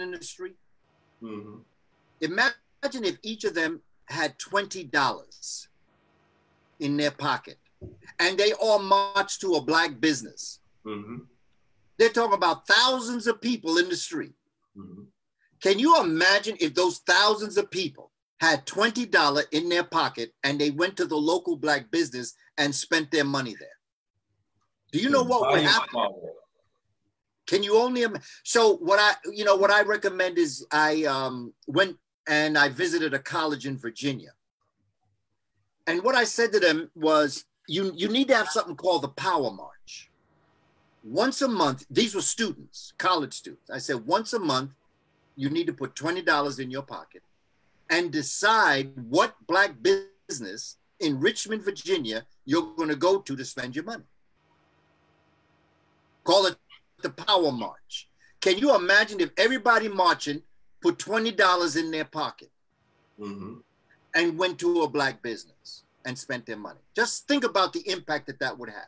industry. Mm-hmm. Imagine if each of them had $20 in their pocket and they all marched to a black business. Mm-hmm. They're talking about thousands of people in the street. Mm-hmm. Can you imagine if those thousands of people had $20 in their pocket and they went to the local black business and spent their money there? Do you know what would happen? Can you only imagine? So what I, you know, what I recommend is I went and I visited a college in Virginia. And what I said to them was, you need to have something called the Power March. Once a month, these were students, college students. I said, once a month, you need to put $20 in your pocket and decide what black business in Richmond, Virginia, you're going to go to spend your money. Call it the Power March. Can you imagine if everybody marching put $20 in their pocket mm-hmm. and went to a black business and spent their money? Just think about the impact that that would have.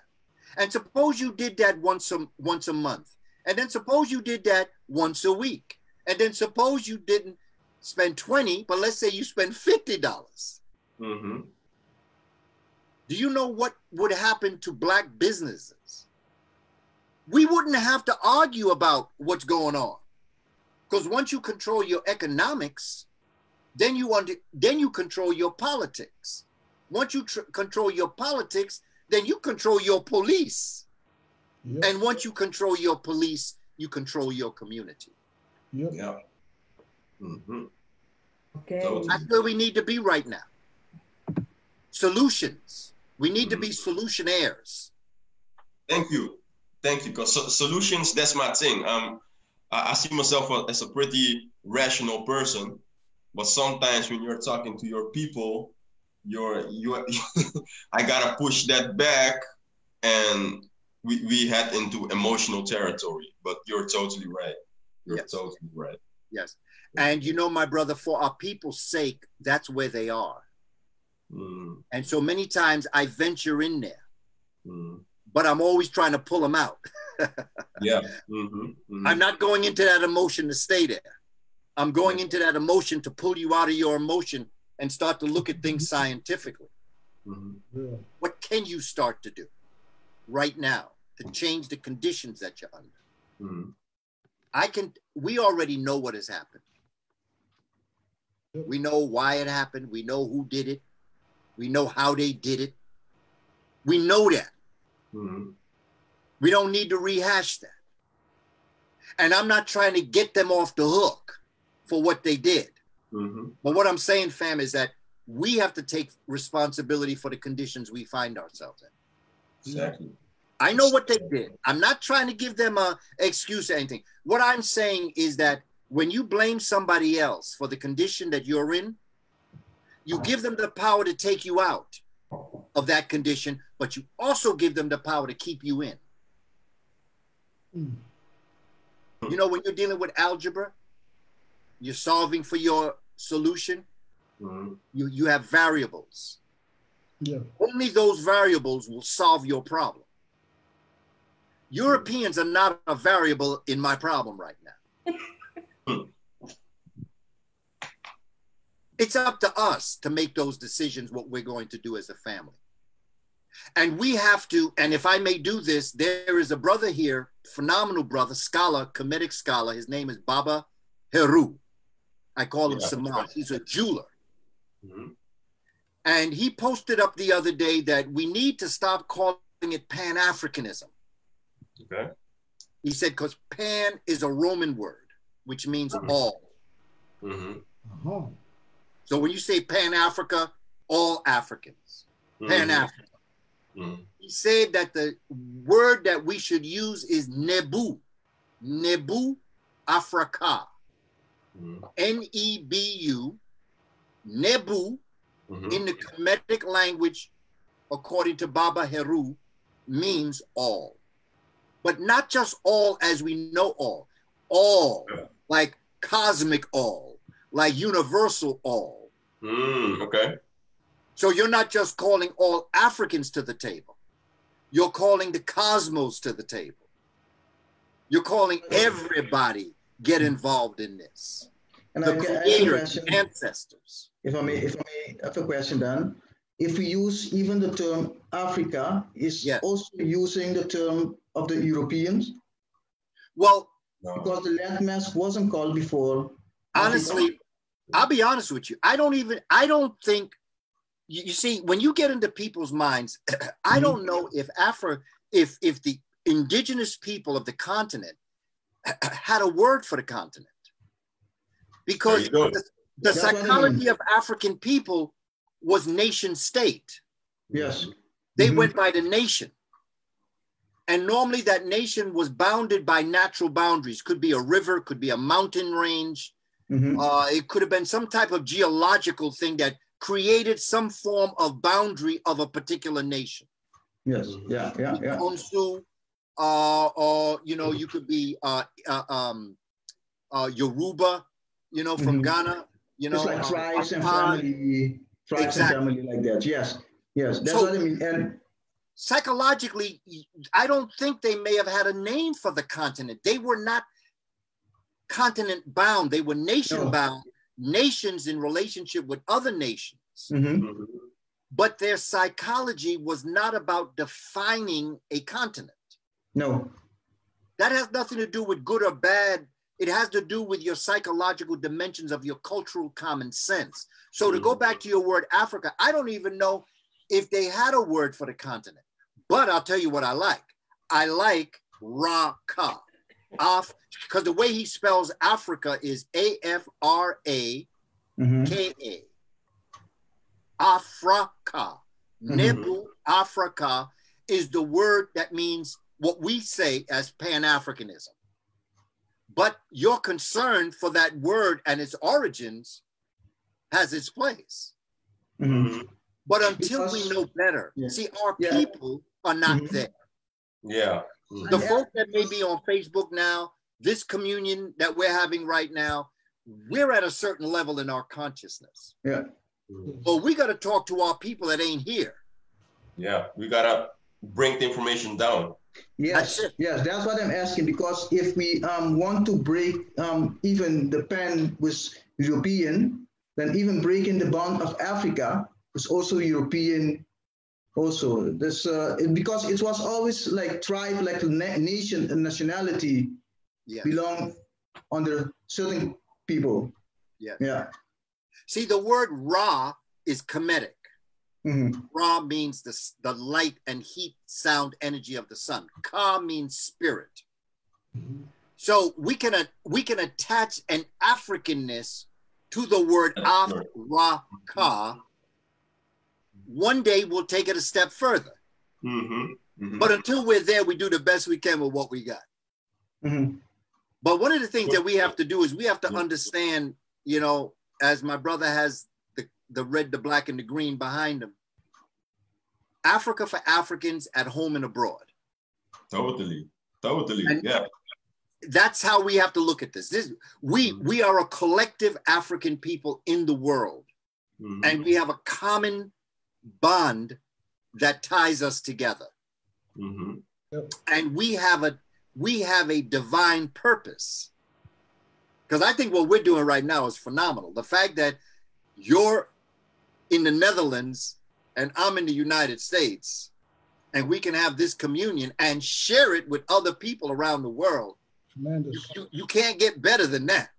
And suppose you did that once a month. And then suppose you did that once a week. And then suppose you didn't spend 20, but let's say you spend $50. Mm-hmm. Do you know what would happen to black businesses? We wouldn't have to argue about what's going on. Because once you control your economics, then you control your politics. Once you control your politics, then you control your police. Yep. And once you control your police, you control your community. Yep. Yeah. Mm-hmm. Okay. So that's where we need to be right now. Solutions. We need to be solutionaires. Thank you. Thank you. Because solutions, that's my thing. I see myself as a pretty rational person, but sometimes when you're talking to your people, you're I gotta push that back, and we head into emotional territory. But you're totally right. You're yes. totally right. Yes, and you know, my brother, for our people's sake, that's where they are. Mm. And so many times I venture in there, but I'm always trying to pull them out. Yeah. Mm-hmm. Mm-hmm. I'm not going into that emotion to stay there. I'm going into that emotion to pull you out of your emotion and start to look at things scientifically. Mm-hmm. Yeah. What can you start to do right now to change the conditions that you're under? Mm-hmm. We already know what has happened. We know why it happened. We know who did it. We know how they did it. We know that. Mm-hmm. We don't need to rehash that. And I'm not trying to get them off the hook for what they did. Mm-hmm. But what I'm saying, fam, is that we have to take responsibility for the conditions we find ourselves in. Exactly. I know what they did. I'm not trying to give them an excuse or anything. What I'm saying is that when you blame somebody else for the condition that you're in, you give them the power to take you out of that condition, but you also give them the power to keep you in. You know, when you're dealing with algebra, you're solving for your solution, you have variables. Yeah. Only those variables will solve your problem. Europeans are not a variable in my problem right now. It's up to us to make those decisions, what we're going to do as a family. And we have to, and if I may do this, there is a brother here, phenomenal brother, scholar, Kemetic scholar. His name is Baba Heru. I call him Samad. He's a jeweler. Mm-hmm. And he posted up the other day that we need to stop calling it Pan-Africanism. Okay. He said, because Pan is a Roman word, which means all. Mm-hmm. Uh-huh. So when you say Pan-Africa, all Africans, Pan-Africa. Mm-hmm. He said that the word that we should use is Nebu, Nebu Afrika, N-E-B-U, Nebu, in the Kemetic language, according to Baba Heru, means all. But not just all as we know all, like cosmic all, like universal all. Mm, okay. So you're not just calling all Africans to the table. You're calling the cosmos to the table. You're calling everybody get involved in this? And the creators, ancestors. If I may, have a question then. If we use even the term Africa, is also using the term of the Europeans? Well, because the landmass wasn't called before. Honestly, I'll be honest with you. I don't think, you see, when you get into people's minds, I don't know if the indigenous people of the continent had a word for the continent. Because the psychology of African people was nation state. Yes. They went by the nation. And normally that nation was bounded by natural boundaries. Could be a river, could be a mountain range. It could have been some type of geological thing that created some form of boundary of a particular nation. Yes, yeah. Konso, or, you know, you could be Yoruba, you know, from Ghana, you know. It's like tribes and family. Exactly. And family like that. Yes, yes. That's what I mean. And psychologically, I don't think they may have had a name for the continent. They were not continent bound. They were nation bound. Nations in relationship with other nations. But their psychology was not about defining a continent. No. That has nothing to do with good or bad. It has to do with your psychological dimensions of your cultural common sense. So to go back to your word Africa, I don't even know if they had a word for the continent, but I'll tell you what I like. I like Ra-Ka, because the way he spells Africa is A-F-R-A-K-A. Afrika, Nebu Afrika is the word that means what we say as Pan-Africanism. But your concern for that word and its origins has its place. But until we know better, see, our people are not there. The folk that may be on Facebook now, this communion that we're having right now, we're at a certain level in our consciousness. But we got to talk to our people that ain't here. We got to bring the information down. Yes, that's what I'm asking, because if we want to break even the pen with European, then even breaking the bond of Africa was also European also. This, because it was always like tribe, like nation and nationality belong under certain people. See, the word Ra is Kemetic. Ra means the light and heat, sound, energy of the sun. Ka means spirit. So we can attach an Africanness to the word Af-Ra-Ka. One day we'll take it a step further. But until we're there, we do the best we can with what we got. But one of the things that we have to do is we have to understand, you know, as my brother has the red, the black, and the green behind them. Africa for Africans at home and abroad. Totally, and that's how we have to look at this. We are a collective African people in the world, and we have a common bond that ties us together. And we have a divine purpose. Because I think what we're doing right now is phenomenal. The fact that you're in the Netherlands and I'm in the United States, and we can have this communion and share it with other people around the world. You can't get better than that.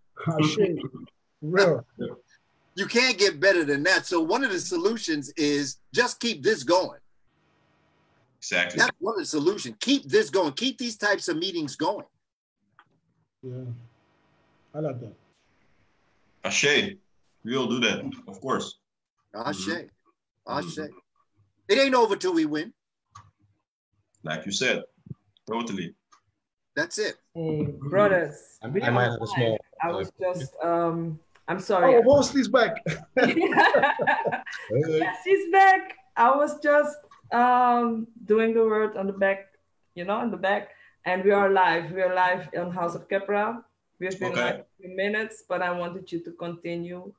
You can't get better than that. So one of the solutions is just keep this going. Exactly. That's one of the solutions. Keep this going. Keep these types of meetings going. Yeah, I like that. Ashe. We'll do that, of course. Ashe. Ashe. It ain't over till we win. Like you said, totally. That's it. Hey, brothers. I might have a small. I was just, I'm sorry. Oh, Horsley's back. Yes, he's back. I was just doing the word on the back, you know, on the back. And we are live. We are live on House of Khepera. We've been like a few minutes, but I wanted you to continue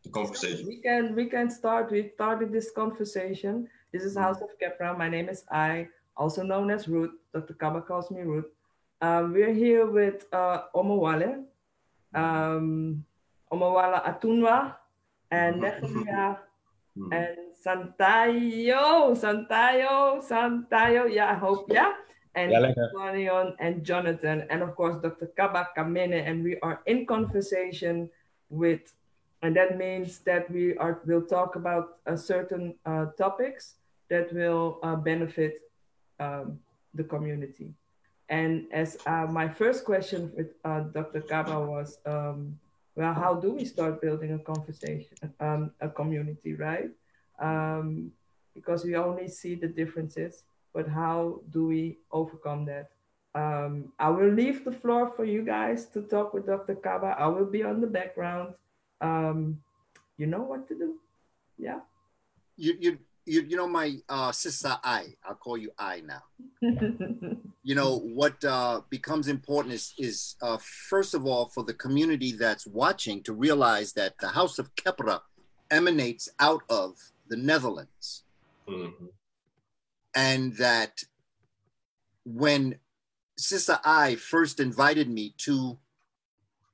the conversation. So we can start. We started this conversation. This is House of Khepera. My name is I, also known as Ruth. Dr. Kaba calls me Ruth. We're here with Omowale, Omowala Atunwa, and Nefemia, and Santayo, yeah, I hope, yeah, and Marion and Jonathan, and of course, Dr. Kaba Kamene, and we are in conversation with, and that means that we are, will talk about certain topics that will benefit the community. And as my first question with Dr. Kaba was, well, how do we start building a conversation, a community, right? Because we only see the differences, but how do we overcome that? I will leave the floor for you guys to talk with Dr. Kaba. I will be on the background. You know what to do, yeah? You know, my sister, I'll call you I now. You know, what becomes important is first of all, for the community that's watching to realize that the House of Khepera emanates out of the Netherlands. Mm-hmm. And that when Sister I first invited me to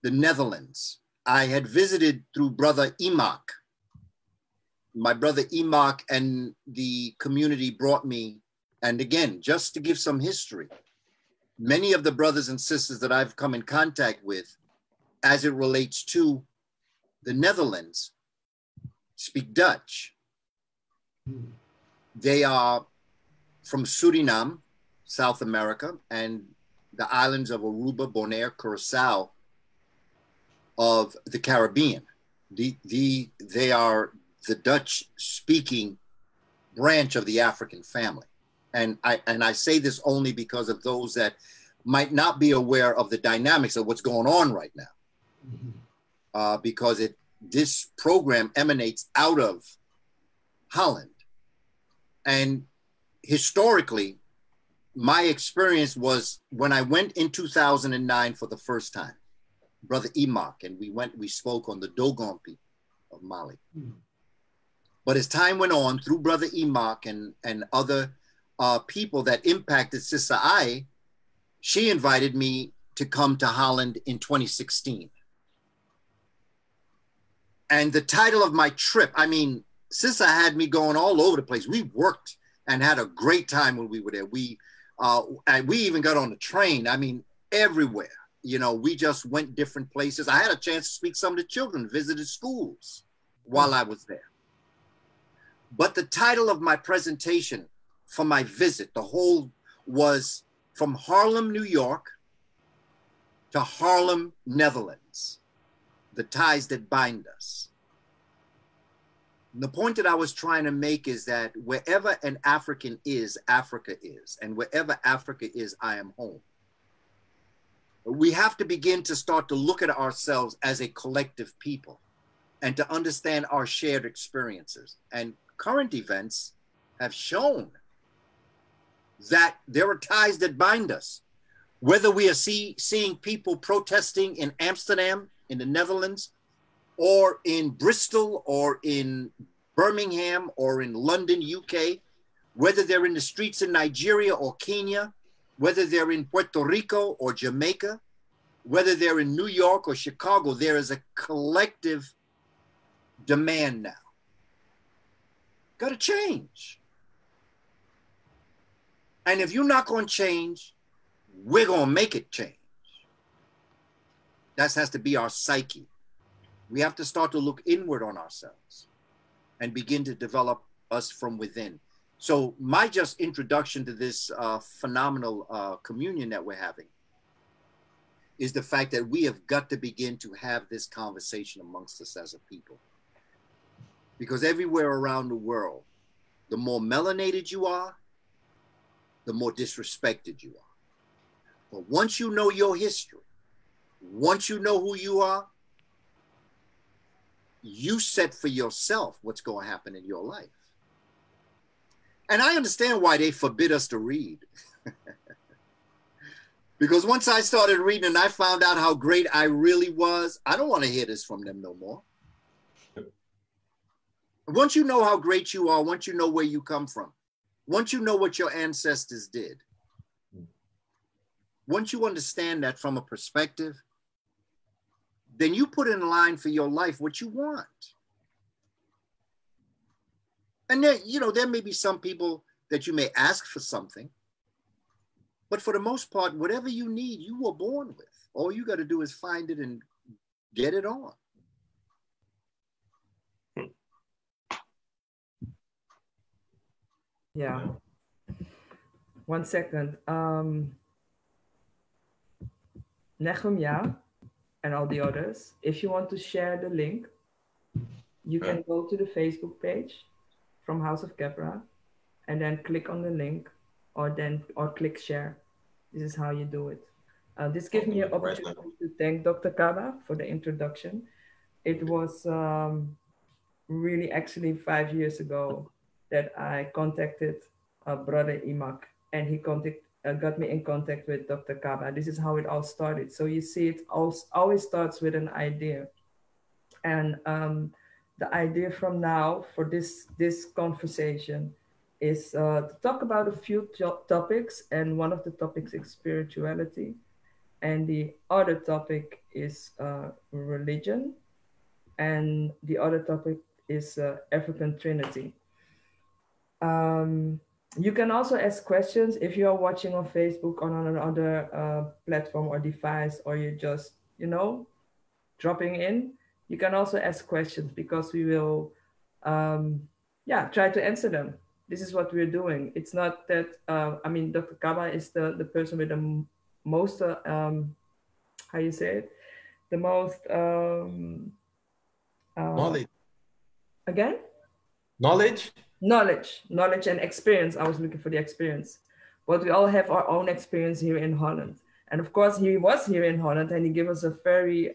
the Netherlands, I had visited through Brother Imak. My brother Emak and the community brought me, and again, just to give some history, many of the brothers and sisters that I've come in contact with as it relates to the Netherlands speak Dutch. They are from Suriname, South America, and the islands of Aruba, Bonaire, Curacao of the Caribbean. They are the Dutch-speaking branch of the African family. And I say this only because of those that might not be aware of the dynamics of what's going on right now. Mm-hmm. Because this program emanates out of Holland. And historically, my experience was when I went in 2009 for the first time, Brother Emak, and we spoke on the Dogon people of Mali. Mm-hmm. But as time went on, through Brother Emak and other people that impacted Sister I, she invited me to come to Holland in 2016. And the title of my trip, I mean, Sister had me going all over the place. We worked and had a great time when we were there. We even got on the train, I mean, everywhere. You know, we just went different places. I had a chance to speak to some of the children, visited schools while I was there. But the title of my presentation for my visit, the whole was From Harlem, New York to Harlem, Netherlands, the ties that bind us. And the point that I was trying to make is that wherever an African is, Africa is. And wherever Africa is, I am home. We have to begin to start to look at ourselves as a collective people and to understand our shared experiences. And current events have shown that there are ties that bind us. Whether we are seeing people protesting in Amsterdam, in the Netherlands, or in Bristol, or in Birmingham, or in London, UK, whether they're in the streets in Nigeria or Kenya, whether they're in Puerto Rico or Jamaica, whether they're in New York or Chicago, there is a collective demand now. Got to change. And if you're not going to change, we're going to make it change. That has to be our psyche. We have to start to look inward on ourselves and begin to develop us from within. So my just introduction to this phenomenal communion that we're having is the fact that we have got to begin to have this conversation amongst us as a people. Because everywhere around the world, the more melanated you are, the more disrespected you are. But once you know your history, once you know who you are, you set for yourself what's going to happen in your life. And I understand why they forbid us to read. Because once I started reading and I found out how great I really was, I don't want to hear this from them no more. Once you know how great you are, once you know where you come from, once you know what your ancestors did, Once you understand that from a perspective, then you put in line for your life what you want. And then, you know, there may be some people that you may ask for something, but for the most part, whatever you need, you were born with. All you got to do is find it and get it on. Yeah. 1 second. Nehemiah and all the others, if you want to share the link, you can go to the Facebook page from House of Khepera and then click on the link or click share. This is how you do it. This gives me an opportunity to thank Dr. Kaba for the introduction. It was really actually 5 years ago that I contacted Brother Imak, and he got me in contact with Dr. Kaba. This is how it all started. So you see, it always starts with an idea. And the idea from now for this conversation is to talk about a few topics. And one of the topics is spirituality. And the other topic is religion. And the other topic is African Trinity. You can also ask questions if you are watching on Facebook or on another platform or device, or you're just, you know, dropping in. You can also ask questions because we will, try to answer them. This is what we're doing. It's not that, Dr. Kaba is the person with the most, the most knowledge. Again? Knowledge? Knowledge and experience. I was looking for the experience, but we all have our own experience here in Holland. And of course, he was here in Holland, and he gave us a very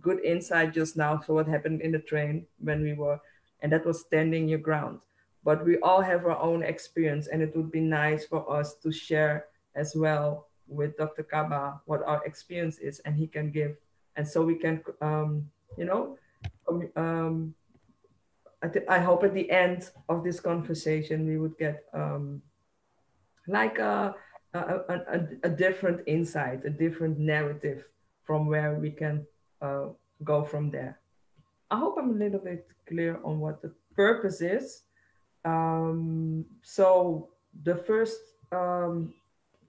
good insight just now for what happened in the train when we were, and that was standing your ground. But we all have our own experience, and it would be nice for us to share as well with Dr. Kaba what our experience is, and he can give, and so we can, I hope at the end of this conversation, we would get a different insight, a different narrative from where we can go from there. I hope I'm a little bit clear on what the purpose is. So the first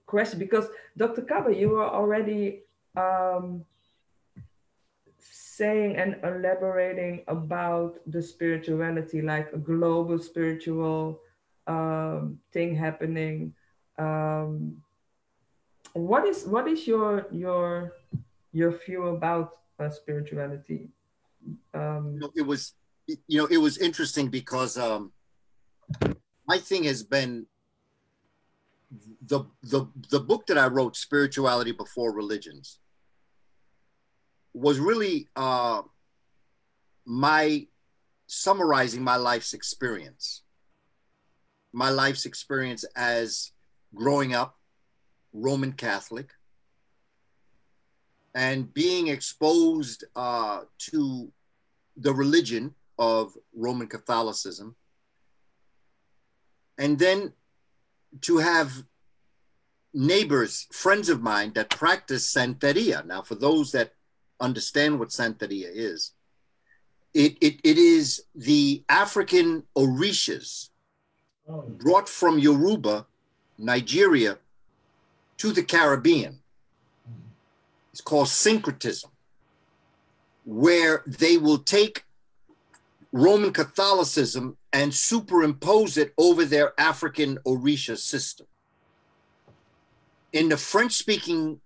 question, because Dr. Kaba, you were already saying and elaborating about the spirituality, like a global spiritual thing happening. What is your view about spirituality? It was interesting because my thing has been the book that I wrote, Spirituality Before Religions, was really my summarizing my life's experience as growing up Roman Catholic and being exposed to the religion of Roman Catholicism, and then to have neighbors, friends of mine that practice Santeria. Now, for those that understand what Santeria is, it is the African orishas brought from Yoruba, Nigeria, to the Caribbean. It's called syncretism, where they will take Roman Catholicism and superimpose it over their African orisha system. In the French-speaking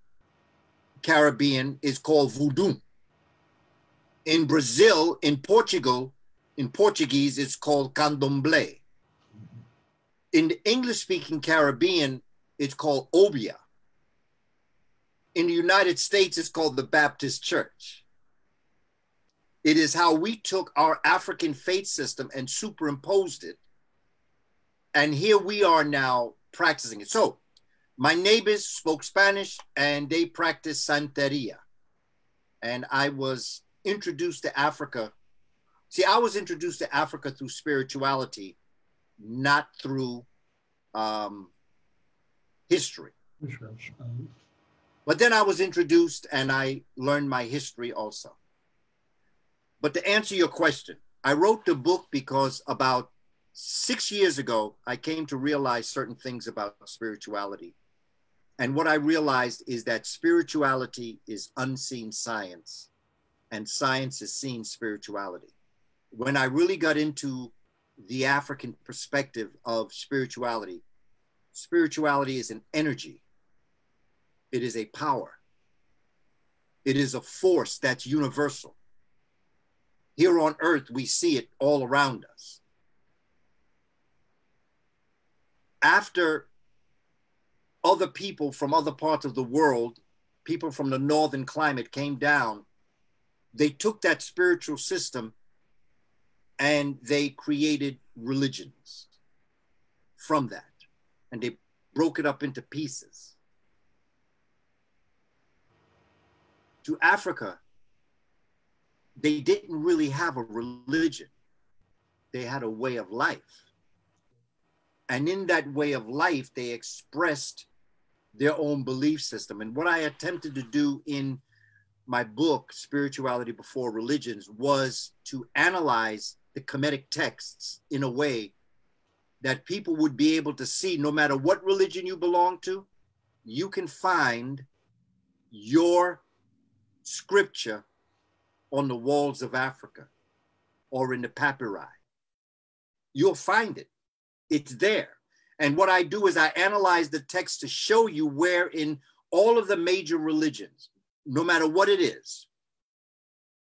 Caribbean is called voodoo. In Brazil, in Portugal, in Portuguese, it's called Candomblé. In the English-speaking Caribbean, it's called Obia. In the United States, it's called the Baptist Church. It is how we took our African faith system and superimposed it. And here we are now practicing it. So my neighbors spoke Spanish and they practiced Santeria. And I was introduced to Africa. See, I was introduced to Africa through spirituality, not through history. But then I was introduced and I learned my history also. But to answer your question, I wrote the book because about 6 years ago, I came to realize certain things about spirituality. And what I realized is that spirituality is unseen science, and science is seen spirituality. When I really got into the African perspective of spirituality, spirituality is an energy. It is a power. It is a force that's universal. Here on earth, we see it all around us. After other people from other parts of the world, people from the northern climate came down, they took that spiritual system and they created religions from that. And they broke it up into pieces. To Africa, they didn't really have a religion. They had a way of life. And in that way of life, they expressed their own belief system. And what I attempted to do in my book, Spirituality Before Religions, was to analyze the Kemetic texts in a way that people would be able to see, no matter what religion you belong to, you can find your scripture on the walls of Africa or in the papyri. You'll find it. It's there. And what I do is I analyze the text to show you where in all of the major religions, no matter what it is,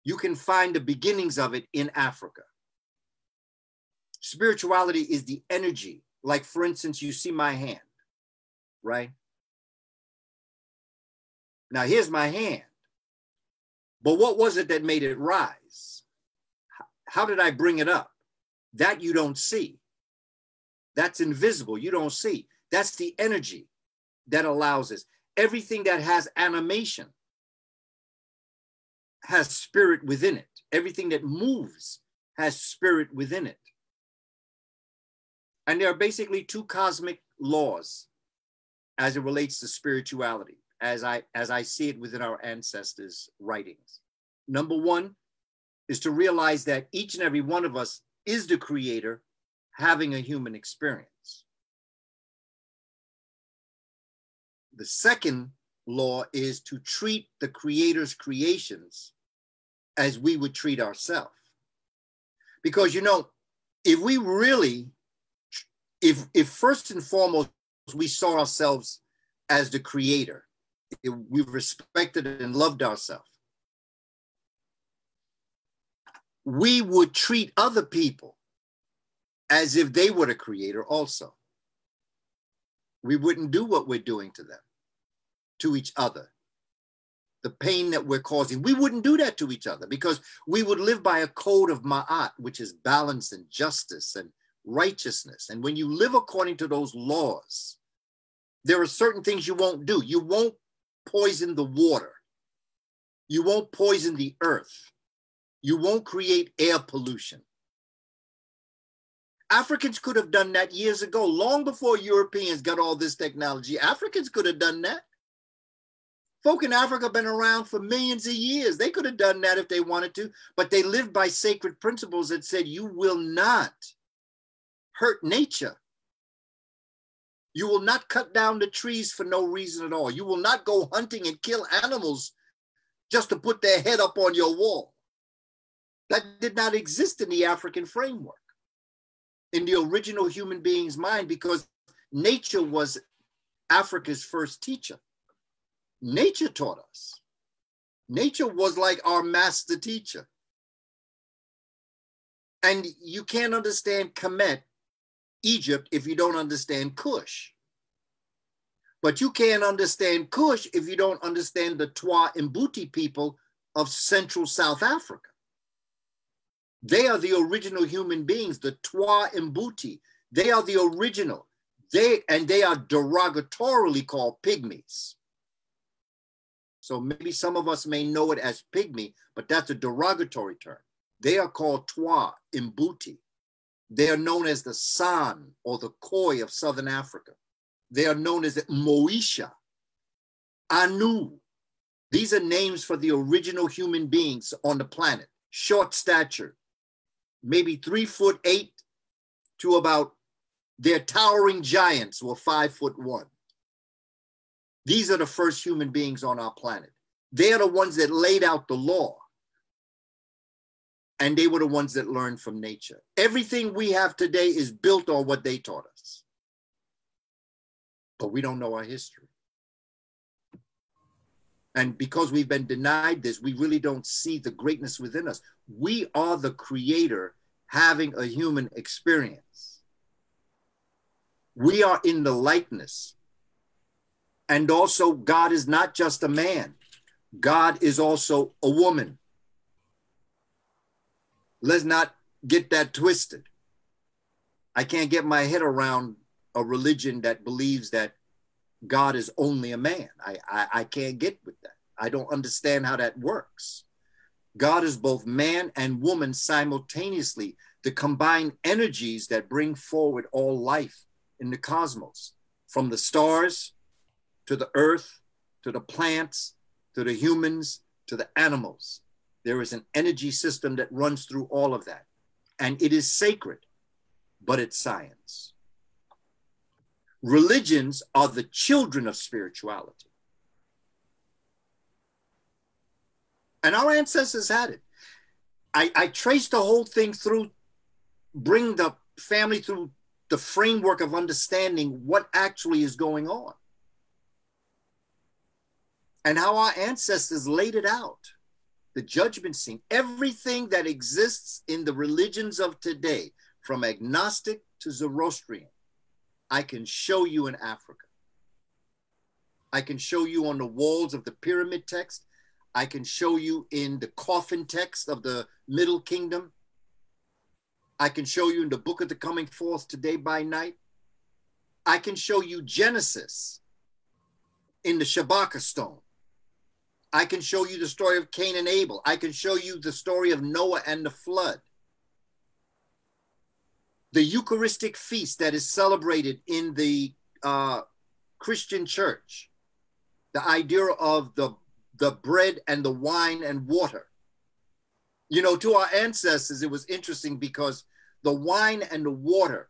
you can find the beginnings of it in Africa. Spirituality is the energy. Like, for instance, you see my hand, right? Now, here's my hand. But what was it that made it rise? How did I bring it up? That you don't see. That's invisible. You don't see. That's the energy that allows us. Everything that has animation has spirit within it. Everything that moves has spirit within it. And there are basically two cosmic laws as it relates to spirituality, as I see it within our ancestors' writings. Number one is to realize that each and every one of us is the creator having a human experience. The second law is to treat the creator's creations as we would treat ourselves. Because, you know, if we really, if first and foremost, we saw ourselves as the creator, if we respected and loved ourselves, we would treat other people as if they were the creator also. We wouldn't do what we're doing to them, to each other. The pain that we're causing, we wouldn't do that to each other because we would live by a code of Ma'at, which is balance and justice and righteousness. And when you live according to those laws, there are certain things you won't do. You won't poison the water. You won't poison the earth. You won't create air pollution. Africans could have done that years ago, long before Europeans got all this technology. Africans could have done that. Folk in Africa have been around for millions of years. They could have done that if they wanted to, but they lived by sacred principles that said, you will not hurt nature. You will not cut down the trees for no reason at all. You will not go hunting and kill animals just to put their head up on your wall. That did not exist in the African framework, in the original human being's mind, because nature was Africa's first teacher. Nature taught us. Nature was like our master teacher. And you can't understand Kemet, Egypt, if you don't understand Kush. But you can't understand Kush if you don't understand the Twa Mbuti people of Central South Africa. They are the original human beings, the Twa Mbuti. They are the original. They are derogatorily called pygmies. So maybe some of us may know it as pygmy, but that's a derogatory term. They are called Twa Mbuti. They are known as the San or the Khoi of Southern Africa. They are known as the Moesha, Anu. These are names for the original human beings on the planet. Short stature, maybe 3'8" to about, their towering giants were 5'1". These are the first human beings on our planet. They are the ones that laid out the law. And they were the ones that learned from nature. Everything we have today is built on what they taught us. But we don't know our history. And because we've been denied this, we really don't see the greatness within us. We are the creator having a human experience. We are in the likeness. And also, God is not just a man. God is also a woman. Let's not get that twisted. I can't get my head around a religion that believes that God is only a man. I can't get with that. I don't understand how that works. God is both man and woman simultaneously, the combined energies that bring forward all life in the cosmos, from the stars to the earth, to the plants, to the humans, to the animals. There is an energy system that runs through all of that. And it is sacred, but it's science. Religions are the children of spirituality. And our ancestors had it. I traced the whole thing through, bring the family through the framework of understanding what actually is going on and how our ancestors laid it out. The judgment scene, everything that exists in the religions of today, from agnostic to Zoroastrian, I can show you in Africa. I can show you on the walls of the pyramid text. I can show you in the coffin text of the Middle Kingdom. I can show you in the Book of the Coming Forth, Today by Night. I can show you Genesis in the Shabaka Stone. I can show you the story of Cain and Abel. I can show you the story of Noah and the flood. The Eucharistic feast that is celebrated in the Christian church, the idea of the bread and the wine and water. You know, to our ancestors, it was interesting because the wine and the water,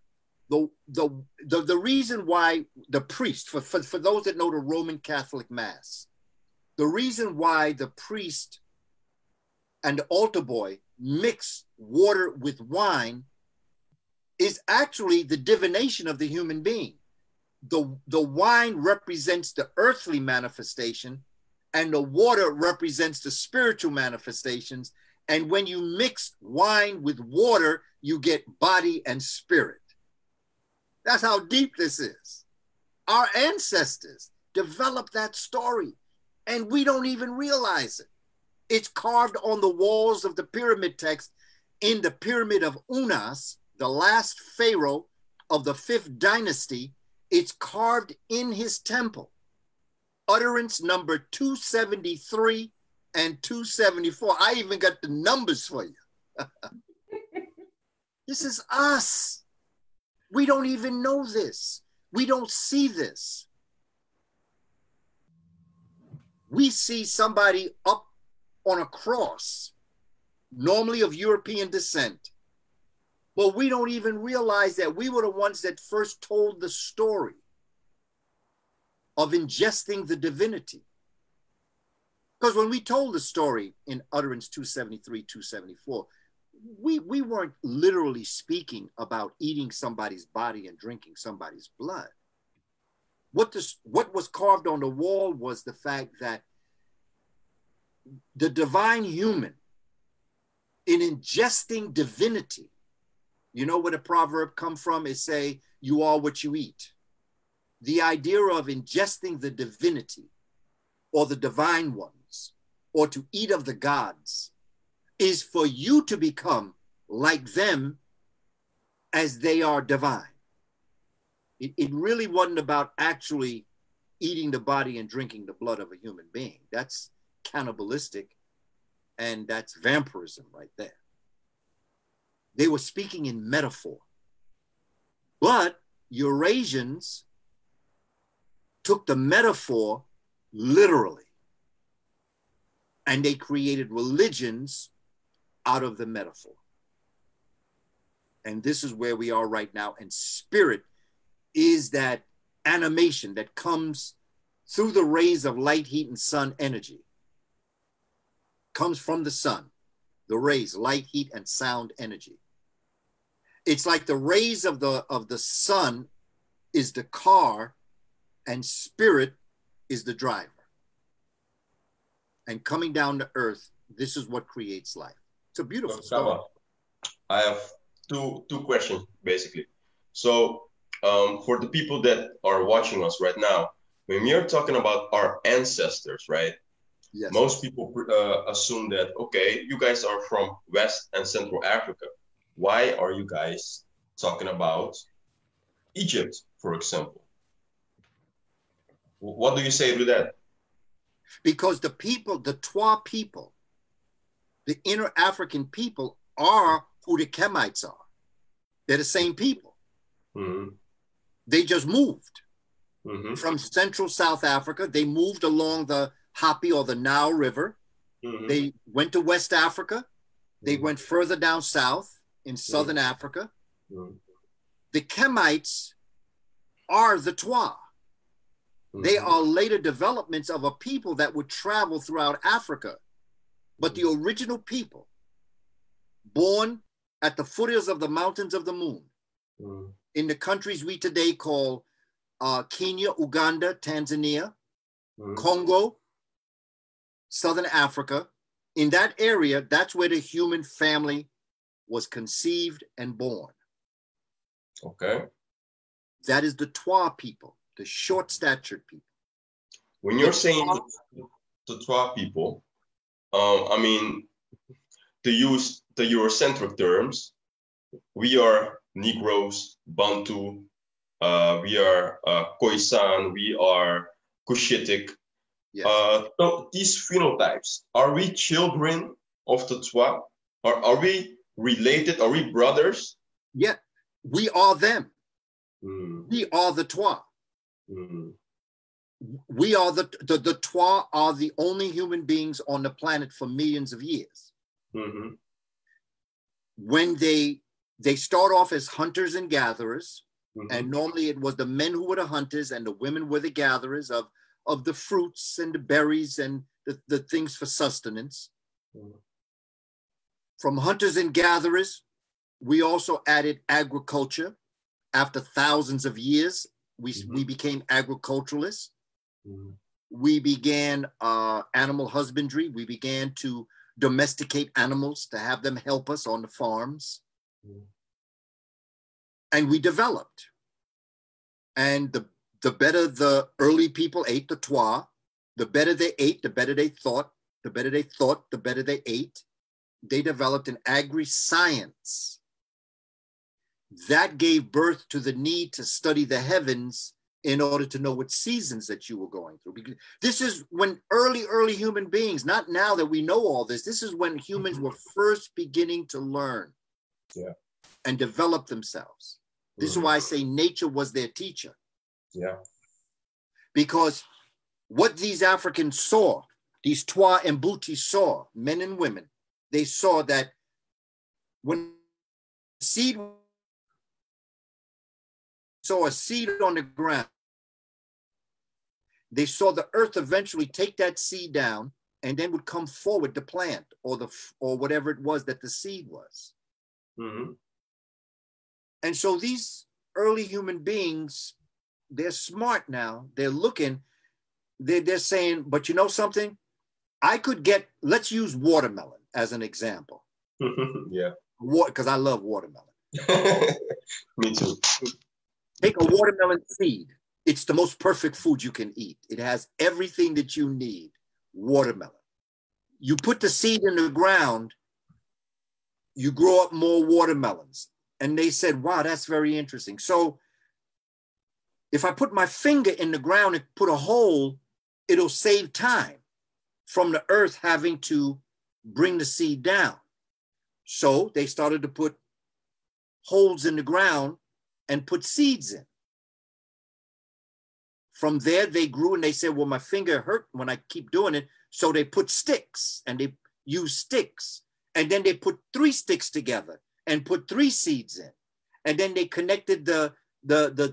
the reason why the priest, for those that know the Roman Catholic Mass, the reason why the priest and the altar boy mix water with wine is actually the divination of the human being. The wine represents the earthly manifestation and the water represents the spiritual manifestations. And when you mix wine with water, you get body and spirit. That's how deep this is. Our ancestors developed that story. And we don't even realize it. It's carved on the walls of the pyramid text in the pyramid of Unas, the last pharaoh of the 5th dynasty. It's carved in his temple. Utterance number 273 and 274. I even got the numbers for you. This is us. We don't even know this. We don't see this. We see somebody up on a cross, normally of European descent, but we don't even realize that we were the ones that first told the story of ingesting the divinity. Because when we told the story in Utterance 273, 274, we weren't literally speaking about eating somebody's body and drinking somebody's blood. What was carved on the wall was the fact that the divine human, in ingesting divinity, you know where the proverb come from? It say, you are what you eat. The idea of ingesting the divinity or the divine ones or to eat of the gods is for you to become like them as they are divine. It really wasn't about actually eating the body and drinking the blood of a human being. That's cannibalistic and that's vampirism right there. They were speaking in metaphor. But Eurasians took the metaphor literally. And they created religions out of the metaphor. And this is where we are right now. And spirit is that animation that comes through the rays of light, heat, and sun energy. Comes from the sun, the rays, light, heat, and sound energy. It's like the rays of the sun is the car and spirit is the driver. And coming down to earth, this is what creates life. It's a beautiful story. I have two questions, basically. So for the people that are watching us right now, when we are talking about our ancestors, right? Yes. Most people assume that, okay, you guys are from West and Central Africa. Why are you guys talking about Egypt, for example? What do you say to that? Because the people, the Twa people, the inner African people are who the Kemites are. They're the same people. Mm-hmm. They just moved mm-hmm. from Central South Africa. They moved along the Hapi or the Nile River. Mm-hmm. They went to West Africa. They mm-hmm. went further down south in Southern mm-hmm. Africa. Mm-hmm. The Kemites are the Twa. Mm-hmm. They are later developments of a people that would travel throughout Africa. But mm-hmm. the original people, born at the foothills of the mountains of the moon, mm-hmm. in the countries we today call Kenya, Uganda, Tanzania, mm-hmm. Congo, Southern Africa, in that area, that's where the human family was conceived and born. Okay. That is the Twa people, the short-statured people. When you're saying the Twa people, I mean, to use the Eurocentric terms, we are Negroes, Bantu, we are Khoisan, we are Cushitic. Yes. So these phenotypes, are we children of the Twa? Or are we related? Are we brothers? Yeah, we are them. Mm. We are the Twa. Mm. We are the Twa are the only human beings on the planet for millions of years. Mm-hmm. When they start off as hunters and gatherers, mm-hmm. and normally it was the men who were the hunters and the women were the gatherers of the fruits and the berries and the things for sustenance. Mm-hmm. From hunters and gatherers, we also added agriculture. After thousands of years, we became agriculturalists. Mm-hmm. We began animal husbandry. We began to domesticate animals to have them help us on the farms. Mm-hmm. And we developed. And the better the early people ate, the Twa, the better they ate, the better they thought, the better they thought, the better they ate. They developed an agri-science. That gave birth to the need to study the heavens in order to know what seasons that you were going through. Because this is when early human beings, not now that we know all this, this is when humans were first beginning to learn and develop themselves. This is why I say nature was their teacher. Yeah. Because what these Africans saw, these Twa Mbuti saw, men and women, they saw that when seed saw a seed on the ground, they saw the earth eventually take that seed down and then would come forward the plant or whatever it was that the seed was. Mm-hmm. And so these early human beings, they're smart now, they're looking, they're saying, but you know something? I could get, let's use watermelon as an example. Yeah. Because I love watermelon. Me too. Take a watermelon seed. It's the most perfect food you can eat. It has everything that you need, watermelon. You put the seed in the ground, you grow up more watermelons. And they said, wow, that's very interesting. So if I put my finger in the ground and put a hole, it'll save time from the earth having to bring the seed down. So they started to put holes in the ground and put seeds in. From there, they grew and they said, well, my finger hurt when I keep doing it. So they put sticks and they used sticks. And then they put 3 sticks together and put 3 seeds in. And then they connected the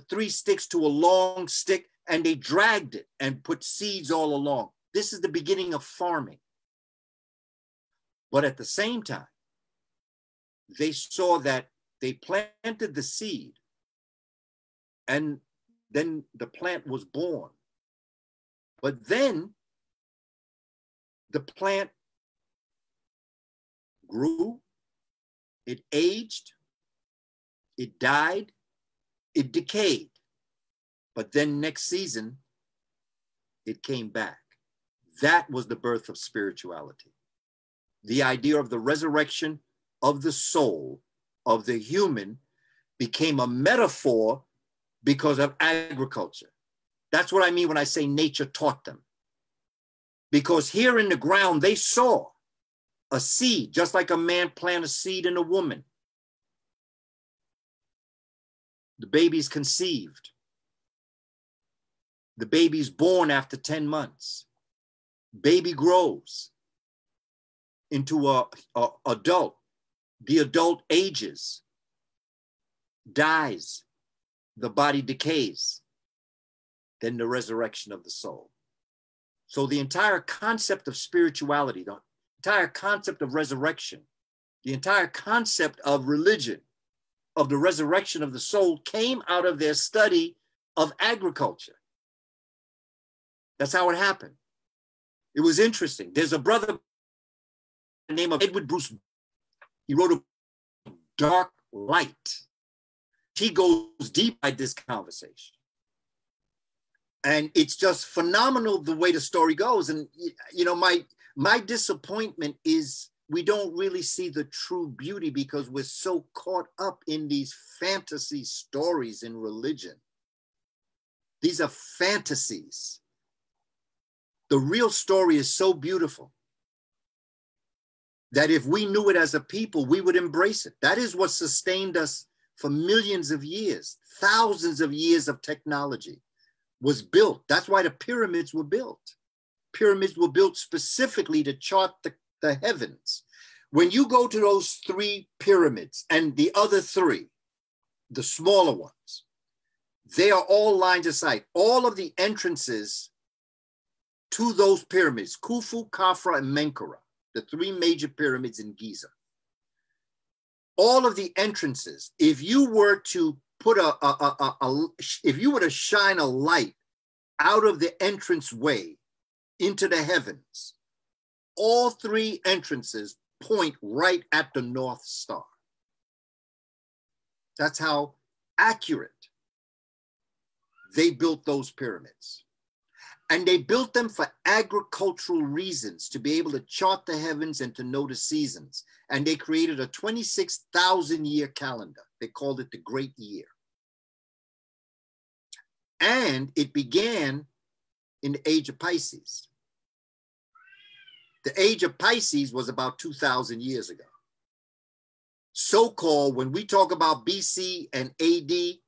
3 sticks to a long stick and they dragged it and put seeds all along. This is the beginning of farming. But at the same time, they saw that they planted the seed and then the plant was born. But then the plant grew, it aged, it died, it decayed. But then next season, it came back. That was the birth of spirituality. The idea of the resurrection of the soul, of the human, became a metaphor because of agriculture. That's what I mean when I say nature taught them. Because here in the ground, they saw a seed, just like a man plant a seed in a woman. The baby's conceived. The baby's born after 10 months. Baby grows into an adult. The adult ages, dies, the body decays, then the resurrection of the soul. So the entire concept of spirituality, the entire concept of resurrection, the entire concept of religion, of the resurrection of the soul came out of their study of agriculture. That's how it happened. It was interesting. There's a brother by the name of Edward Bruce. He wrote a book, Dark Light. He goes deep by this conversation. And it's just phenomenal the way the story goes. And, you know, my disappointment is we don't really see the true beauty because we're so caught up in these fantasy stories in religion. These are fantasies. The real story is so beautiful that if we knew it as a people, we would embrace it. That is what sustained us for millions of years. Thousands of years of technology was built. That's why the pyramids were built. Pyramids were built specifically to chart the heavens. When you go to those 3 pyramids and the other 3, the smaller ones, they are all lines of sight. All of the entrances to those pyramids, Khufu, Khafra, and Menkaure, the 3 major pyramids in Giza. All of the entrances, if you were to put if you were to shine a light out of the entrance way into the heavens, all 3 entrances point right at the North Star. That's how accurate they built those pyramids. And they built them for agricultural reasons, to be able to chart the heavens and to know the seasons. And they created a 26,000-year calendar. They called it the Great Year. And it began in the age of Pisces. The age of Pisces was about 2,000 years ago. So-called, when we talk about BC and AD,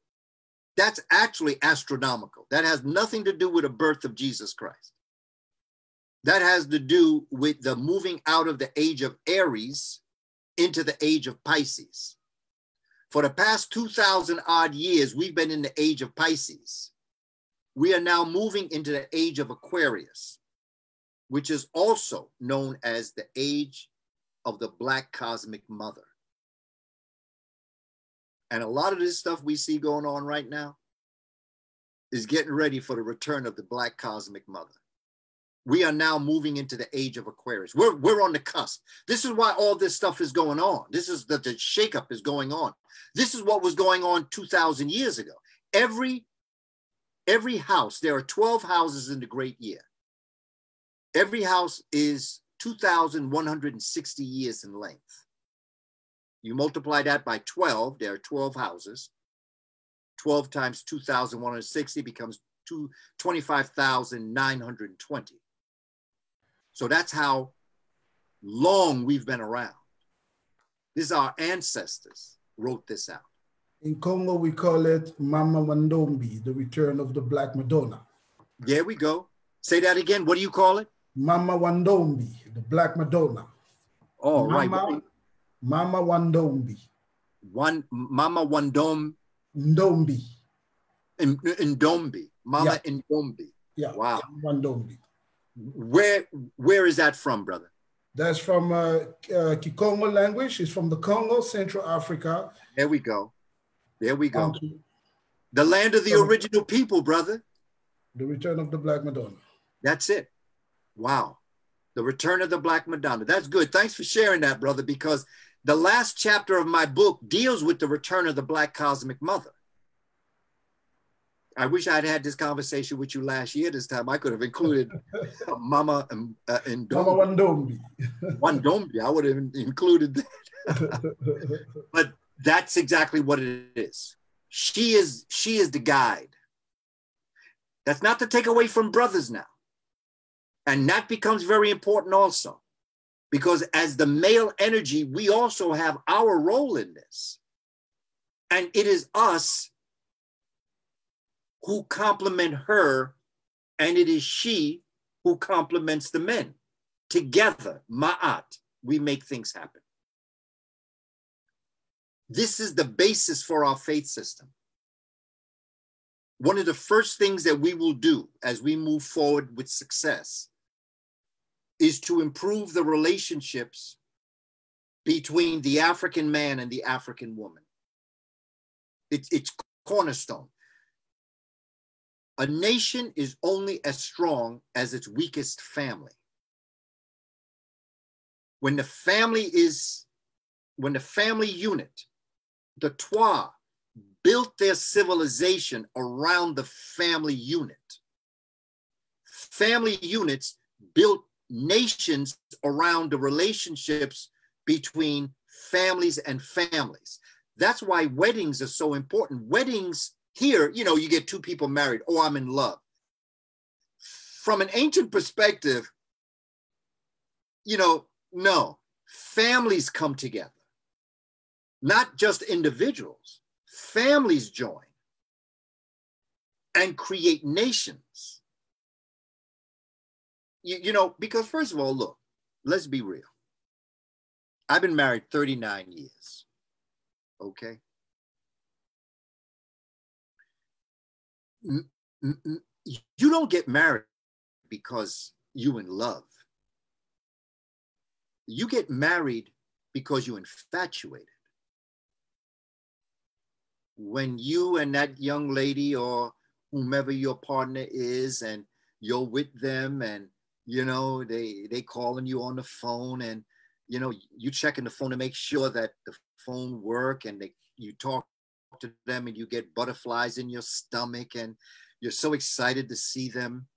that's actually astronomical. That has nothing to do with the birth of Jesus Christ. That has to do with the moving out of the age of Aries into the age of Pisces. For the past 2,000 odd years, we've been in the age of Pisces. We are now moving into the age of Aquarius, which is also known as the age of the Black Cosmic Mother. And a lot of this stuff we see going on right now is getting ready for the return of the Black Cosmic Mother. We are now moving into the age of Aquarius. We're on the cusp. This is why all this stuff is going on. This is the shakeup is going on. This is what was going on 2,000 years ago. Every house, there are 12 houses in the Great Year. Every house is 2,160 years in length. You multiply that by 12, there are 12 houses. 12 times 2,160 becomes 25,920. So that's how long we've been around. This is our ancestors wrote this out. In Congo, we call it Mama Ndombi, the return of the Black Madonna. There we go. Say that again. What do you call it? Mama Ndombi, the Black Madonna. Oh, right. Mama Ndombi. Mama Ndombi. Ndombi. Mama Ndombi. Yeah. Wow. Ndombi. Where is that from, brother? That's from Kikongo language. It's from the Congo, Central Africa. There we go. There we go. The land of the original people, brother. The return of the Black Madonna. That's it. Wow. The return of the Black Madonna. That's good. Thanks for sharing that, brother, because the last chapter of my book deals with the return of the Black Cosmic Mother. I wish I'd had this conversation with you last year this time. I could have included Mama and Mama Ndombi. Ndombi. I would have included that. But that's exactly what it is. She is the guide. That's not to take away from brothers now. And that becomes very important also, because as the male energy, we also have our role in this. And it is us who complement her, and it is she who complements the men. Together, Ma'at, we make things happen. This is the basis for our faith system. One of the first things that we will do as we move forward with success is to improve the relationships between the African man and the African woman. It's cornerstone. A nation is only as strong as its weakest family. When the family unit, the Twa, built their civilization around the family unit. Family units built nations around the relationships between families and families. That's why weddings are so important. Weddings here, you know, you get two people married. Oh, I'm in love. From an ancient perspective, you know, no. Families come together. Not just individuals. Families join and create nations. You know, because first of all, look, let's be real. I've been married 39 years, okay? You don't get married because you're in love. You get married because you're infatuated. When you and that young lady or whomever your partner is, and you're with them, and you know they calling you on the phone, and you know you checking the phone to make sure that the phone work, and you talk to them and you get butterflies in your stomach and you're so excited to see them.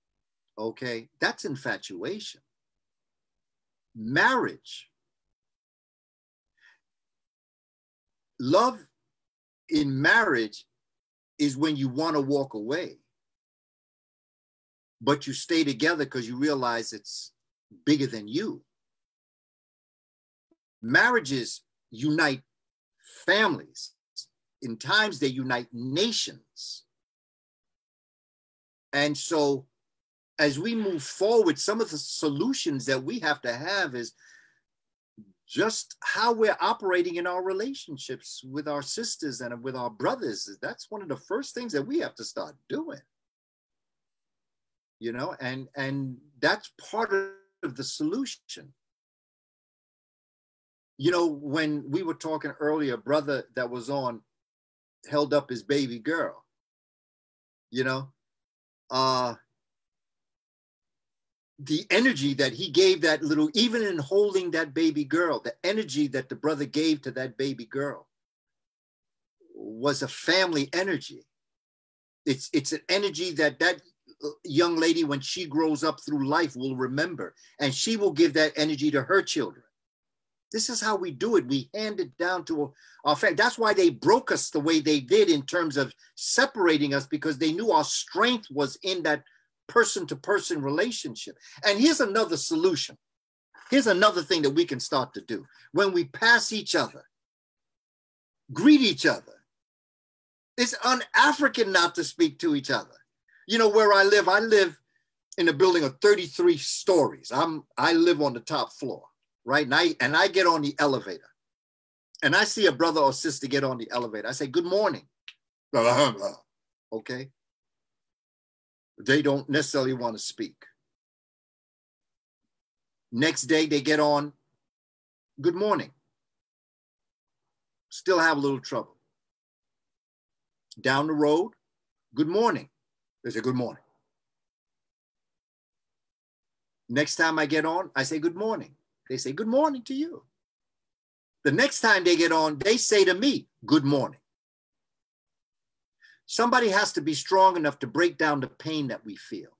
Okay, that's infatuation. Marriage. Love in marriage is when you want to walk away, but you stay together because you realize it's bigger than you. Marriages unite families. In times, they unite nations. And so as we move forward, some of the solutions that we have to have is just how we're operating in our relationships with our sisters and with our brothers. That's one of the first things that we have to start doing. You know, and that's part of the solution. You know, when we were talking earlier, a brother that was on held up his baby girl, you know, the energy that he gave that little, even in holding that baby girl, the energy that the brother gave to that baby girl was a family energy. It's an energy that young lady, when she grows up through life, will remember, and she will give that energy to her children. This is how we do it. We hand it down to our family. That's why they broke us the way they did in terms of separating us, because they knew our strength was in that person-to-person relationship. And here's another solution. Here's another thing that we can start to do. When we pass each other, greet each other. It's un-African not to speak to each other. You know where I live in a building of 33 stories. I live on the top floor, right? And I get on the elevator and I see a brother or sister get on the elevator. I say, good morning, blah, blah, blah. Okay? They don't necessarily want to speak. Next day they get on, good morning. Still have a little trouble. Down the road, good morning. They say, good morning. Next time I get on, I say, good morning. They say, good morning to you. The next time they get on, they say to me, good morning. Somebody has to be strong enough to break down the pain that we feel.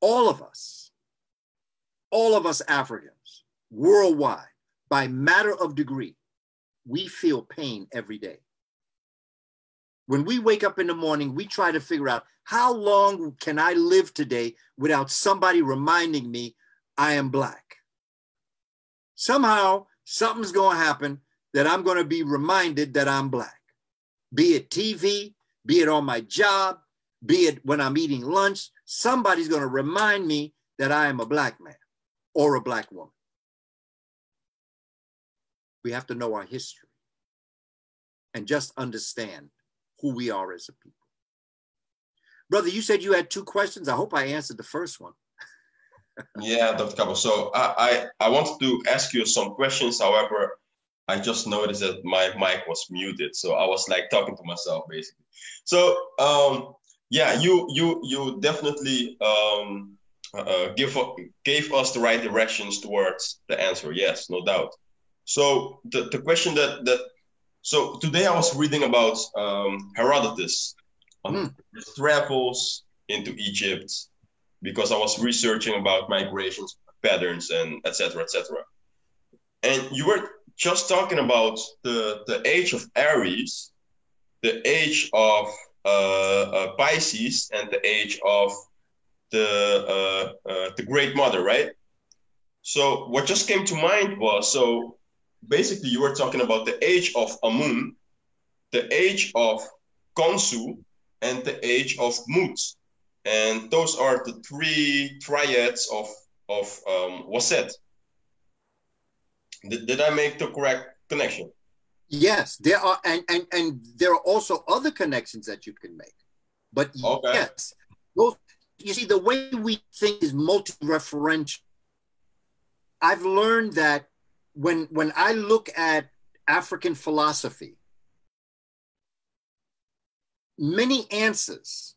All of us Africans, worldwide, by matter of degree, we feel pain every day. When we wake up in the morning, we try to figure out how long can I live today without somebody reminding me I am Black. Somehow, something's going to happen that I'm going to be reminded that I'm Black. Be it TV, be it on my job, be it when I'm eating lunch, somebody's going to remind me that I am a Black man or a Black woman. We have to know our history and just understand who we are as a people. Brother, you said you had two questions. I hope I answered the first one. Yeah, Dr. Kaba. So I wanted to ask you some questions. However, I just noticed that my mic was muted. So I was like talking to myself, basically. So yeah, you definitely gave us the right directions towards the answer. Yes, no doubt. So the question so today I was reading about Herodotus on his travels into Egypt, because I was researching about migration patterns and etc. etc. And you were just talking about the age of Aries, the age of Pisces, and the age of the Great Mother, right? So what just came to mind was, so basically you were talking about the age of Amun, the age of Konsu, and the age of Mut. And those are the three triads of Waset. Did I make the correct connection? Yes, there are, and there are also other connections that you can make. But okay. Yes, both, you see, the way we think is multi-referential. I've learned that when I look at African philosophy, many answers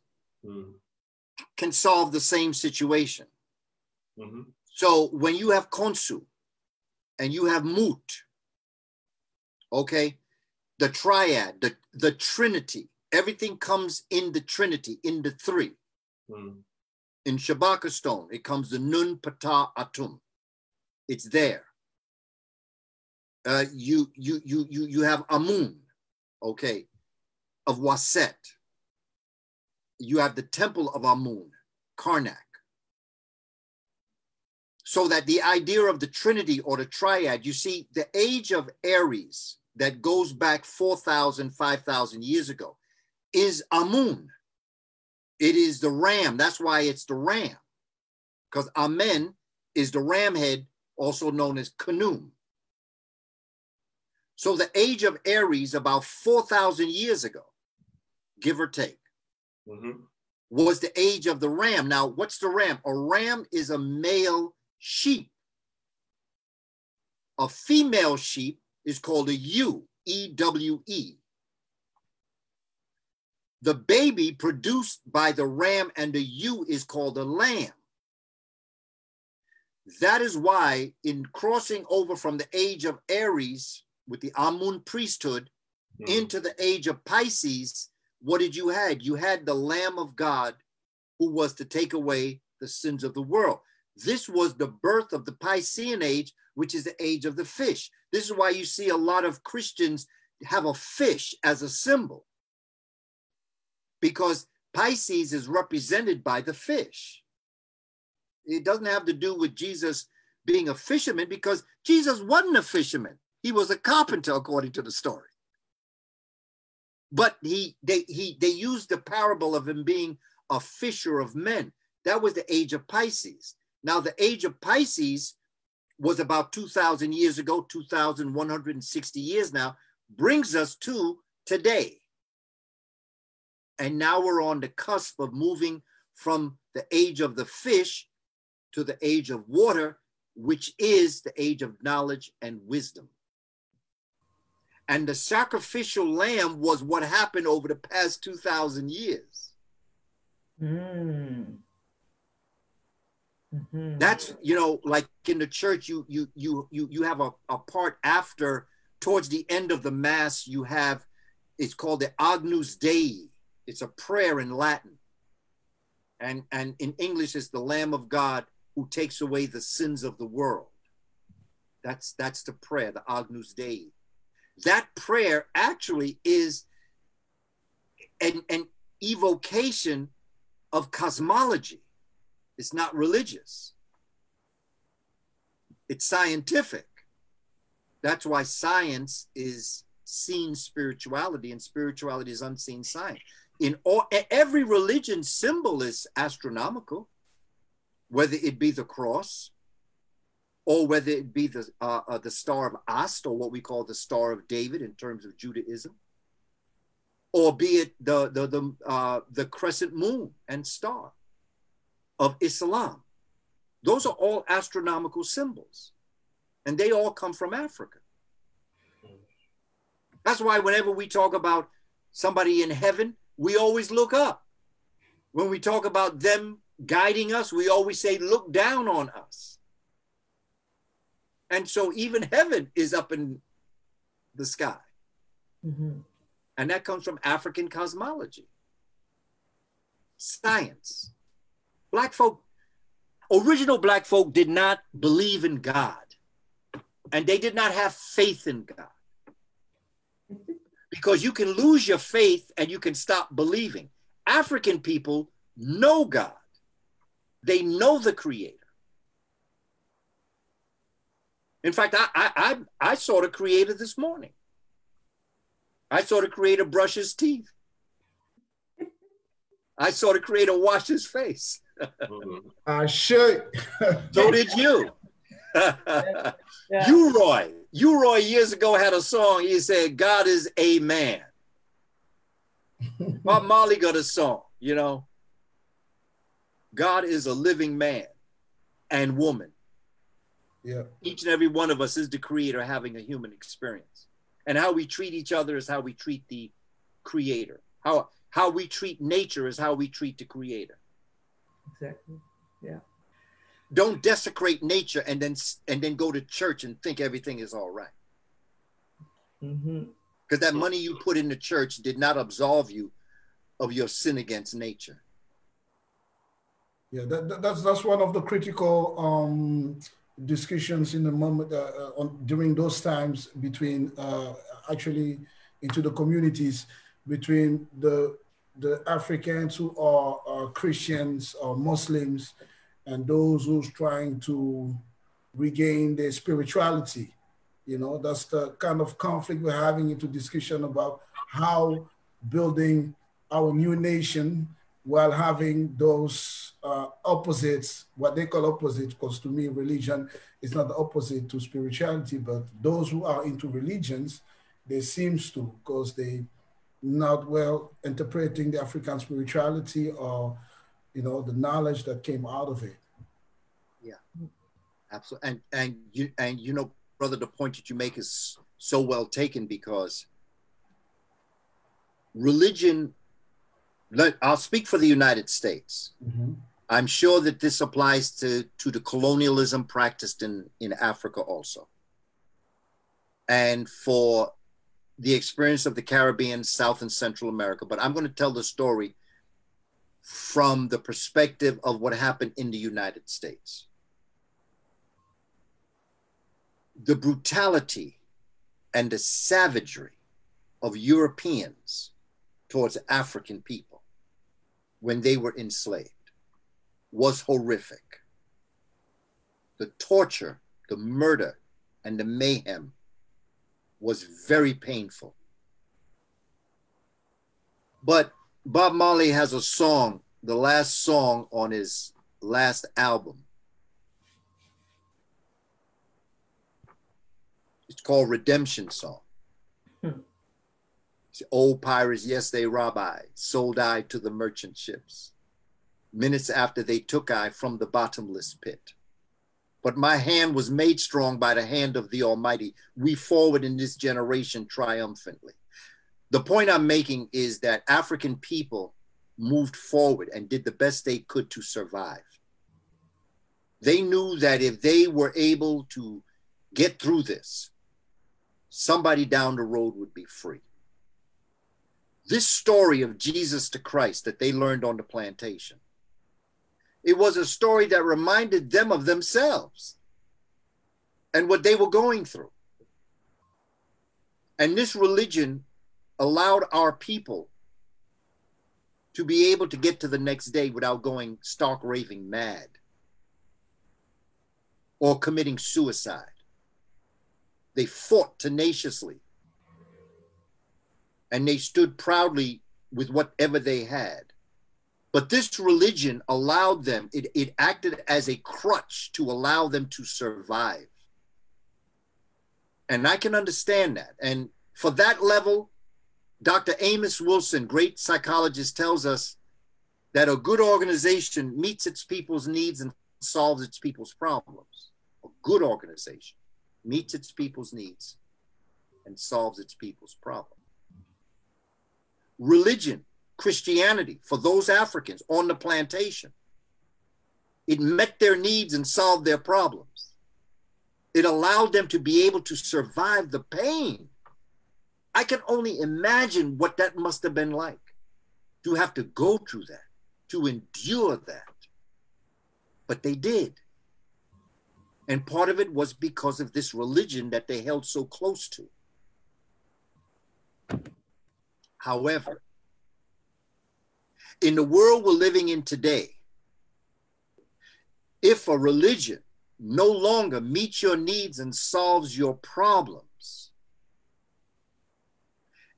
can solve the same situation. So when you have Konsu and you have Mut, okay, the triad, the trinity, everything comes in the trinity, in the three. In Shabaka Stone, it comes the Nun Ptah Atum. It's there. You have Amun, okay, of Waset. You have the temple of Amun, Karnak. So that the idea of the Trinity or the triad, you see, the age of Aries that goes back 4,000, 5,000 years ago is Amun. It is the ram. That's why it's the ram. Because Amen is the ram head, also known as Khnum. So the age of Aries, about 4,000 years ago, give or take, was the age of the ram. Now, what's the ram? A ram is a male sheep. A female sheep is called a ewe, E-W-E. The baby produced by the ram and the ewe is called a lamb. That is why in crossing over from the age of Aries with the Amun priesthood into the age of Pisces, what did you had? You had the Lamb of God who was to take away the sins of the world. This was the birth of the Piscean age, which is the age of the fish. This is why you see a lot of Christians have a fish as a symbol, because Pisces is represented by the fish. It doesn't have to do with Jesus being a fisherman, because Jesus wasn't a fisherman. He was a carpenter, according to the story. But they used the parable of him being a fisher of men. That was the age of Pisces. Now, the age of Pisces was about 2,000 years ago, 2,160 years now, brings us to today. And now we're on the cusp of moving from the age of the fish to the age of water, which is the age of knowledge and wisdom. And the sacrificial lamb was what happened over the past 2,000 years. Mm. Mm-hmm. That's, you know, like in the church, you have a part after, towards the end of the mass, you have, it's called the Agnus Dei. It's a prayer in Latin. And in English, it's the Lamb of God who takes away the sins of the world. That's the prayer, the Agnus Dei. That prayer actually is an evocation of cosmology. It's not religious. It's scientific. That's why science is seen spirituality and spirituality is unseen science. In all, every religion symbol is astronomical, whether it be the cross or whether it be the Star of Ast, or what we call the Star of David in terms of Judaism, or be it the crescent moon and star of Islam. Those are all astronomical symbols, and they all come from Africa. That's why whenever we talk about somebody in heaven, we always look up. When we talk about them guiding us, we always say, look down on us. And so even heaven is up in the sky. Mm-hmm. And that comes from African cosmology. Science. Black folk, original Black folk did not believe in God. And they did not have faith in God. Because you can lose your faith and you can stop believing. African people know God. They know the Creator. In fact, I saw the Creator this morning. I saw the Creator brush his teeth. I saw the Creator wash his face. I should. So did you. Uroy years ago had a song. He said, God is a man. Bob Marley got a song, you know. God is a living man and woman. Yeah. Each and every one of us is the Creator having a human experience. And how we treat each other is how we treat the Creator. How we treat nature is how we treat the Creator. Exactly. Yeah. Don't desecrate nature and then go to church and think everything is all right. Mm-hmm. Because that money you put in the church did not absolve you of your sin against nature. Yeah, that's one of the critical discussions in the moment during those times between actually into the communities between the Africans who are Christians or Muslims and those who's trying to regain their spirituality. You know, that's the kind of conflict we're having into discussion about how building our new nation while having those opposites, what they call opposites, because to me, religion is not the opposite to spirituality, but those who are into religions, they seems to, because they not well interpreting the African spirituality or, you know, the knowledge that came out of it. Yeah, absolutely. And you know, brother, the point that you make is so well taken, because religion, I'll speak for the United States. Mm-hmm. I'm sure that this applies to the colonialism practiced in Africa also. And for the experience of the Caribbean, South and Central America. But I'm going to tell the story from the perspective of what happened in the United States. The brutality and the savagery of Europeans towards African people when they were enslaved was horrific. The torture, the murder, and the mayhem was very painful. But Bob Marley has a song, the last song on his last album. It's called Redemption Song. Old pirates, yes, they rob I, sold I to the merchant ships. Minutes after they took I from the bottomless pit. But my hand was made strong by the hand of the Almighty. We forward in this generation triumphantly. The point I'm making is that African people moved forward and did the best they could to survive. They knew that if they were able to get through this, somebody down the road would be free. This story of Jesus to Christ that they learned on the plantation, it was a story that reminded them of themselves and what they were going through. And this religion allowed our people to be able to get to the next day without going stark raving mad or committing suicide. They fought tenaciously. And they stood proudly with whatever they had. But this religion allowed them, it acted as a crutch to allow them to survive. And I can understand that. And for that level, Dr. Amos Wilson, great psychologist, tells us that a good organization meets its people's needs and solves its people's problems. A good organization meets its people's needs and solves its people's problems. Religion, Christianity, for those Africans on the plantation, it met their needs and solved their problems. It allowed them to be able to survive the pain. I can only imagine what that must have been like, to have to go through that, to endure that. But they did. And part of it was because of this religion that they held so close to. However, in the world we're living in today, if a religion no longer meets your needs and solves your problems,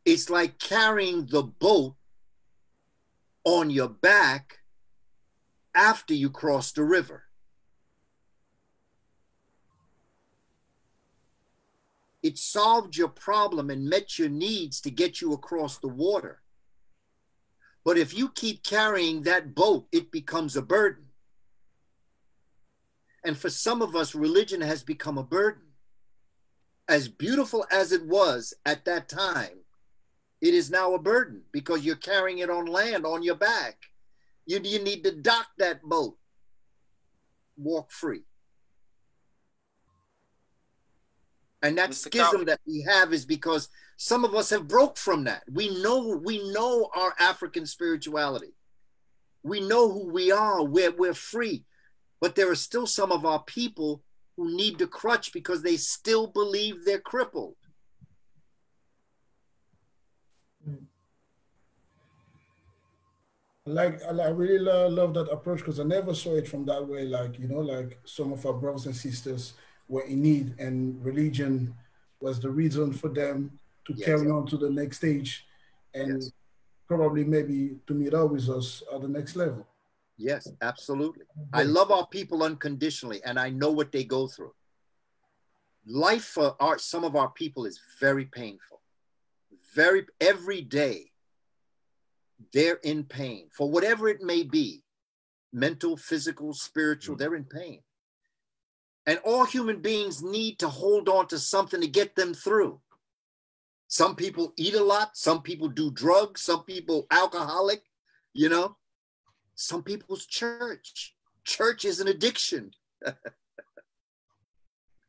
it's like carrying the boat on your back after you cross the river. It solved your problem and met your needs to get you across the water. But if you keep carrying that boat, it becomes a burden. And for some of us, religion has become a burden. As beautiful as it was at that time, it is now a burden because you're carrying it on land on your back. You need to dock that boat, walk free. And that schism that we have is because some of us have broke from that. We know our African spirituality. We know who we are, we're free. But there are still some of our people who need the crutch because they still believe they're crippled. I really love that approach because I never saw it from that way. Like, you know, like some of our brothers and sisters were in need and religion was the reason for them to carry on to the next stage and probably maybe to meet up with us at the next level. Yes, absolutely. I love our people unconditionally and I know what they go through. Life for some of our people is very painful. Every day they're in pain for whatever it may be, mental, physical, spiritual, they're in pain. And all human beings need to hold on to something to get them through. Some people eat a lot. Some people do drugs. Some people alcoholic, you know. Some people's church. Church is an addiction.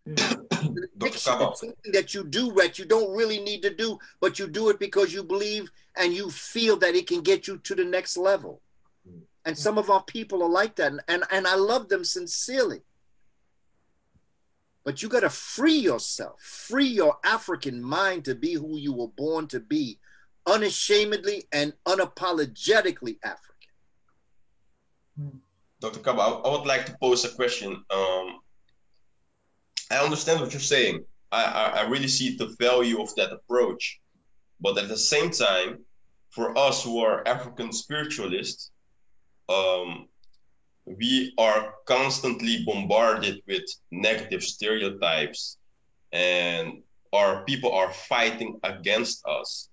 It's something that you do that you don't really need to do, but you do it because you believe and you feel that it can get you to the next level. And some of our people are like that. And I love them sincerely. But you got to free yourself, free your African mind to be who you were born to be, unashamedly and unapologetically African. Dr. Kaba, I would like to pose a question. I understand what you're saying. I really see the value of that approach. But at the same time, for us who are African spiritualists, we are constantly bombarded with negative stereotypes, and our people are fighting against us.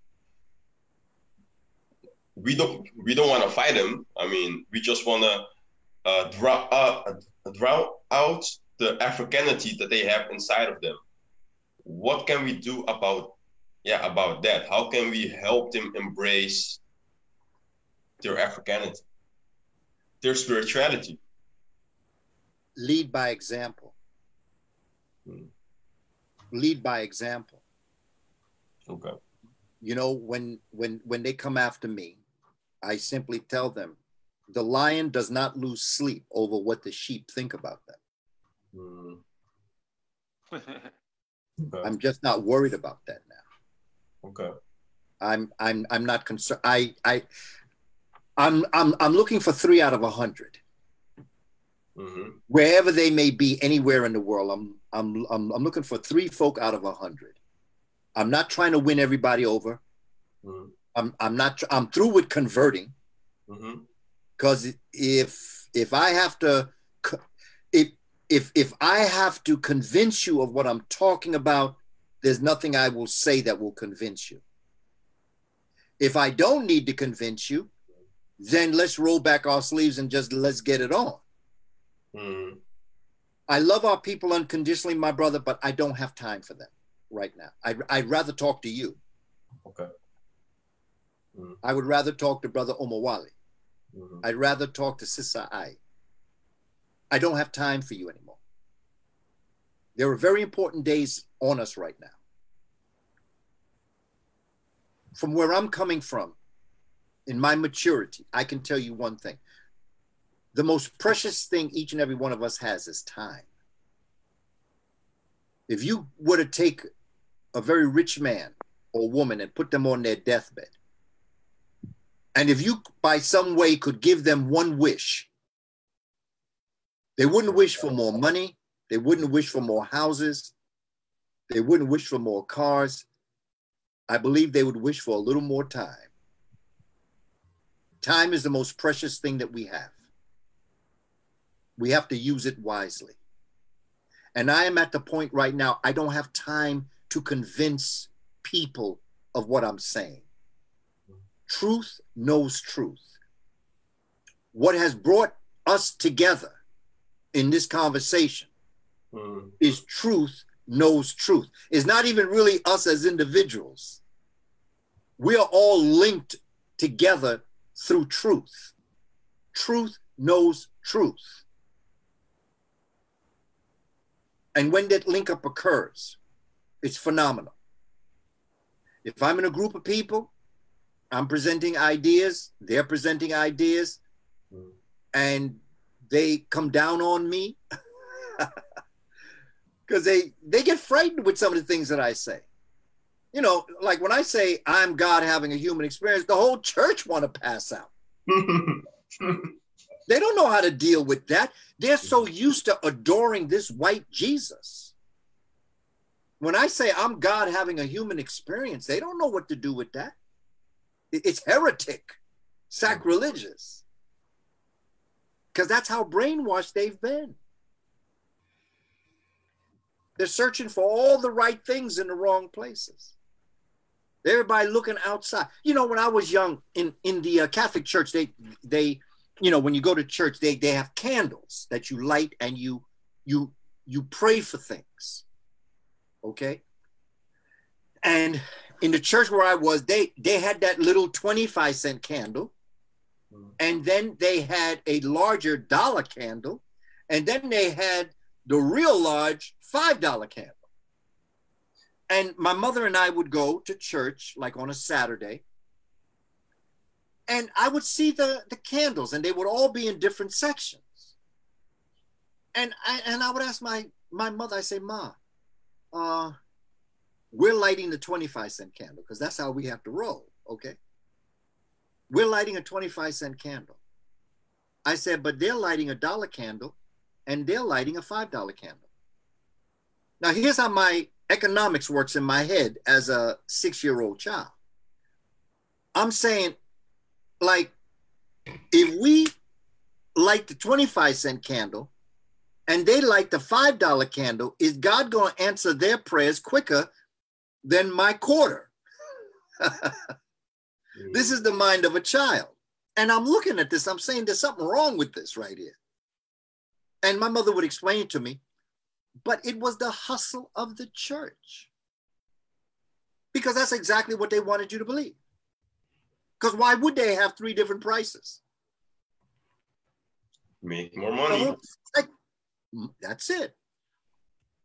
We don't want to fight them. I mean, we just want to draw out the Africanity that they have inside of them. What can we do about that? How can we help them embrace their Africanity, their spirituality? Lead by example. Lead by example. Okay. You know, when they come after me, I simply tell them, the lion does not lose sleep over what the sheep think about them. I'm just not worried about that now. Okay. I'm not concerned. I'm looking for 3 out of 100. Mm-hmm. Wherever they may be, anywhere in the world, I'm looking for 3 folk out of 100. I'm not trying to win everybody over. Mm-hmm. I'm through with converting. Mm-hmm. Because if I have to convince you of what I'm talking about, there's nothing I will say that will convince you. If I don't need to convince you, then let's roll back our sleeves and just let's get it on. Mm. I love our people unconditionally, my brother, but I don't have time for them right now. I'd rather talk to you. Okay. Mm. I would rather talk to Brother Omawale. Mm-hmm. I'd rather talk to Sisa Ai. I don't have time for you anymore. There are very important days on us right now. From where I'm coming from, in my maturity, I can tell you one thing. The most precious thing each and every one of us has is time. If you were to take a very rich man or woman and put them on their deathbed, and if you, by some way, could give them one wish, they wouldn't wish for more money. They wouldn't wish for more houses. They wouldn't wish for more cars. I believe they would wish for a little more time. Time is the most precious thing that we have. We have to use it wisely. And I am at the point right now, I don't have time to convince people of what I'm saying. Truth knows truth. What has brought us together in this conversation is truth knows truth. It's not even really us as individuals. We are all linked together through truth. Truth knows truth. And when that link up occurs, it's phenomenal. If I'm in a group of people, I'm presenting ideas, they're presenting ideas, and they come down on me because they get frightened with some of the things that I say. You know, like when I say I'm God having a human experience, the whole church want to pass out. They don't know how to deal with that. They're so used to adoring this white Jesus. When I say I'm God having a human experience, they don't know what to do with that. It's heretic, sacrilegious, because that's how brainwashed they've been. They're searching for all the right things in the wrong places. Everybody looking outside. You know, when I was young in the Catholic Church, they, you know, when you go to church, they have candles that you light and you pray for things. Okay. And in the church where I was, they had that little 25-cent candle, and then they had a larger dollar candle, and then they had the real large $5 candle. And my mother and I would go to church like on a Saturday, and I would see the candles, and they would all be in different sections. And I would ask my mother, I say, Ma, we're lighting the 25-cent candle because that's how we have to roll, okay? We're lighting a 25-cent candle. I said, but they're lighting a dollar candle and they're lighting a $5 candle. Now, here's how my economics works in my head as a 6-year-old child. I'm saying, like, if we light the 25-cent candle and they light the $5 candle, is God going to answer their prayers quicker than my quarter? This is the mind of a child. And I'm looking at this, I'm saying there's something wrong with this right here. And my mother would explain it to me, but it was the hustle of the church. Because that's exactly what they wanted you to believe. Because why would they have three different prices? Make more money. That's it.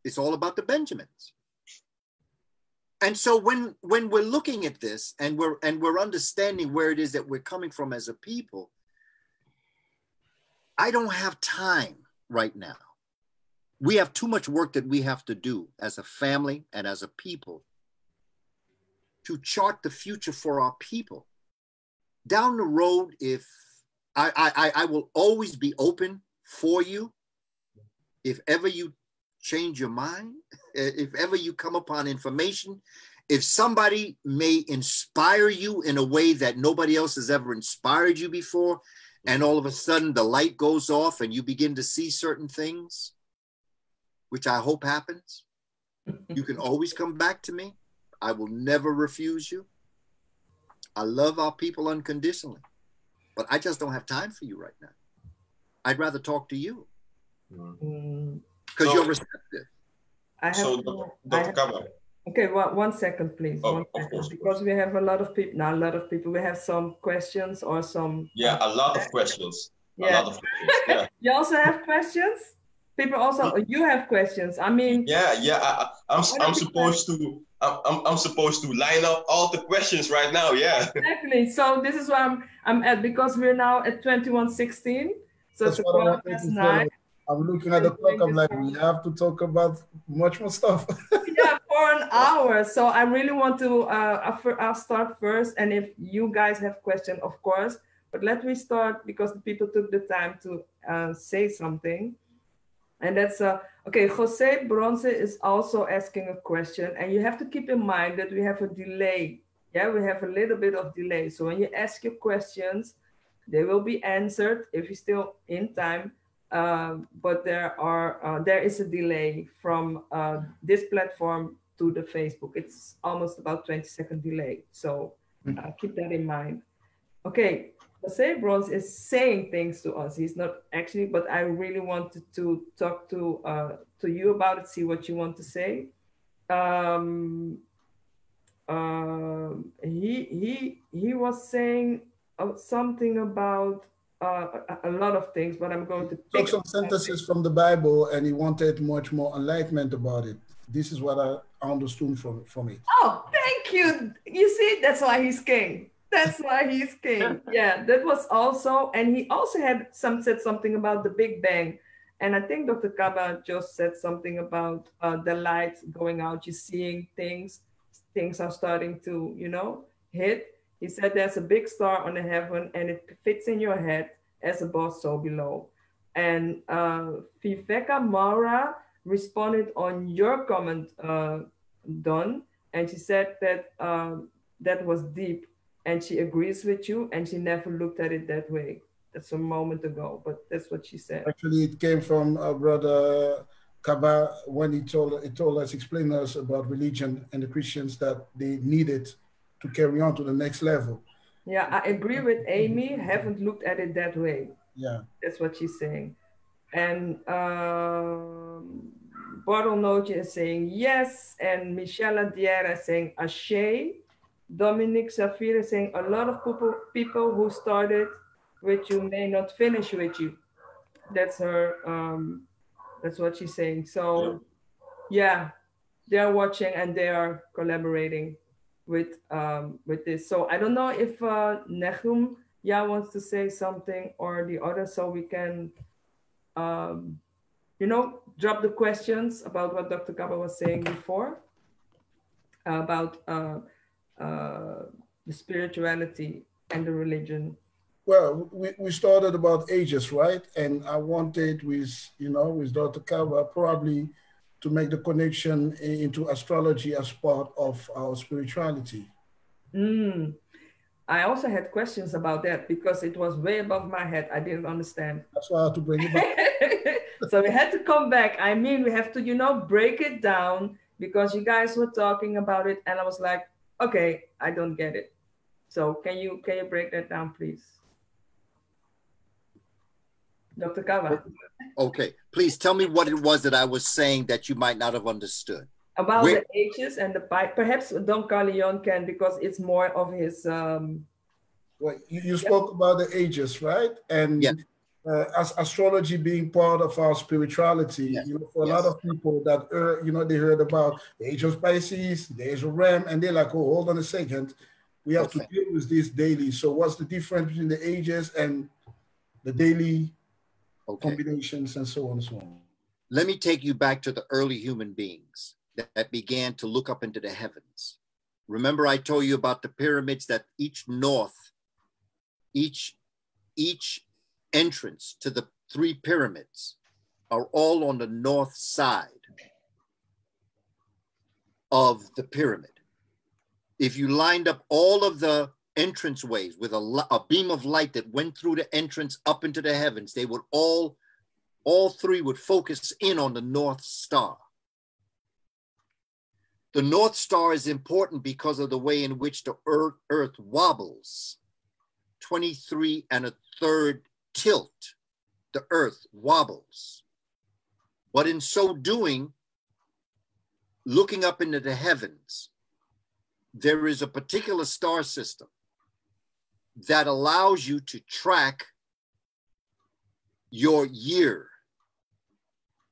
It's all about the Benjamins. And so when we're looking at this and we're understanding where it is that we're coming from as a people, I don't have time right now. We have too much work that we have to do as a family and as a people to chart the future for our people. Down the road, if I will always be open for you, if ever you change your mind, if ever you come upon information, if somebody may inspire you in a way that nobody else has ever inspired you before, and all of a sudden the light goes off and you begin to see certain things, which I hope happens, you can always come back to me. I will never refuse you. I love our people unconditionally, but I just don't have time for you right now. I'd rather talk to you. Because you're receptive. I have Dr. Kaba. Okay, one second, please. Oh, one second, of course. Because we have a lot of people, not a lot of people, we have some questions or some... Yeah, a lot of questions. Yeah. A lot of questions. Yeah. You also have questions? People also, you have questions. I mean... Yeah, yeah, I'm supposed to... I'm supposed to line up all the questions right now, yeah. Exactly, so this is where I'm at, because we're now at 21:16. So that's what I nine. I'm looking at the clock, I'm like, we have to talk about much more stuff. Yeah, for an hour. So I really want to, I'll start first, and if you guys have questions, of course, but let me start because the people took the time to say something. And that's, okay, Jose Bronze is also asking a question, and you have to keep in mind that we have a delay. Yeah, we have a little bit of delay. So when you ask your questions, they will be answered if you're still in time, but there is a delay from this platform to the Facebook. It's almost about 20-second delay. So keep that in mind. Okay. Jose Bronze is saying things to us. He's not actually, but I really wanted to talk to you about it, see what you want to say. He was saying something about a lot of things, but I'm going to pick some sentences from the Bible, and he wanted much more enlightenment about it. This is what I understood from it. Oh, thank you. You see, that's why he's king. That's why he's king. Yeah, that was also, and he also had said something about the Big Bang. And I think Dr. Kaba just said something about the light going out, you're seeing things, things are starting to, you know, hit. He said there's a big star on the heaven and it fits in your head as above, so below. And Viveka Maura responded on your comment, Don, and she said that that was deep. And she agrees with you, and she never looked at it that way. That's a moment ago, but that's what she said. Actually, it came from Brother Kaba when he told us, explained us about religion and the Christians that they needed to carry on to the next level. Yeah, I agree with Amy. Haven't looked at it that way. Yeah, that's what she's saying. And Bottlenose is saying yes, and Michelle Adiera saying ashe. Dominique Safir is saying, a lot of people who started with you may not finish with you. That's her, that's what she's saying. So yeah, they're watching and they are collaborating with this. So I don't know if Nehum wants to say something or the other, so we can, you know, drop the questions about what Dr. Kaba was saying before about, the spirituality and the religion. Well, we started about ages, right? And I wanted with, you know, with Dr. Kaba probably to make the connection into astrology as part of our spirituality. I also had questions about that because it was way above my head. I didn't understand. That's why I had to bring it back. So we had to come back. I mean, we have to, you know, break it down because you guys were talking about it and I was like, okay, I don't get it. So can you break that down, please? Dr. Kaba. Okay, please tell me what it was that I was saying that you might not have understood. About the ages and the pipe. Perhaps Don Carleon can, because it's more of his... Well, you spoke about the ages, right? And as astrology being part of our spirituality, you know, for a lot of people that, you know, they heard about the age of Pisces, the age of Ram, and they're like, oh, hold on a second. We have to deal with this daily. So what's the difference between the ages and the daily combinations and so on and so on? Let me take you back to the early human beings that began to look up into the heavens. Remember I told you about the pyramids, that each north, each entrance to the three pyramids are all on the north side of the pyramid. If you lined up all of the entranceways with a beam of light that went through the entrance up into the heavens, they would all three would focus in on the North Star. The North Star is important because of the way in which the Earth wobbles. 23⅓ tilt, the Earth wobbles. But in so doing, looking up into the heavens, there is a particular star system that allows you to track your year.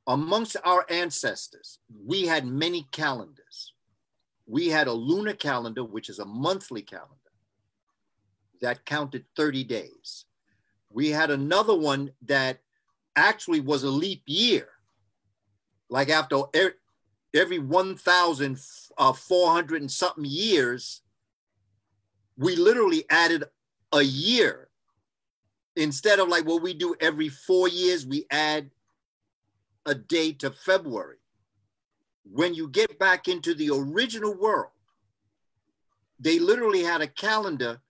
Amongst our ancestors, we had many calendars. We had a lunar calendar, which is a monthly calendar, that counted 30 days. We had another one that actually was a leap year. Like after every 1,400 and something years, we literally added a year. Instead of like what we do every 4 years, we add a day to February. When you get back into the original world, they literally had a calendar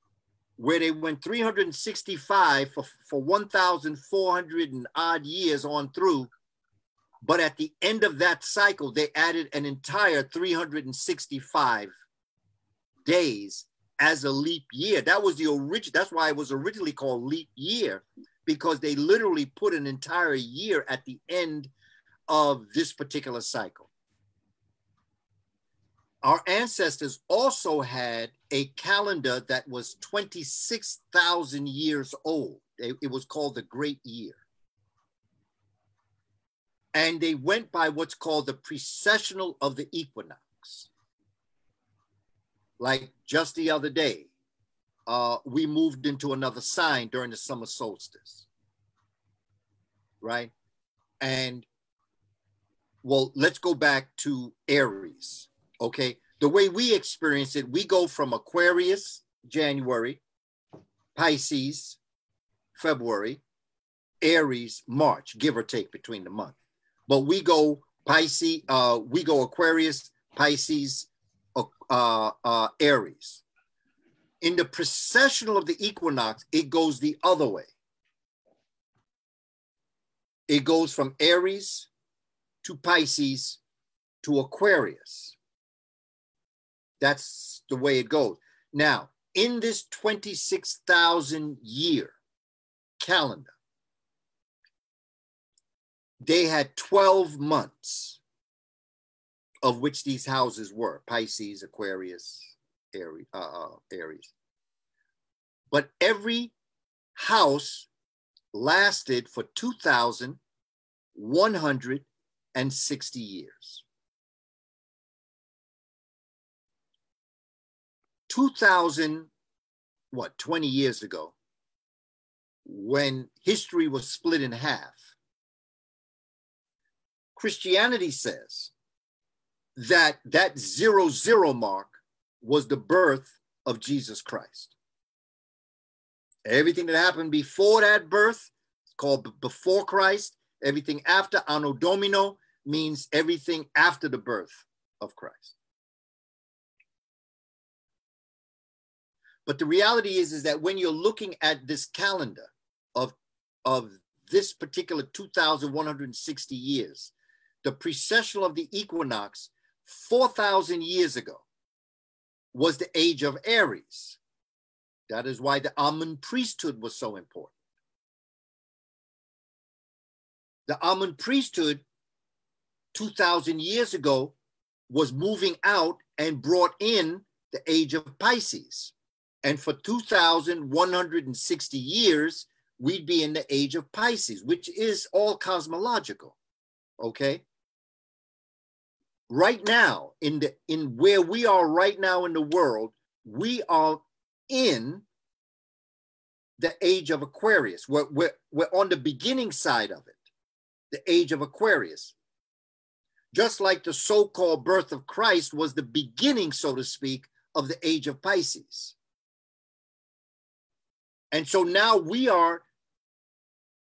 where they went 365 for 1,400 and odd years on through, but at the end of that cycle, they added an entire 365 days as a leap year. That was the original, that's why it was originally called leap year, because they literally put an entire year at the end of this particular cycle. Our ancestors also had a calendar that was 26,000 years old. It was called the Great Year. And they went by what's called the precessional of the equinox. Like just the other day, we moved into another sign during the summer solstice, right? And well, let's go back to Aries. Okay, the way we experience it, we go from Aquarius, January, Pisces, February, Aries, March, give or take between the month. But we go Pisces, we go Aquarius, Pisces, Aries. In the precessional of the equinox, it goes the other way. It goes from Aries to Pisces to Aquarius. That's the way it goes. Now, in this 26,000 year calendar, they had 12 months of which these houses were, Pisces, Aquarius, Aries. But every house lasted for 2,160 years. 20 years ago, when history was split in half, Christianity says that that 0-0 mark was the birth of Jesus Christ. Everything that happened before that birth is called before Christ. Everything after, Anno Domino, means everything after the birth of Christ. But the reality is that when you're looking at this calendar of this particular 2,160 years, the precession of the equinox 4,000 years ago was the age of Aries. That is why the Amun priesthood was so important. The Amun priesthood 2,000 years ago was moving out and brought in the age of Pisces. And for 2,160 years, we'd be in the age of Pisces, which is all cosmological, okay? Right now, in where we are right now in the world, we are in the age of Aquarius. We're on the beginning side of it, the age of Aquarius. Just like the so-called birth of Christ was the beginning, so to speak, of the age of Pisces. And so now we are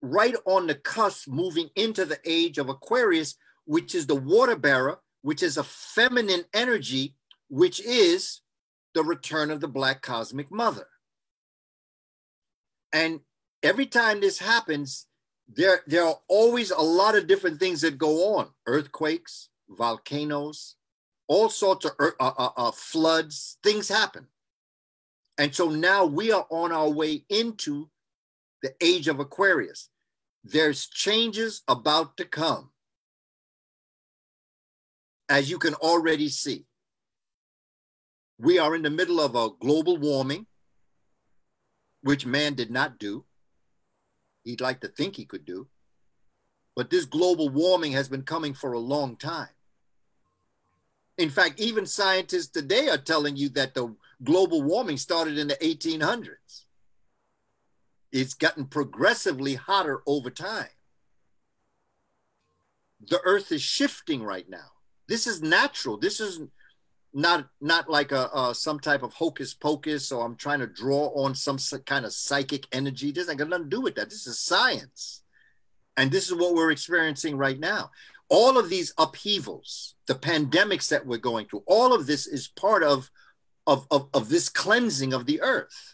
right on the cusp moving into the age of Aquarius, which is the water bearer, which is a feminine energy, which is the return of the Black Cosmic Mother. And every time this happens, there are always a lot of different things that go on. Earthquakes, volcanoes, all sorts of floods, things happen. And so now we are on our way into the age of Aquarius. There's changes about to come, as you can already see. We are in the middle of a global warming, which man did not do. He'd like to think he could do, but this global warming has been coming for a long time. In fact, even scientists today are telling you that the global warming started in the 1800s. It's gotten progressively hotter over time. The Earth is shifting right now. This is natural. This is not like some type of hocus pocus, or I'm trying to draw on some kind of psychic energy. This ain't got nothing to do with that. This is science. And this is what we're experiencing right now. All of these upheavals, the pandemics that we're going through, all of this is part of this cleansing of the earth.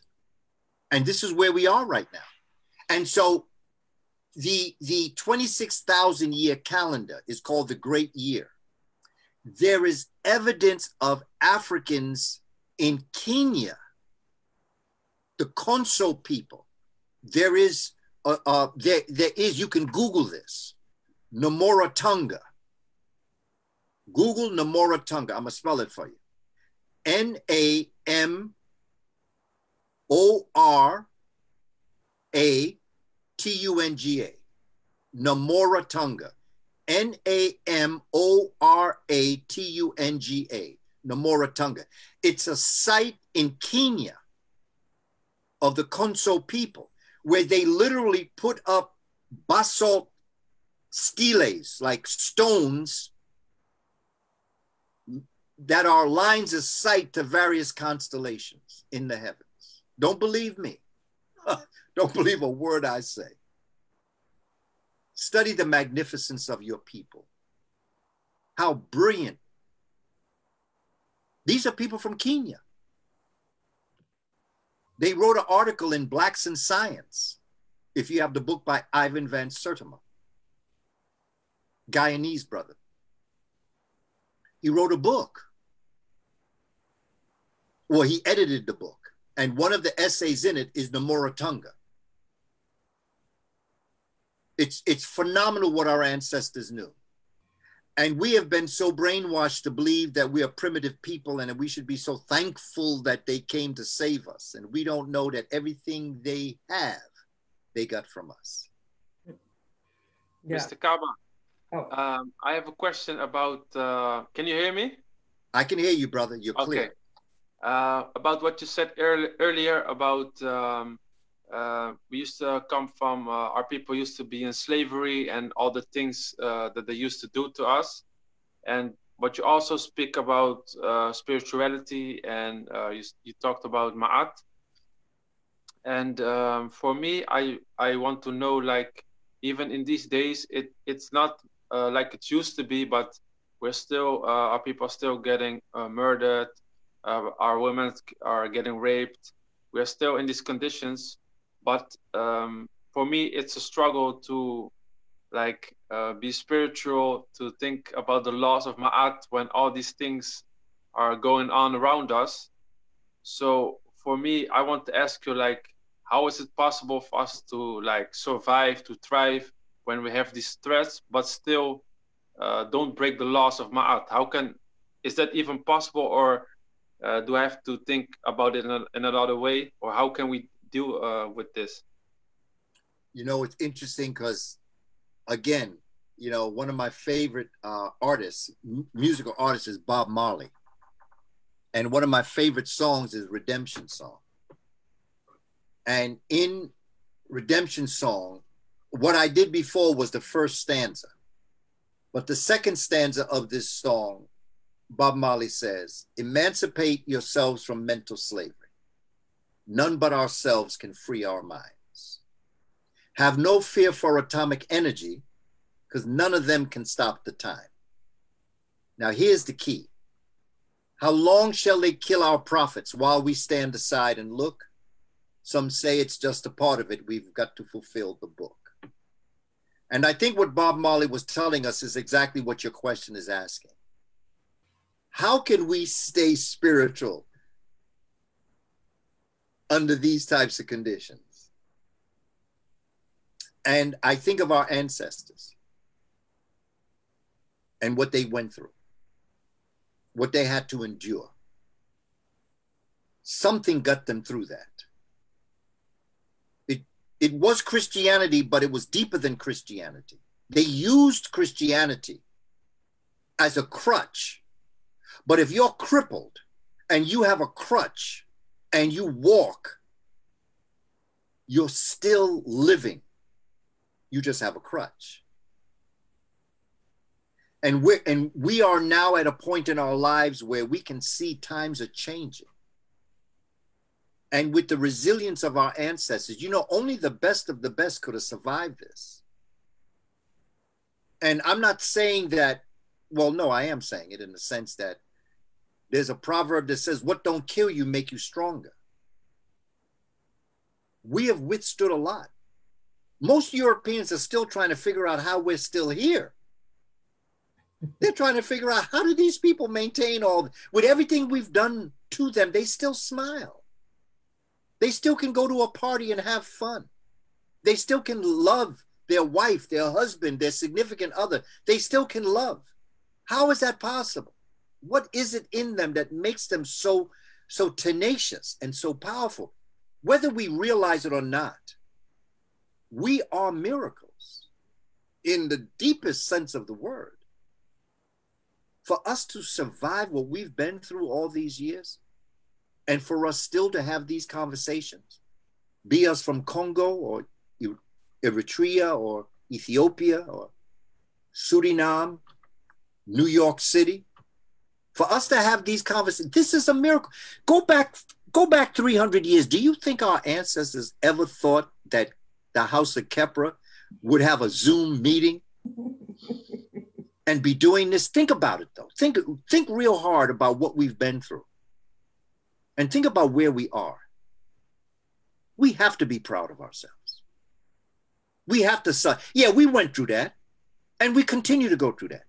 And this is where we are right now. And so the 26,000 year calendar is called the Great Year. There is evidence of Africans in Kenya, the Konso people. There is, you can Google this, Namoratunga. Google Namoratunga. I'm going to spell it for you. Namoratunga. Namoratunga. Namoratunga. Namoratunga. It's a site in Kenya of the Konso people where they literally put up basalt steles, like stones that are lines of sight to various constellations in the heavens. Don't believe me. Don't believe a word I say. Study the magnificence of your people. How brilliant. These are people from Kenya. They wrote an article in Blacks in Science, if you have the book by Ivan Van Sertima, Guyanese brother. He wrote a book. Well, he edited the book. And one of the essays in it is Namoratunga. It's phenomenal what our ancestors knew. And we have been so brainwashed to believe that we are primitive people and that we should be so thankful that they came to save us. And we don't know that everything they have, they got from us. Yeah. Mr. Kaba. Oh. I have a question about, can you hear me? I can hear you, brother. You're clear. Okay. About what you said earlier about we used to come from, our people used to be in slavery and all the things that they used to do to us. And but you also speak about spirituality and you talked about Ma'at. And for me, I want to know, like, even in these days, it's not like it used to be, but we're still, our people are still getting murdered, our women are getting raped, we are still in these conditions, but for me, it's a struggle to like be spiritual, to think about the laws of Ma'at when all these things are going on around us. So for me, I want to ask you, like, how is it possible for us to like survive, to thrive when we have these threats, but still don't break the laws of Ma'at? How can, is that even possible, or do I have to think about it in another way, or how can we deal with this? You know, it's interesting because, again, you know, one of my favorite artists, musical artists, is Bob Marley. And one of my favorite songs is Redemption Song. And in Redemption Song, what I did before was the first stanza. But the second stanza of this song, Bob Marley says, "Emancipate yourselves from mental slavery. None but ourselves can free our minds. Have no fear for atomic energy, because none of them can stop the time." Now, here's the key. "How long shall they kill our prophets while we stand aside and look? Some say it's just a part of it. We've got to fulfill the book." And I think what Bob Marley was telling us is exactly what your question is asking. How can we stay spiritual under these types of conditions? And I think of our ancestors and what they went through, what they had to endure. Something got them through that. It was Christianity, but it was deeper than Christianity. They used Christianity as a crutch. But if you're crippled and you have a crutch and you walk, you're still living. You just have a crutch. And we are now at a point in our lives where we can see times are changing. And with the resilience of our ancestors, you know, only the best of the best could have survived this. And I'm not saying that, well, no, I am saying it in the sense that there's a proverb that says, what don't kill you make you stronger. We have withstood a lot. Most Europeans are still trying to figure out how we're still here. They're trying to figure out, how do these people maintain all, with everything we've done to them, they still smile. They still can go to a party and have fun. They still can love their wife, their husband, their significant other. They still can love. How is that possible? What is it in them that makes them so tenacious and so powerful? Whether we realize it or not, we are miracles in the deepest sense of the word. For us to survive what we've been through all these years, and for us still to have these conversations, be us from Congo or Eritrea or Ethiopia or Suriname, New York City, for us to have these conversations, this is a miracle. Go back 300 years. Do you think our ancestors ever thought that the House of Khepera would have a Zoom meeting and be doing this? Think about it, though. Think real hard about what we've been through. And think about where we are. We have to be proud of ourselves. We have to, yeah, we went through that, and we continue to go through that.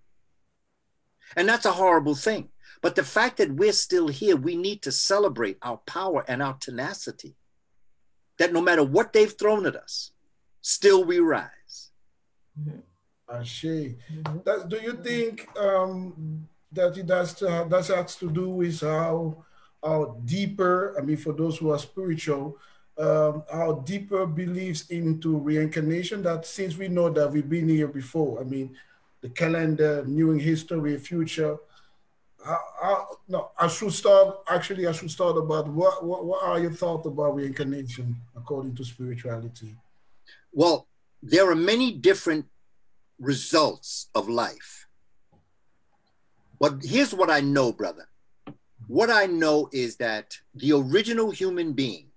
And that's a horrible thing. But the fact that we're still here, we need to celebrate our power and our tenacity. That no matter what they've thrown at us, still we rise. I see. Do you think that it has to do with how deeper, I mean, for those who are spiritual, our deeper beliefs into reincarnation, that since we know that we've been here before, I mean, the calendar, knowing history, future. I should start about what are your thoughts about reincarnation according to spirituality? Well, there are many different results of life. But here's what I know, brother. What I know is that the original human being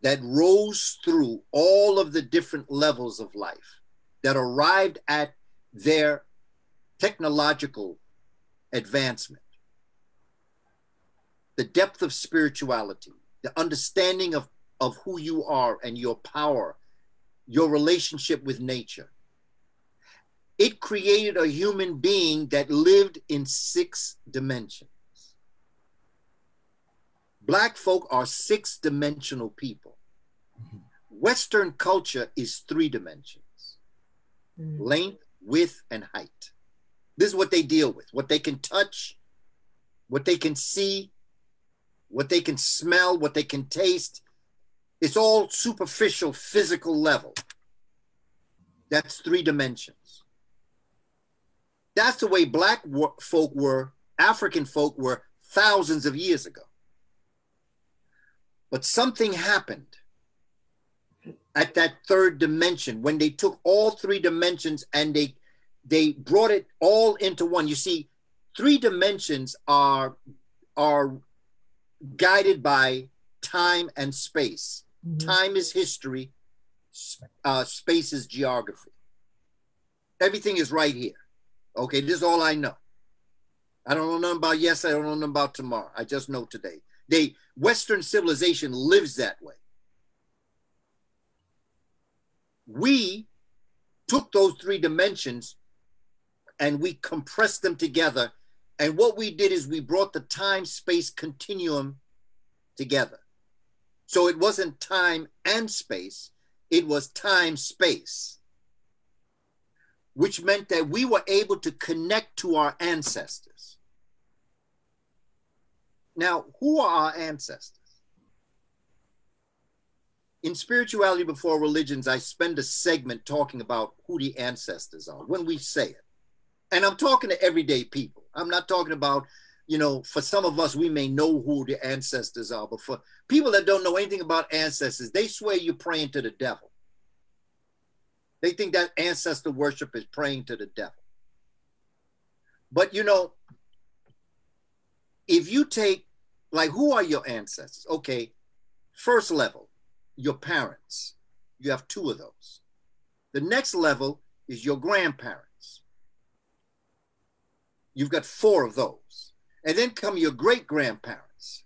that rose through all of the different levels of life, that arrived at their technological advancement, the depth of spirituality, the understanding of who you are and your power, your relationship with nature. It created a human being that lived in 6 dimensions. Black folk are 6-dimensional people. Mm-hmm. Western culture is 3 dimensions. Mm-hmm. Length, width, and height. This is what they deal with, what they can touch, what they can see, what they can smell, what they can taste. It's all superficial, physical level. That's 3 dimensions. That's the way Black folk were, African folk were thousands of years ago. But something happened at that 3rd dimension when they took all 3 dimensions and they brought it all into one. You see, 3 dimensions are guided by time and space. Mm-hmm. Time is history, space is geography. Everything is right here. Okay, this is all I know. I don't know nothing about yes, I don't know nothing about tomorrow. I just know today. Western civilization lives that way. We took those 3 dimensions and we compressed them together. And what we did is we brought the time-space continuum together. So it wasn't time and space, it was time-space, which meant that we were able to connect to our ancestors. Now, who are our ancestors? In Spirituality Before Religions, I spend a segment talking about who the ancestors are, when we say it. And I'm talking to everyday people. I'm not talking about, you know, for some of us, we may know who the ancestors are, but for people that don't know anything about ancestors, they swear you're praying to the devil. They think that ancestor worship is praying to the devil. But, you know, if you take, like, who are your ancestors? Okay, first level, your parents. You have 2 of those. The next level is your grandparents. You've got 4 of those. And then come your great-grandparents.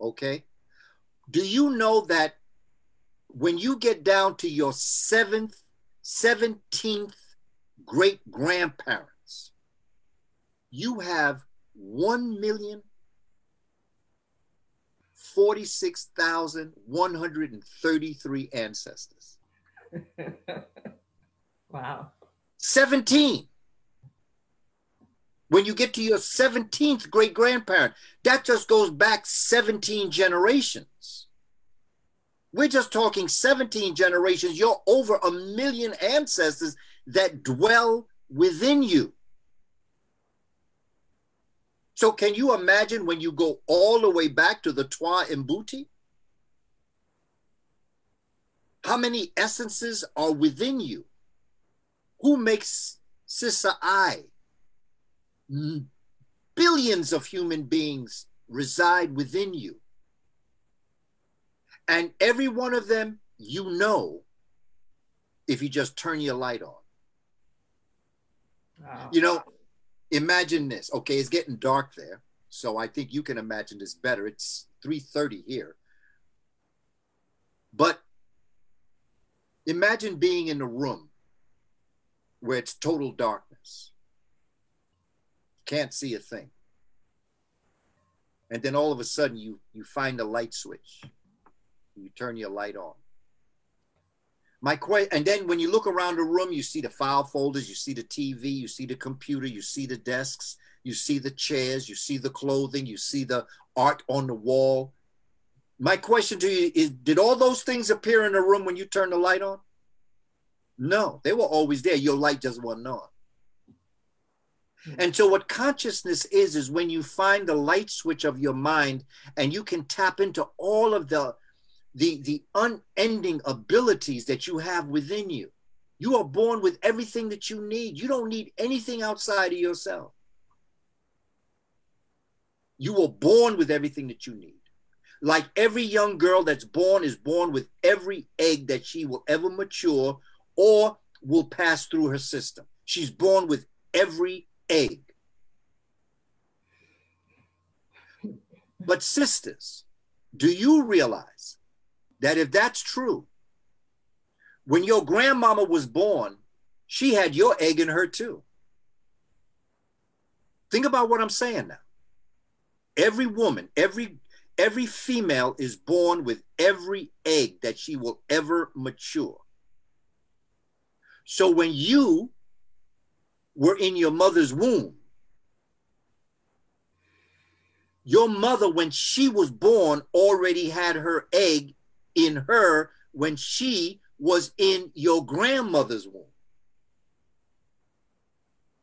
Okay? Do you know that when you get down to your 17th great-grandparents, you have 1,046,133 ancestors. Wow. 17. When you get to your 17th great-grandparent, that just goes back 17 generations. We're just talking 17 generations. You're over 1 million ancestors that dwell within you. So can you imagine when you go all the way back to the Twa Mbuti? How many essences are within you? Who makes Sisa I? Billions of human beings reside within you. And every one of them, you know, if you just turn your light on. Wow. You know, imagine this. Okay, it's getting dark there, so I think you can imagine this better. It's 3:30 here. But imagine being in a room where it's total darkness. Can't see a thing. And then all of a sudden you find a light switch. You turn your light on. And then when you look around the room, you see the file folders, you see the TV, you see the computer, you see the desks, you see the chairs, you see the clothing, you see the art on the wall. My question to you is, did all those things appear in the room when you turned the light on? No, they were always there. Your light just wasn't on. And so what consciousness is when you find the light switch of your mind and you can tap into all of the unending abilities that you have within you. You are born with everything that you need. You don't need anything outside of yourself. You were born with everything that you need. Like every young girl that's born is born with every egg that she will ever mature or will pass through her system. She's born with every egg. But sisters, Do you realize that if that's true, when your grandmama was born, she had your egg in her too? Think about what I'm saying now. Every woman, every female is born with every egg that she will ever mature. So when you were in your mother's womb, your mother, when she was born, already had her egg in her when she was in your grandmother's womb.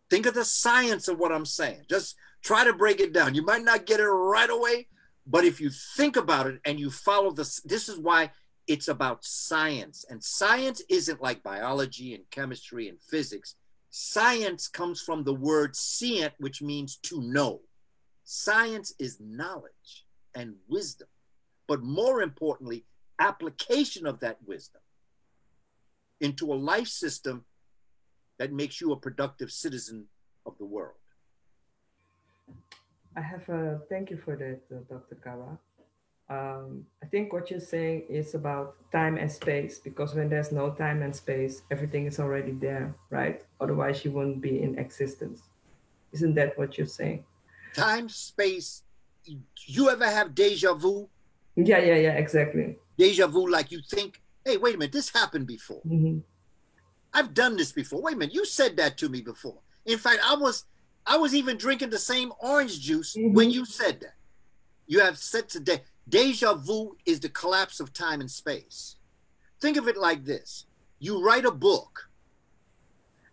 Think of the science of what I'm saying. Just try to break it down. You might not get it right away, but if you think about it and you follow this, this is why it's about science. And science isn't like biology and chemistry and physics. Science comes from the word scient, which means to know. Science is knowledge and wisdom, but more importantly, application of that wisdom into a life system that makes you a productive citizen of the world. I have a thank you for that, Dr. Kaba. I think what you're saying is about time and space, because when there's no time and space, everything is already there, right? Otherwise, you wouldn't be in existence. Isn't that what you're saying? Time, space. You ever have deja vu? Yeah, exactly. Deja vu, like you think, hey, wait a minute, this happened before. Mm-hmm. I've done this before. Wait a minute, you said that to me before. In fact, I was even drinking the same orange juice mm-hmm. when you said that. You have said today, deja vu is the collapse of time and space. Think of it like this. You write a book,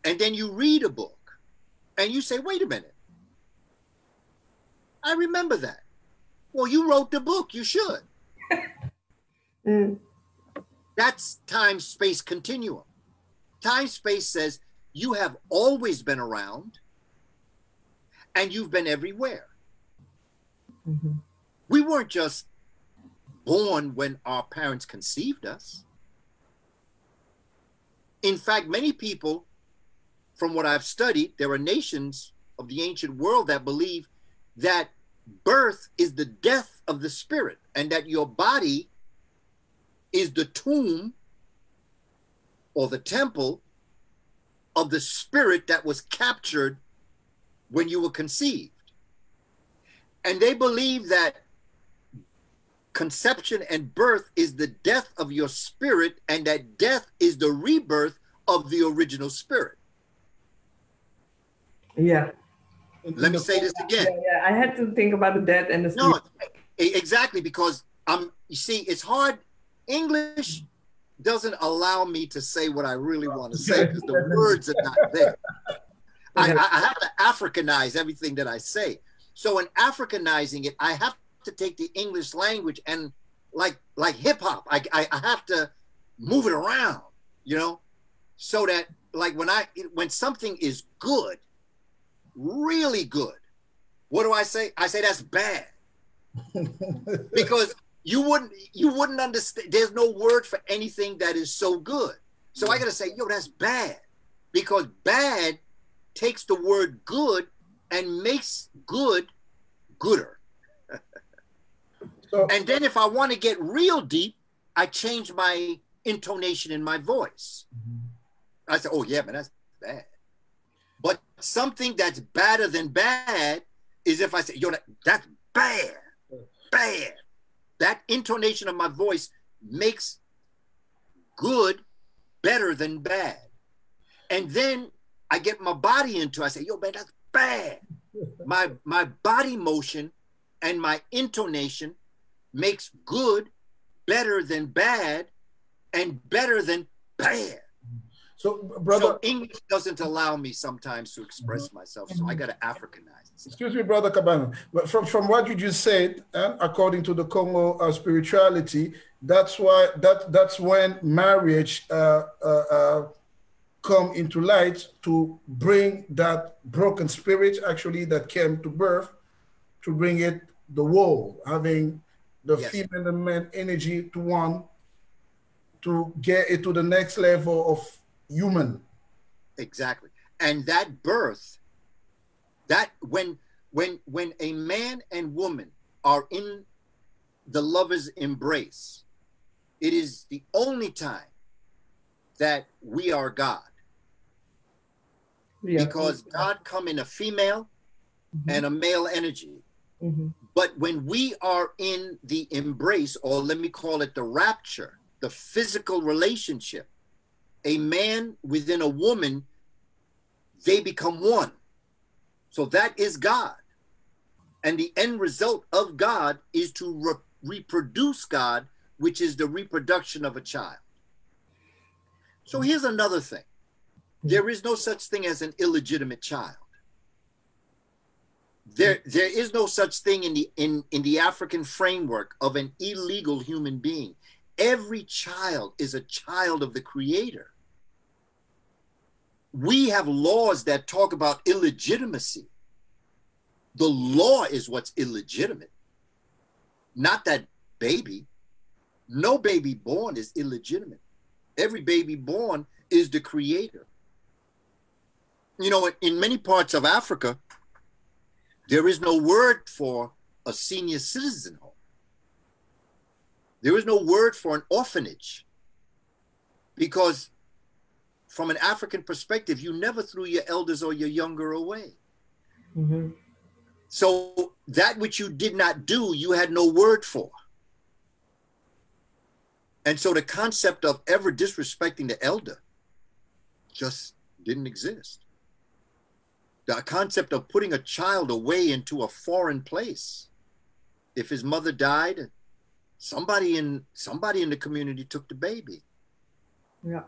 and then you read a book, and you say, wait a minute, I remember that. Well, you wrote the book, you should. That's time-space continuum. Time-space says you have always been around, and you've been everywhere. Mm-hmm. We weren't just born when our parents conceived us. In fact, many people, from what I've studied, there are nations of the ancient world that believe that birth is the death of the spirit and that your body is the tomb or the temple of the spirit that was captured when you were conceived. And they believe that conception and birth is the death of your spirit, and that death is the rebirth of the original spirit. Yeah. Let me say this again. Yeah, I had to think about the death and the spirit. No, exactly, because you see, it's hard. English doesn't allow me to say what I really want to say because the words are not there. I have to Africanize everything that I say. So in Africanizing it, I have to take the English language and like hip hop, I have to move it around, you know, so that like when something is good, really good, what do I say? I say that's bad. Because you wouldn't understand. There's no word for anything that is so good. So I gotta say, yo, that's bad, because bad takes the word good and makes good gooder. And then if I want to get real deep, I change my intonation in my voice. Mm-hmm. I say, oh yeah, man, that's bad. But something that's badder than bad is if I say, yo, that's bad, bad. That intonation of my voice makes good better than bad. And then I get my body into it. I say, yo, man, that's bad. My body motion and my intonation makes good better than bad and better than bad. So, brother, so English doesn't allow me sometimes to express myself, so I got to Africanize. Excuse me, Brother Kabane. But from what you just said, according to the Congo spirituality, that's why that's when marriage come into light, to bring that broken spirit actually that came to birth, to bring it the world, having the female and man energy to one, to get it to the next level of human. Exactly. And that birth, that when a man and woman are in the lovers embrace. It is the only time that we are God. Yeah. Because God come in a female and a male energy. But when we are in the embrace, or let me call it the rapture, the physical relationship, a man within a woman, they become one. So that is God. And the end result of God is to reproduce God, which is the reproduction of a child. So here's another thing. There is no such thing as an illegitimate child. There is no such thing in the African framework of an illegal human being. Every child is a child of the Creator. We have laws that talk about illegitimacy. The law is what's illegitimate, not that baby. No baby born is illegitimate. Every baby born is the Creator. You know, in many parts of Africa, there is no word for a senior citizen home. There is no word for an orphanage, because from an African perspective, you never threw your elders or your younger away. So that which you did not do, you had no word for. And so the concept of ever disrespecting the elder just didn't exist. The concept of putting a child away into a foreign place. If his mother died, somebody in the community took the baby. Yeah.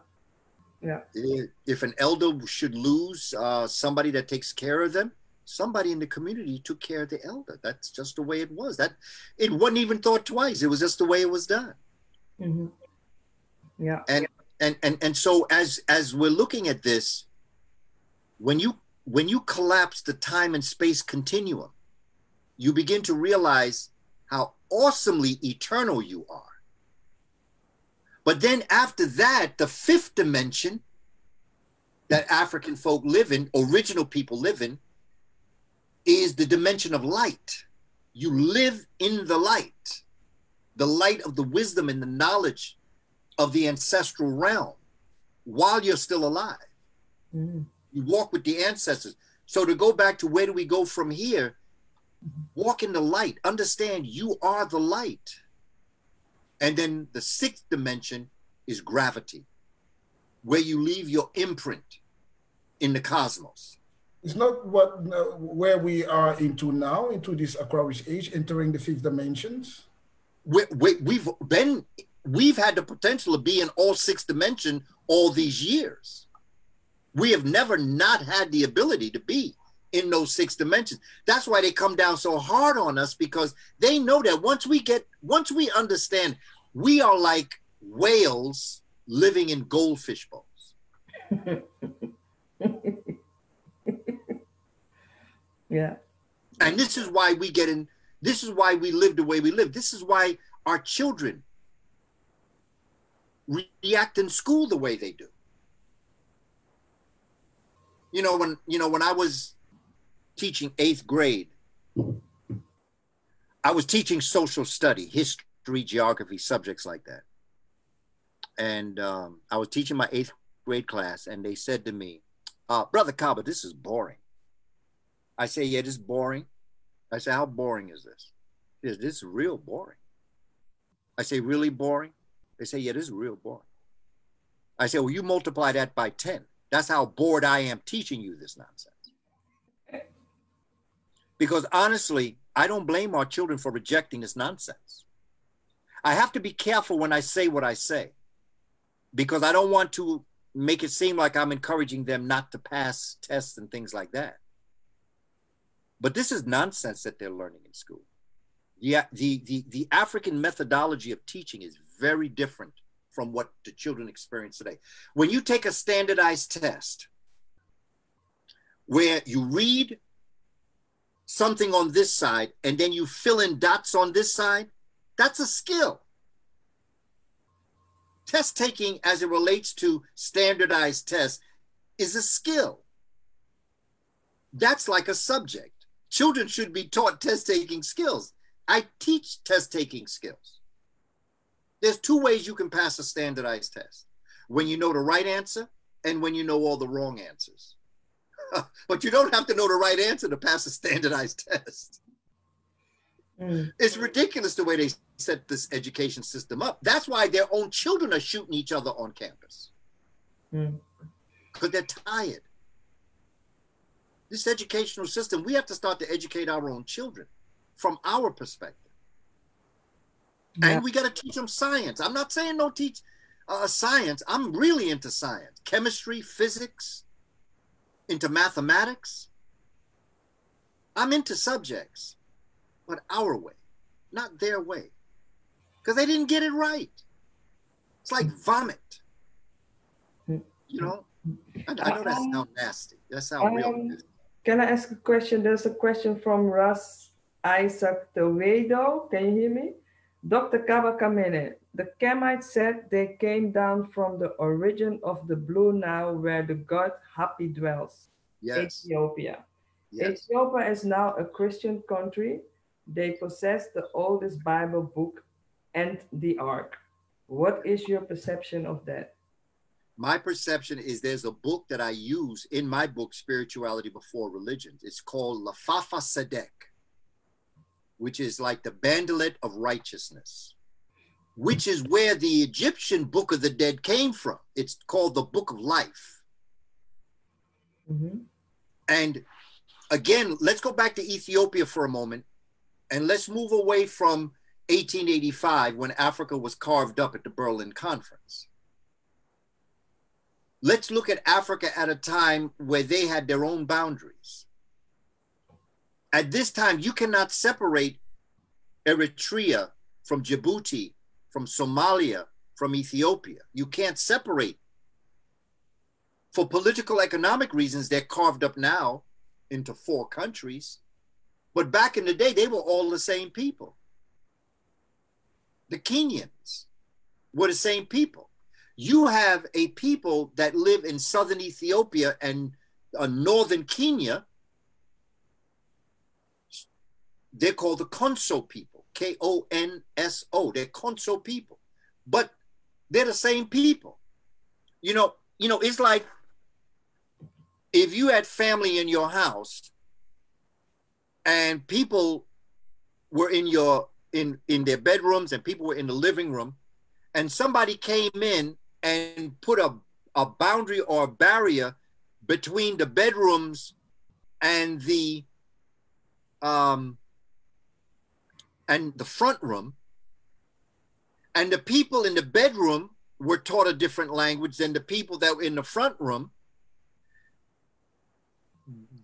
If an elder should lose somebody that takes care of them, somebody in the community took care of the elder. That's just the way it was. That it wasn't even thought twice. It was just the way it was done. And so as we're looking at this, when you collapse the time and space continuum, you begin to realize how awesomely eternal you are. But then after that, the fifth dimension that African folk live in, original people live in, is the dimension of light. You live in the light of the wisdom and the knowledge of the ancestral realm while you're still alive. You walk with the ancestors. So to go back to where do we go from here, walk in the light, understand you are the light. And then the sixth dimension is gravity, where you leave your imprint in the cosmos. It's not where we are into now, into this Aquarius age, entering the fifth dimensions. We've had the potential of being all six dimension all these years. We have never not had the ability to be in those six dimensions. That's why they come down so hard on us, because they know that once we understand, we are like whales living in goldfish bowls. Yeah. And this is why we get in, this is why we live the way we live. This is why our children react in school the way they do. When I was teaching 8th grade, I was teaching social study, history, geography, subjects like that. And I was teaching my 8th grade class, and they said to me, Brother Kaba, this is boring. I say, yeah, this is boring. I say, how boring is this? He says, this is real boring. I say, really boring? They say, yeah, this is real boring. I say, well, you multiply that by 10. That's how bored I am teaching you this nonsense. Because honestly, I don't blame our children for rejecting this nonsense. I have to be careful when I say what I say, because I don't want to make it seem like I'm encouraging them not to pass tests and things like that. But this is nonsense that they're learning in school. Yeah, the African methodology of teaching is very different from what the children experience today. When you take a standardized test where you read something on this side and then you fill in dots on this side, that's a skill. Test taking as it relates to standardized tests is a skill. That's like a subject. Children should be taught test-taking skills. I teach test-taking skills. There's two ways you can pass a standardized test: when you know the right answer and when you know all the wrong answers. But you don't have to know the right answer to pass a standardized test. Mm. It's ridiculous the way they set this education system up. That's why their own children are shooting each other on campus. Mm. Because they're tired. This educational system, we have to start to educate our own children from our perspective. Yeah. And we got to teach them science. I'm not saying don't teach science. I'm really into science, chemistry, physics, into mathematics. I'm into subjects, but our way, not their way, because they didn't get it right. It's like vomit, you know? I know that sounds nasty. That sounds real nasty. Can I ask a question? There's a question from Russ Isaac Toledo. Can you hear me? Dr. Kaba Kamene, the Kemites said they came down from the origin of the Blue Nile where the god Hapi dwells, yes. Ethiopia. Yes. Ethiopia is now a Christian country. They possess the oldest Bible book and the Ark. What is your perception of that? My perception is there's a book that I use in my book, Spirituality Before Religion. It's called Lafafa Sedek, which is like the Bandolet of Righteousness, which is where the Egyptian Book of the Dead came from. It's called the Book of Life. Mm-hmm. And again, let's go back to Ethiopia for a moment, and let's move away from 1885 when Africa was carved up at the Berlin Conference. Let's look at Africa at a time where they had their own boundaries. At this time, you cannot separate Eritrea from Djibouti, from Somalia, from Ethiopia. You can't separate. For political economic reasons, they're carved up now into four countries. But back in the day, they were all the same people. The Kenyans were the same people. You have a people that live in southern Ethiopia and northern Kenya. They're called the Konso people, K-O-N-S-O. They're Konso people, but they're the same people. You know, it's like if you had family in your house and people were in their bedrooms and people were in the living room, and somebody came in and put a boundary or a barrier between the bedrooms and the front room, and the people in the bedroom were taught a different language than the people that were in the front room.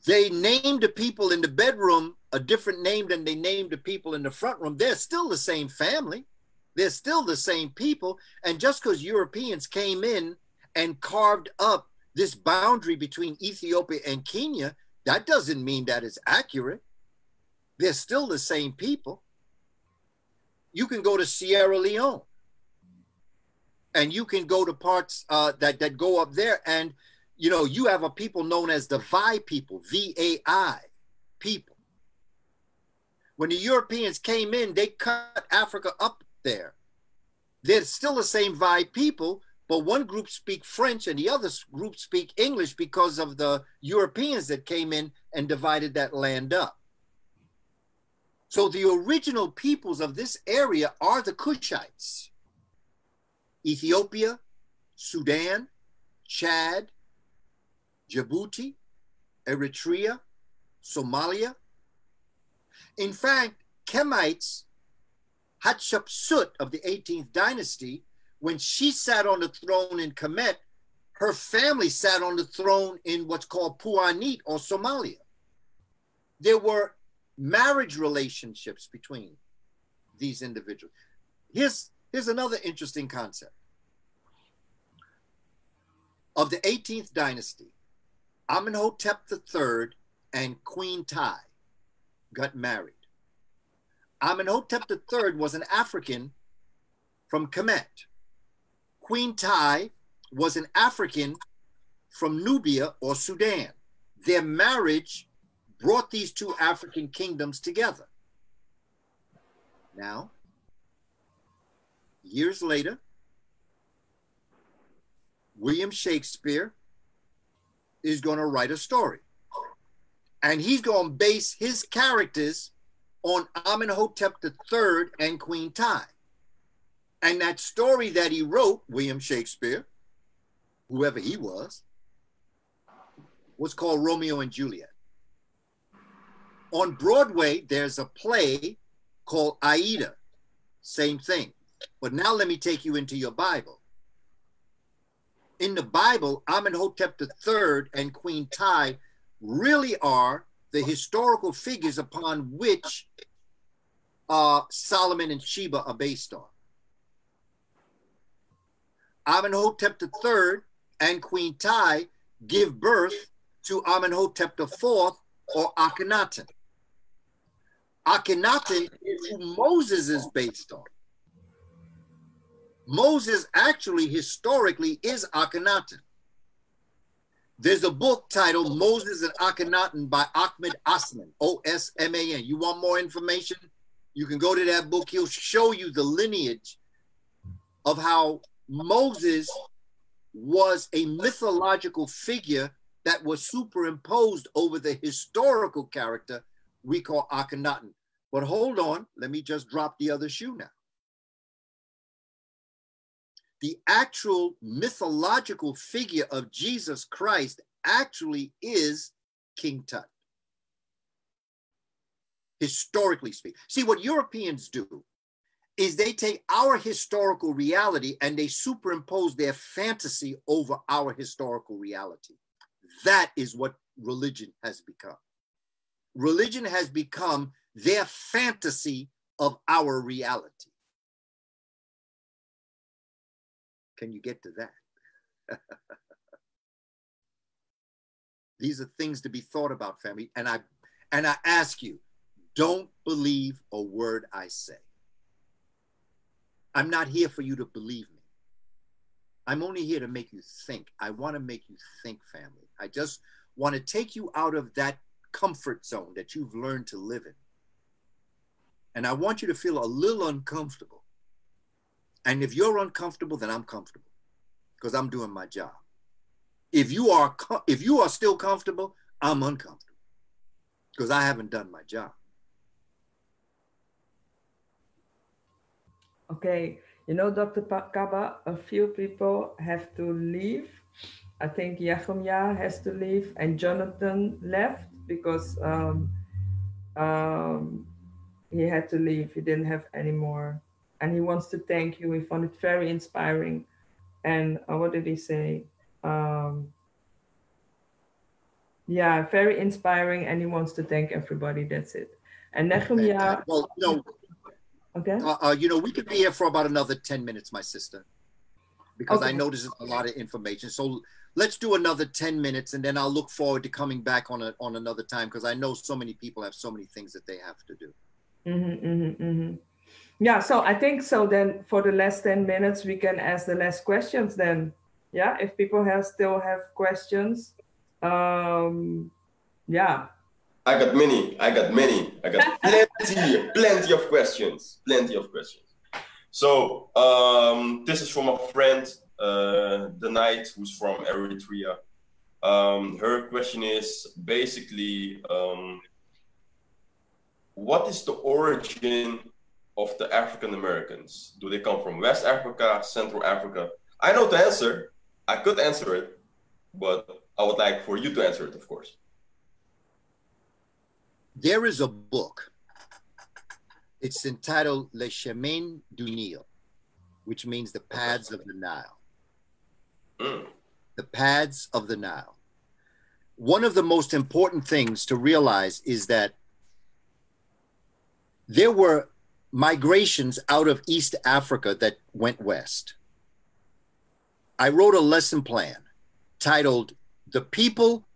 They named the people in the bedroom a different name than they named the people in the front room. They're still the same family. They're still the same people. And just because Europeans came in and carved up this boundary between Ethiopia and Kenya, that doesn't mean that it's accurate. They're still the same people. You can go to Sierra Leone, and you can go to parts that go up there, and you know you have a people known as the Vai people, V-A-I people. When the Europeans came in, they cut Africa up there. They're still the same Vai people, but one group speak French and the other group speak English because of the Europeans that came in and divided that land up. So the original peoples of this area are the Kushites. Ethiopia, Sudan, Chad, Djibouti, Eritrea, Somalia. In fact, Kemites, Hatshepsut of the 18th dynasty, when she sat on the throne in Kemet, her family sat on the throne in what's called Puanit or Somalia. There were marriage relationships between these individuals. Here's another interesting concept. Of the 18th dynasty, Amenhotep III and Queen Tai got married. Amenhotep III was an African from Kemet. Queen Tai was an African from Nubia or Sudan. Their marriage brought these two African kingdoms together. Now, years later, William Shakespeare is going to write a story. And he's going to base his characters on Amenhotep III and Queen Tai. And that story that he wrote, William Shakespeare, whoever he was called Romeo and Juliet. On Broadway, there's a play called Aida. Same thing. But now let me take you into your Bible. In the Bible, Amenhotep III and Queen Tai really are the historical figures upon which Solomon and Sheba are based on. Amenhotep III and Queen Tai give birth to Amenhotep IV or Akhenaten. Akhenaten is who Moses is based on. Moses actually historically is Akhenaten. There's a book titled Moses and Akhenaten by Ahmed Osman, O-S-M-A-N. You want more information? You can go to that book. He'll show you the lineage of how Moses was a mythological figure that was superimposed over the historical character we call Akhenaten. But hold on, let me just drop the other shoe now. The actual mythological figure of Jesus Christ actually is King Tut, historically speaking. See, what Europeans do is they take our historical reality and they superimpose their fantasy over our historical reality. That is what religion has become. Religion has become their fantasy of our reality. Can you get to that? These are things to be thought about, family. And I ask you, don't believe a word I say. I'm not here for you to believe me. I'm only here to make you think. I want to make you think, family. I just want to take you out of that comfort zone that you've learned to live in. And I want you to feel a little uncomfortable. And if you're uncomfortable, then I'm comfortable because I'm doing my job. If you are still comfortable, I'm uncomfortable because I haven't done my job. Okay, you know, Dr. Kaba, a few people have to leave. I think Yahumya has to leave and Jonathan left because he had to leave. He didn't have any more. And he wants to thank you. He found it very inspiring. And what did he say? Yeah, very inspiring. And he wants to thank everybody. That's it. And Nehemiah. Well, no. Okay. You know, we could be here for about another 10 minutes, my sister, because okay. I know there's a lot of information. So let's do another 10 minutes, and then I'll look forward to coming back on another time, because I know so many people have so many things that they have to do. Mm-hmm, mm-hmm, mm-hmm. Yeah, so I think so then for the last 10 minutes, we can ask the last questions then. Yeah, if people still have questions. Yeah. I got plenty of questions, So this is from a friend, the Knight, who's from Eritrea. Her question is basically, what is the origin of the African Americans? Do they come from West Africa, Central Africa? I know the answer, I could answer it, but I would like for you to answer it, of course. There is a book, it's entitled Le Chemin du Nil, which means the paths of the Nile. Mm. The paths of the Nile. One of the most important things to realize is that there were migrations out of East Africa that went west. I wrote a lesson plan titled, The People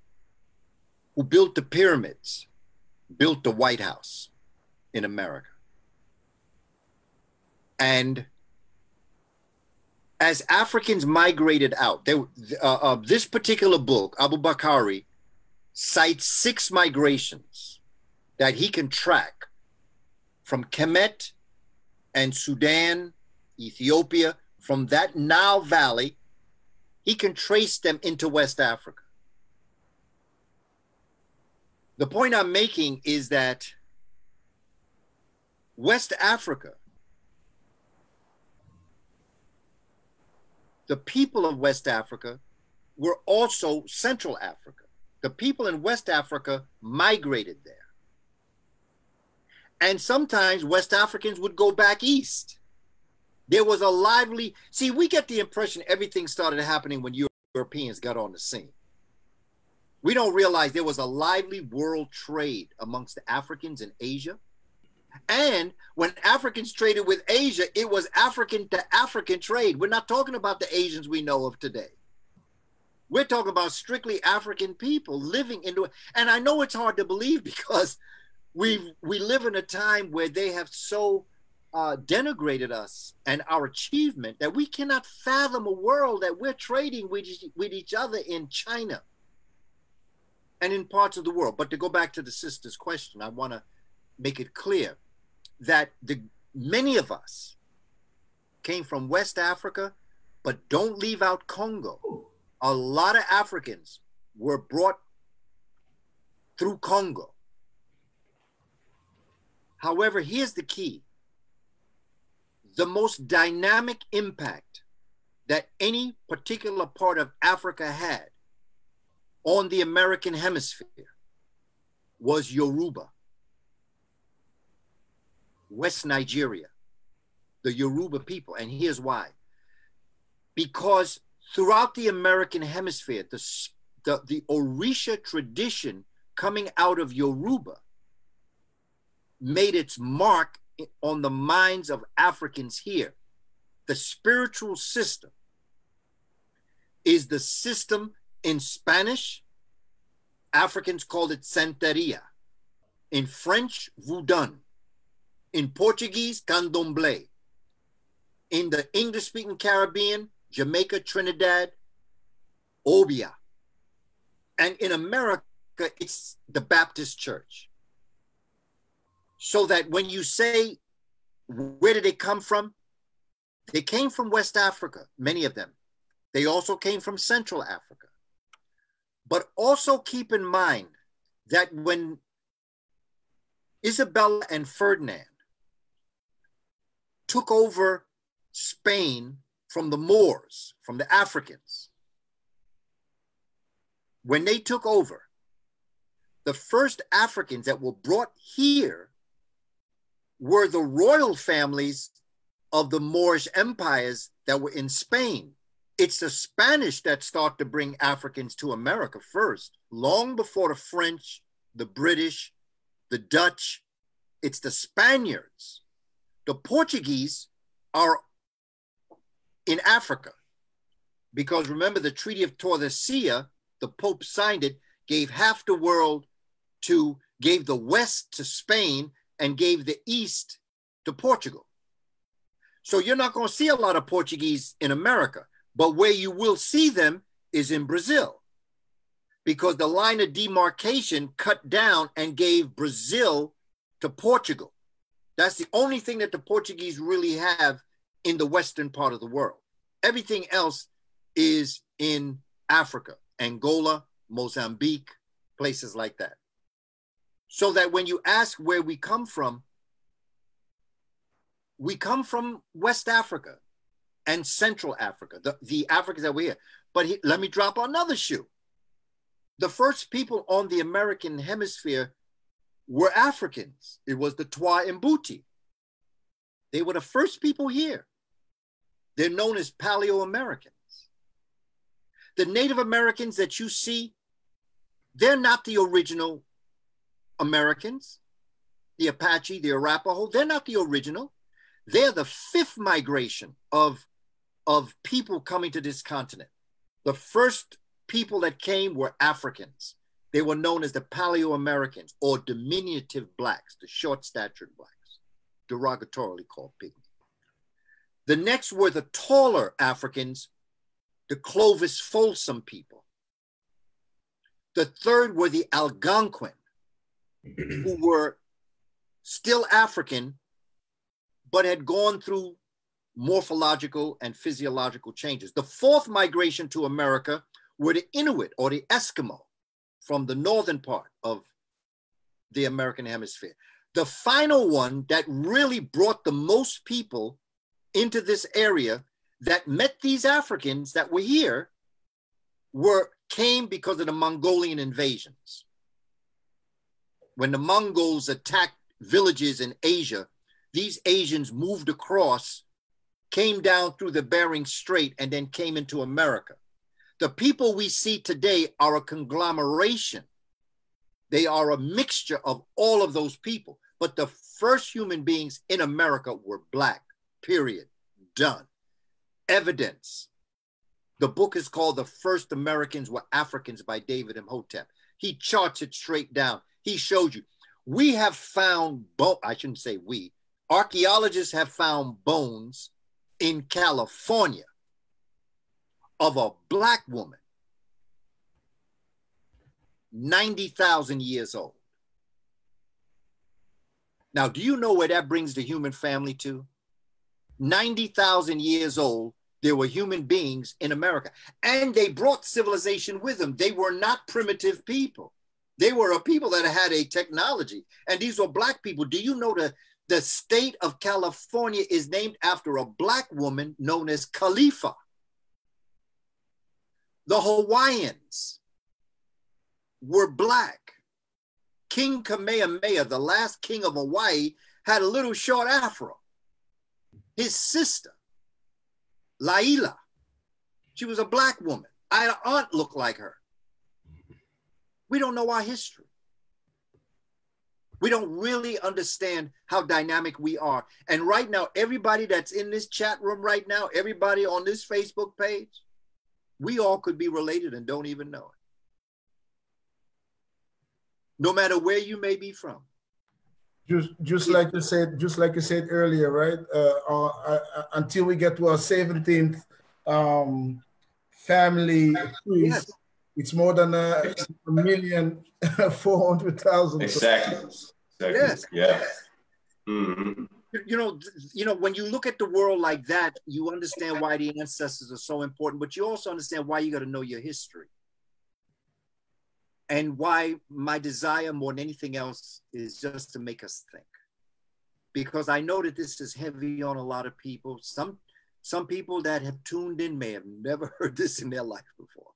Who Built the Pyramids Built the White House in America. And as Africans migrated out, this particular book, Abubakari, cites 6 migrations that he can track from Kemet and Sudan, Ethiopia, from that Nile Valley, he can trace them into West Africa. The point I'm making is that West Africa, the people of West Africa were also Central Africa. The people in West Africa migrated there. And sometimes West Africans would go back east. There was a lively, see, we get the impression everything started happening when Europeans got on the scene. We don't realize there was a lively world trade amongst the Africans in Asia. And when Africans traded with Asia, it was African to African trade. We're not talking about the Asians we know of today. We're talking about strictly African people living into it. And I know it's hard to believe because we live in a time where they have so denigrated us and our achievement that we cannot fathom a world that we're trading with each other in China and in parts of the world. But to go back to the sister's question, I want to make it clear that many of us came from West Africa, but don't leave out Congo. A lot of Africans were brought through Congo. However, here's the key. The most dynamic impact that any particular part of Africa had on the American hemisphere was Yoruba, West Nigeria, the Yoruba people. And here's why. Because throughout the American hemisphere, the Orisha tradition coming out of Yoruba made its mark on the minds of Africans here. The spiritual system is the system in Spanish. Africans called it Santeria. In French, Voodoo. In Portuguese, Candomblé. In the English-speaking Caribbean, Jamaica, Trinidad, Obia. And in America, it's the Baptist Church. So that when you say, where did they come from? They came from West Africa, many of them. They also came from Central Africa. But also keep in mind that when Isabella and Ferdinand took over Spain from the Moors, from the Africans, when they took over, the first Africans that were brought here were the royal families of the Moorish empires that were in Spain. It's the Spanish that start to bring Africans to America first, long before the French, the British, the Dutch. It's the Spaniards. The Portuguese are in Africa because remember the Treaty of Tordesillas, the Pope signed it, gave half the world to, gave the West to Spain and gave the East to Portugal. So you're not going to see a lot of Portuguese in America, but where you will see them is in Brazil because the line of demarcation cut down and gave Brazil to Portugal. That's the only thing that the Portuguese really have in the Western part of the world. Everything else is in Africa, Angola, Mozambique, places like that. So that when you ask where we come from West Africa and Central Africa, the Africans that were here. But let me drop another shoe. The first people on the American hemisphere were Africans. It was the Twa Mbuti. They were the first people here. They're known as Paleo-Americans. The Native Americans that you see, they're not the original Americans, the Apache, the Arapaho, they're not the original. They're the fifth migration of people coming to this continent. The first people that came were Africans. They were known as the Paleo-Americans or diminutive blacks, the short-statured blacks, derogatorily called pygmy. The next were the taller Africans, the Clovis Folsom people. The third were the Algonquin, who were still African, but had gone through morphological and physiological changes. The fourth migration to America were the Inuit or the Eskimo from the northern part of the American hemisphere. The final one that really brought the most people into this area that met these Africans that were here came because of the Mongolian invasions. When the Mongols attacked villages in Asia, these Asians moved across, came down through the Bering Strait, and then came into America. The people we see today are a conglomeration. They are a mixture of all of those people. But the first human beings in America were Black, period, done. Evidence. The book is called The First Americans Were Africans by David Imhotep. He charts it straight down. He shows you. We have found, I shouldn't say we, archaeologists have found bones in California of a Black woman, 90,000 years old. Now, do you know where that brings the human family to? 90,000 years old, there were human beings in America, and they brought civilization with them. They were not primitive people. They were a people that had a technology, and these were Black people. Do you know the state of California is named after a Black woman known as Khalifa? The Hawaiians were Black. King Kamehameha, the last king of Hawaii, had a little short afro. His sister, Laila, she was a Black woman. I had an aunt look like her. We don't know our history. We don't really understand how dynamic we are. And right now, everybody that's in this chat room right now, everybody on this Facebook page, we all could be related and don't even know it. No matter where you may be from. Just like you said earlier, right? Until we get to our 17th family priest, yes. It's more than 1,400,000. Exactly. Yes. Yeah. Mm-hmm. You know, when you look at the world like that, you understand why the ancestors are so important, but you also understand why you got to know your history. And why my desire more than anything else is just to make us think. Because I know that this is heavy on a lot of people. Some people that have tuned in may have never heard this in their life before.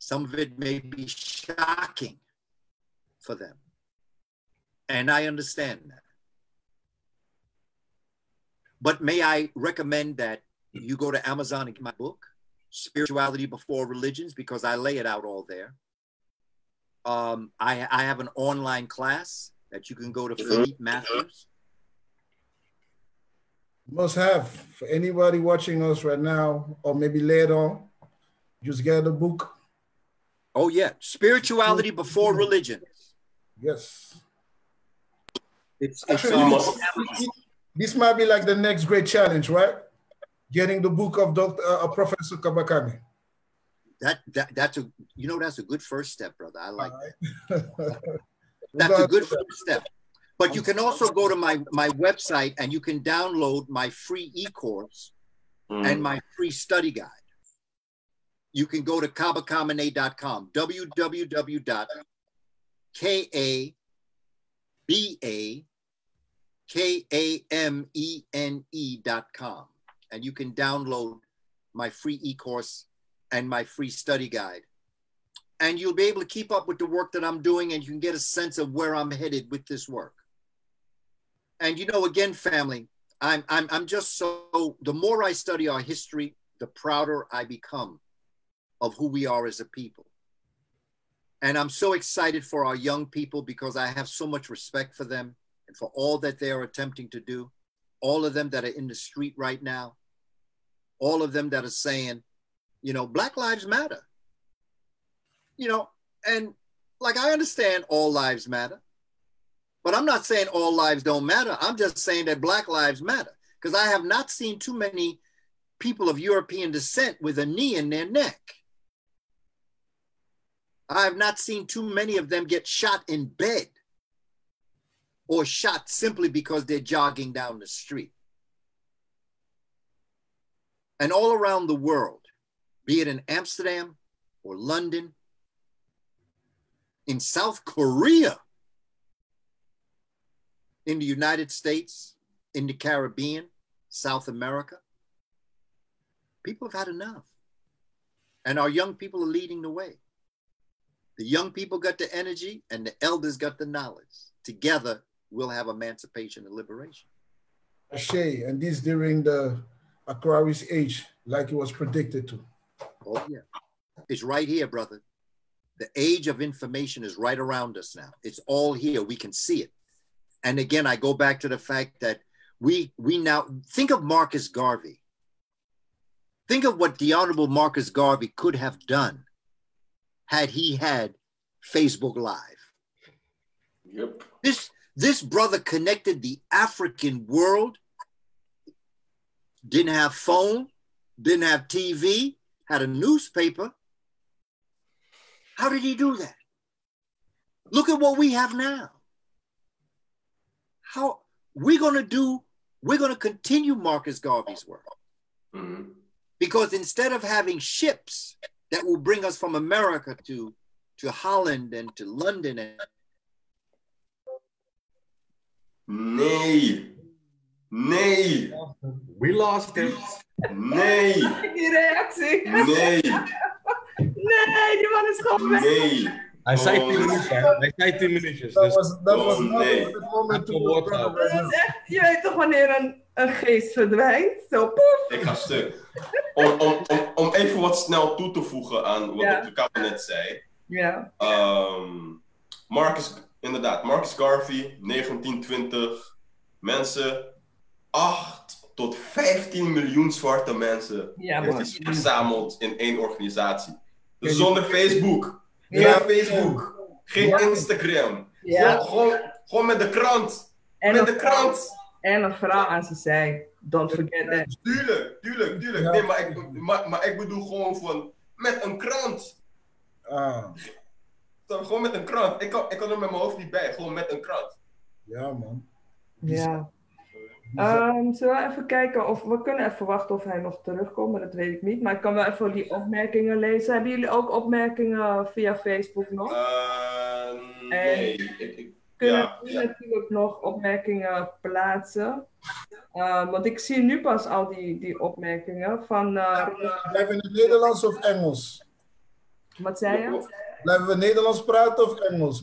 Some of it may be shocking for them. And I understand that. But may I recommend that you go to Amazon and get my book, Spirituality Before Religions, because I lay it out all there. I have an online class that you can go to Philippe Matthews. Must have, for anybody watching us right now, or maybe later on, just get the book. Oh yeah, Spirituality Before Religions. Yes. It's this might be like the next great challenge, right? Getting the book of Professor Kaba Kamene. That's a good first step, brother. I like that. That's a good first step. But you can also go to my website and you can download my free e-course and my free study guide. You can go to kabakamene.com, www.kabakamene.com, and you can download my free e-course and my free study guide. And you'll be able to keep up with the work that I'm doing, and you can get a sense of where I'm headed with this work. And you know, again, family, I'm just so, the more I study our history, the prouder I become of who we are as a people. And I'm so excited for our young people because I have so much respect for them. And for all that they are attempting to do, all of them that are in the street right now, all of them that are saying, you know, Black lives matter. You know, and like I understand all lives matter, but I'm not saying all lives don't matter. I'm just saying that Black lives matter because I have not seen too many people of European descent with a knee in their neck. I have not seen too many of them get shot in bed or shot simply because they're jogging down the street. And all around the world, be it in Amsterdam or London, in South Korea, in the United States, in the Caribbean, South America, people have had enough. And our young people are leading the way. The young people got the energy and the elders got the knowledge. Together, we'll have emancipation and liberation. Ashe, and this during the Aquarius age, like it was predicted to. Oh yeah, it's right here, brother. The age of information is right around us now. It's all here, we can see it. And again, I go back to the fact that we now, think of Marcus Garvey. Think of what the Honorable Marcus Garvey could have done had he had Facebook Live. Yep. This brother connected the African world, didn't have phone, didn't have TV, had a newspaper. How did he do that? Look at what we have now. How we're gonna continue Marcus Garvey's work. Mm-hmm. Because instead of having ships that will bring us from America to Holland and to London and nay, nay, we lost him. Nay, nay, nay, die man is gewoon weg. Nee. Hij zei 10 minuutjes. Hij zei 10 minuutjes. Dat was not the moment to work. Dat is echt, je weet toch wanneer een geest verdwijnt? Zo poef. Ik ga stuk. Om even wat snel toe te voegen aan wat Dr. Kaba net zei. Ja. Marcus, inderdaad, Marcus Garvey, 1920. Mensen, 8 tot 15 miljoen zwarte mensen heeft hij verzameld in één organisatie. Dus zonder Facebook. Ja, Facebook. Geen Instagram. Ja. Gewoon met de krant. En met de krant. En een verhaal aan ze zei. Don't forget that. Tuurlijk. Nee, maar ik bedoel gewoon van... Met een krant. Gewoon met een krant. Ik kan er met mijn hoofd niet bij. Gewoon met een krant. Ja, man. Ja. Zullen we even kijken of... We kunnen even wachten of hij nog terugkomt, maar dat weet ik niet. Maar ik kan wel even die opmerkingen lezen. Hebben jullie ook opmerkingen via Facebook nog? Nee. Kunnen we natuurlijk nog opmerkingen plaatsen? Want ik zie nu pas al die opmerkingen van... Blijven we in het Nederlands of Engels? Wat zei je? Blijven we Nederlands praten of Engels?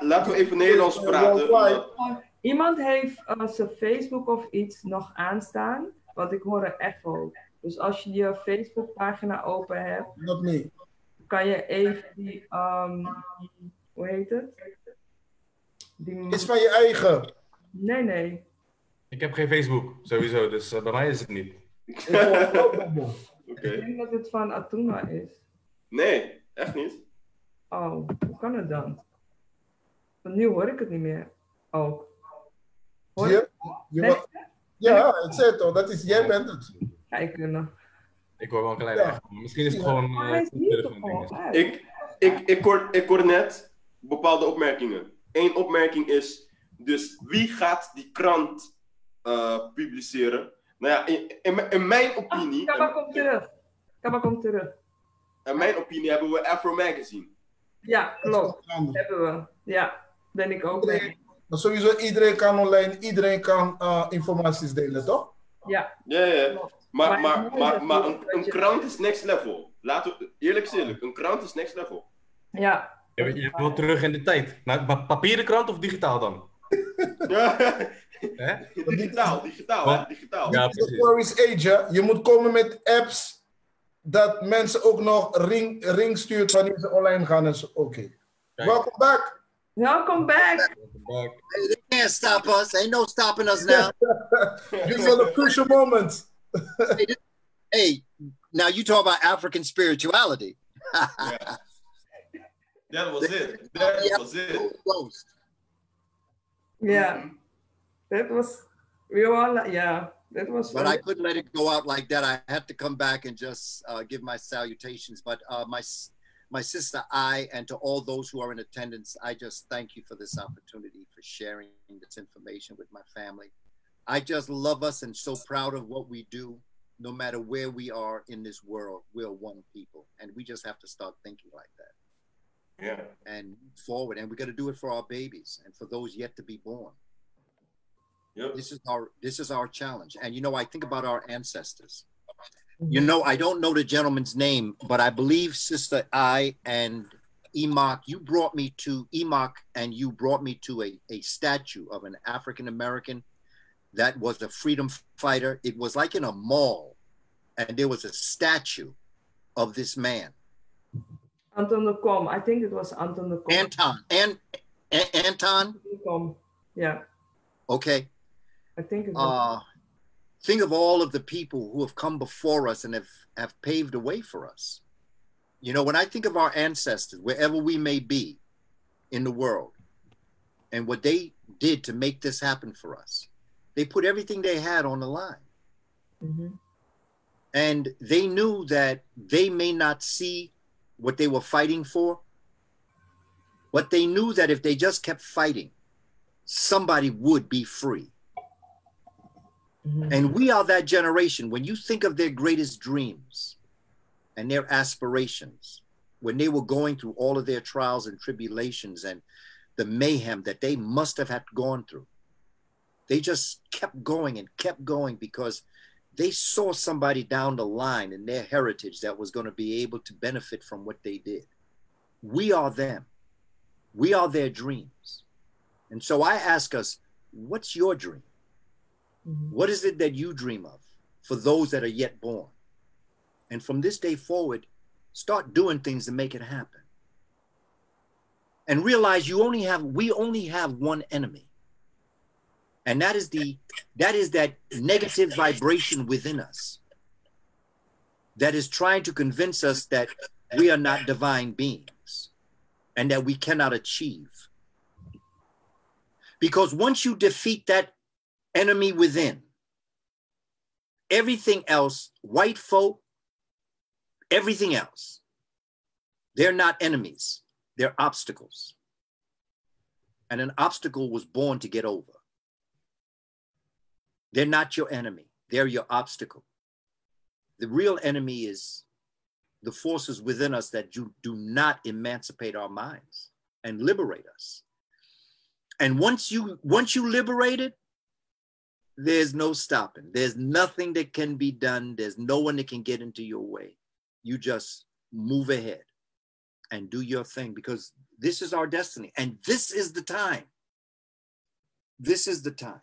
Laten we even Nederlands praten. Iemand heeft zijn Facebook of iets nog aanstaan, want ik hoor een echo. Dus als je je Facebookpagina open hebt, kan je even die, hoe heet het? Is van je eigen? Nee. Ik heb geen Facebook, sowieso, dus bij mij is het niet. Okay. Ik denk dat het van Atuna is. Nee, echt niet. Oh, hoe kan het dan? Want nu hoor ik het niet meer. Oh. Ja, het zit toch. Dat is, jij bent het. Ja, ik hoor wel een kleine echo. Misschien is het gewoon... Ik hoor net bepaalde opmerkingen. Eén opmerking is, dus wie gaat die krant publiceren? Nou ja, in mijn opinie... Kaba komt terug. In mijn opinie hebben we Afro Magazine. Ja, klopt. Dat hebben we. Ja, ben ik ook mee. Maar sowieso iedereen kan online, iedereen kan informaties delen, toch? Ja. Ja. Maar een krant is next level. Laten we eerlijk, een krant is next level. Ja. Je wilt terug in de tijd. Nou, papieren krant of digitaal dan? Ja. Digitaal. Ja, precies. Je moet komen met apps dat mensen ook nog ring stuurt wanneer ze online gaan en zo. Oké. Welkom back. Welcome back. Hey, they can't stop us. Ain't no stopping us now. These are the crucial moments. Hey, now you talk about African spirituality. Yeah. That was it. Yeah. That was, we all, yeah. That was but funny. I couldn't let it go out like that. I had to come back and just give my salutations. But my my sister, I, and to all those who are in attendance, I just thank you for this opportunity, for sharing this information with my family. I just love us and so proud of what we do. No matter where we are in this world, we're one people, and we just have to start thinking like that. Yeah. And forward, and we got to do it for our babies and for those yet to be born. Yep. This is our challenge. And you know, I think about our ancestors. You know, I don't know the gentleman's name, but I believe Sister I and Emak, you brought me to Emak, and you brought me to a statue of an African-American that was a freedom fighter. It was like in a mall, and there was a statue of this man. Anton de Kom, I think it was Anton de Kom. Anton? De Kom. Yeah. Okay. I think it was. Think of all of the people who have come before us and have paved the way for us. You know, when I think of our ancestors, wherever we may be in the world, and what they did to make this happen for us, they put everything they had on the line. Mm-hmm. And they knew that they may not see what they were fighting for, but they knew that if they just kept fighting, somebody would be free. Mm-hmm. And we are that generation. When you think of their greatest dreams and their aspirations, when they were going through all of their trials and tribulations and the mayhem that they must have had gone through, they just kept going and kept going because they saw somebody down the line in their heritage that was going to be able to benefit from what they did. We are them. We are their dreams. And so I ask us, what's your dream? Mm-hmm. What is it that you dream of for those that are yet born? And from this day forward, start doing things to make it happen. And realize we only have one enemy. And that is that negative vibration within us that is trying to convince us that we are not divine beings and that we cannot achieve. Because once you defeat that enemy within, everything else, white folk, everything else, they're not enemies, they're obstacles. And an obstacle was born to get over. They're not your enemy, they're your obstacle. The real enemy is the forces within us that you do not emancipate our minds and liberate us. And once you liberate it, there's no stopping. There's nothing that can be done. There's no one that can get into your way. You just move ahead and do your thing, because this is our destiny. And this is the time. This is the time.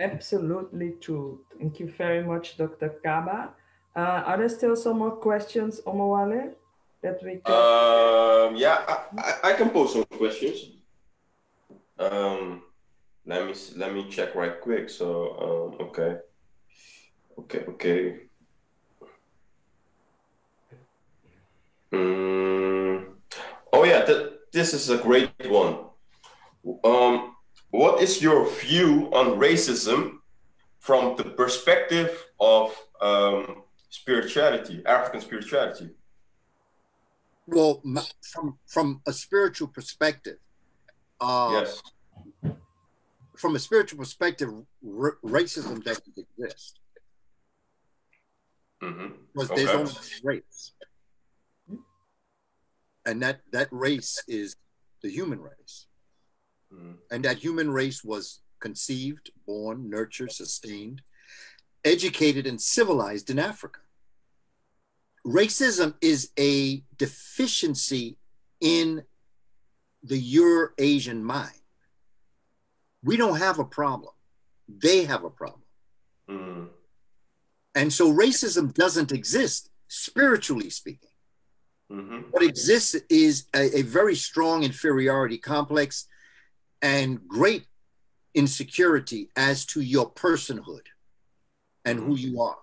Absolutely true. Thank you very much, Dr. Kaba. Are there still some more questions, Omowale, that we can? Yeah, I can pose some questions. Let me check right quick. So okay. Oh yeah, this is a great one. What is your view on racism from the perspective of spirituality, African spirituality? Well, from a spiritual perspective, yes. From a spiritual perspective, racism doesn't exist. Mm-hmm. Because there's only race. And that race is the human race. Mm-hmm. And that human race was conceived, born, nurtured, sustained, educated, and civilized in Africa. Racism is a deficiency in the Eurasian mind. We don't have a problem. They have a problem. Mm-hmm. And so racism doesn't exist, spiritually speaking. Mm-hmm. What exists is a very strong inferiority complex and great insecurity as to your personhood and who you are.